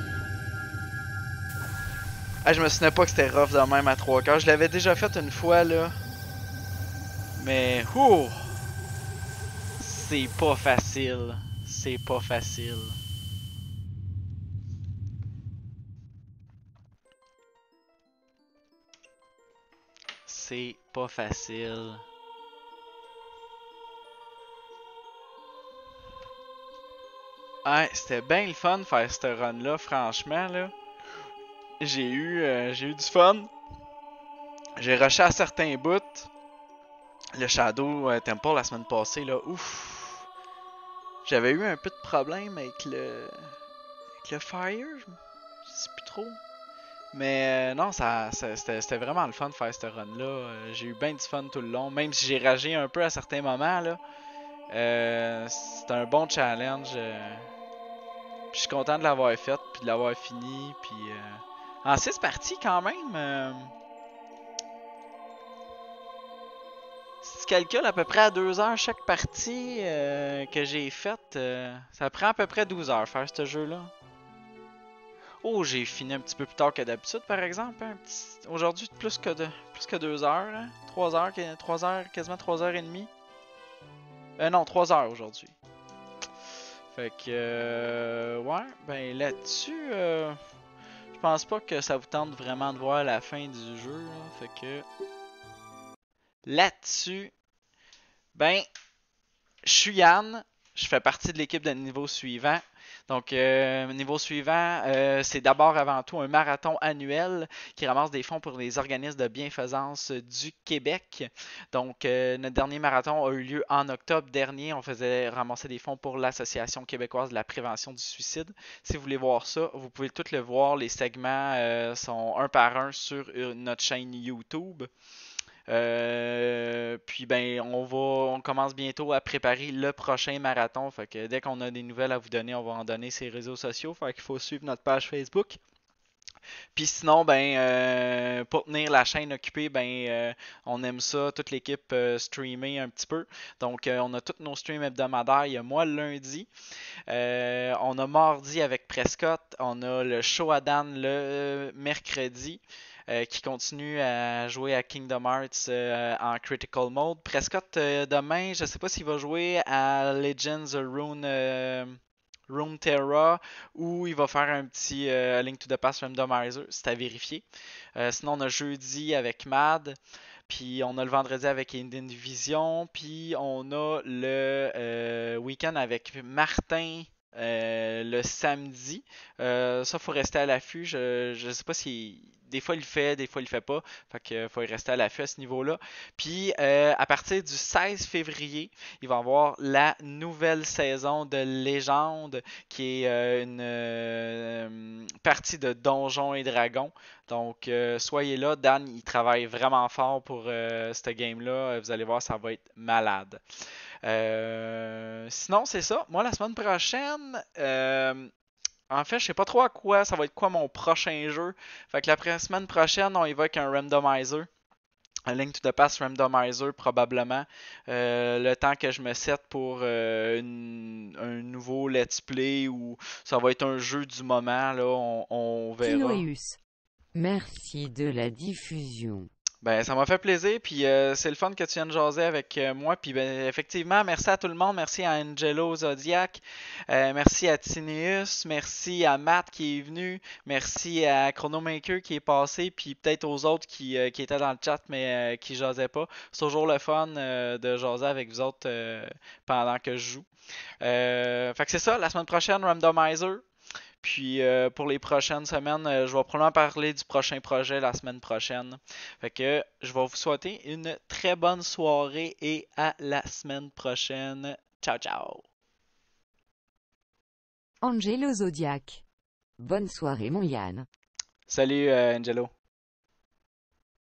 Ah, je me souvenais pas que c'était rough de même à trois quarts. Je l'avais déjà fait une fois là. Mais ouh. C'est pas facile, c'est pas facile. C'est pas facile. Ouais, c'était bien le fun faire ce run-là, franchement là. J'ai eu, euh, j'ai eu du fun. J'ai rushé à certains bouts. Le Shadow Temple la semaine passée là, ouf. J'avais eu un peu de problème avec le, avec le fire, je sais plus trop. Mais euh, non, ça, ça, c'était vraiment le fun de faire ce run-là. Euh, j'ai eu bien du fun tout le long, même si j'ai ragé un peu à certains moments. là euh, C'était un bon challenge. Euh, je suis content de l'avoir fait, puis de l'avoir fini. Puis, euh, en six parties quand même. Euh, si tu calcules à peu près à deux heures chaque partie euh, que j'ai faite, euh, ça prend à peu près douze heures faire ce jeu-là. Oh, j'ai fini un petit peu plus tard que d'habitude, par exemple. Hein? Petit... Aujourd'hui, plus que de... plus que deux heures. Hein? trois heures, trois heures, quasiment trois heures et demie. Euh, non, trois heures aujourd'hui. Fait que... Euh... Ouais, ben là-dessus... Euh... Je pense pas que ça vous tente vraiment de voir la fin du jeu. Là. Fait que... Là-dessus... Ben... Je suis Yann. Je fais partie de l'équipe de Niveau Suivant. Donc, euh, Niveau Suivant, euh, c'est d'abord avant tout un marathon annuel qui ramasse des fonds pour les organismes de bienfaisance du Québec. Donc, euh, notre dernier marathon a eu lieu en octobre dernier. On faisait ramasser des fonds pour l'Association québécoise de la prévention du suicide. Si vous voulez voir ça, vous pouvez tout le voir. Les segments euh, sont un par un sur notre chaîne YouTube. Euh, puis ben on va on commence bientôt à préparer le prochain marathon. Fait que dès qu'on a des nouvelles à vous donner, on va en donner sur les réseaux sociaux. Fait qu'il faut suivre notre page Facebook. Puis sinon, ben euh, pour tenir la chaîne occupée, ben euh, on aime ça, toute l'équipe euh, streamer un petit peu. Donc euh, on a tous nos streams hebdomadaires. Il y a moi le lundi. Euh, on a mardi avec Prescott. On a le show à Dan le mercredi. Euh, qui continue à jouer à Kingdom Hearts euh, en Critical Mode. Prescott, euh, demain, je ne sais pas s'il va jouer à Legends of Rune, euh, Runeterra ou il va faire un petit euh, Link to the Past Randomizer, c'est à vérifier. Euh, sinon, on a jeudi avec Mad, puis on a le vendredi avec Indivision, puis on a le euh, week-end avec Martin. Euh, le samedi, euh, ça faut rester à l'affût. Je, je sais pas si des fois il le fait, des fois il le fait pas. Fait que faut y rester à l'affût à ce niveau-là. Puis euh, à partir du seize février, il va y avoir la nouvelle saison de Légende, qui est euh, une euh, partie de Donjons et Dragons. Donc euh, soyez là, Dan, il travaille vraiment fort pour euh, cette game-là. Vous allez voir, ça va être malade. Euh, sinon, c'est ça. Moi, la semaine prochaine, euh, en fait, je sais pas trop à quoi ça va être quoi mon prochain jeu. Fait que la semaine prochaine, on évoque un randomizer. Un Link to the Past randomizer, probablement. Euh, le temps que je me set pour euh, une, un nouveau let's play ou ça va être un jeu du moment, là, on, on verra. Kinoïus, merci de la diffusion. Ben, ça m'a fait plaisir, puis euh, c'est le fun que tu viennes jaser avec euh, moi, puis ben, effectivement, merci à tout le monde, merci à Angelo Zodiac, euh, merci à Tineus, merci à Matt qui est venu, merci à Chronomaker qui est passé, puis peut-être aux autres qui, euh, qui étaient dans le chat, mais euh, qui jasaient pas. C'est toujours le fun euh, de jaser avec vous autres euh, pendant que je joue. Euh, fait que c'est ça, la semaine prochaine, Randomizer. Puis euh, pour les prochaines semaines, euh, je vais probablement parler du prochain projet la semaine prochaine. Fait que je vais vous souhaiter une très bonne soirée et à la semaine prochaine. Ciao, ciao! Angelo Zodiac. Bonne soirée, mon Yann. Salut, euh, Angelo.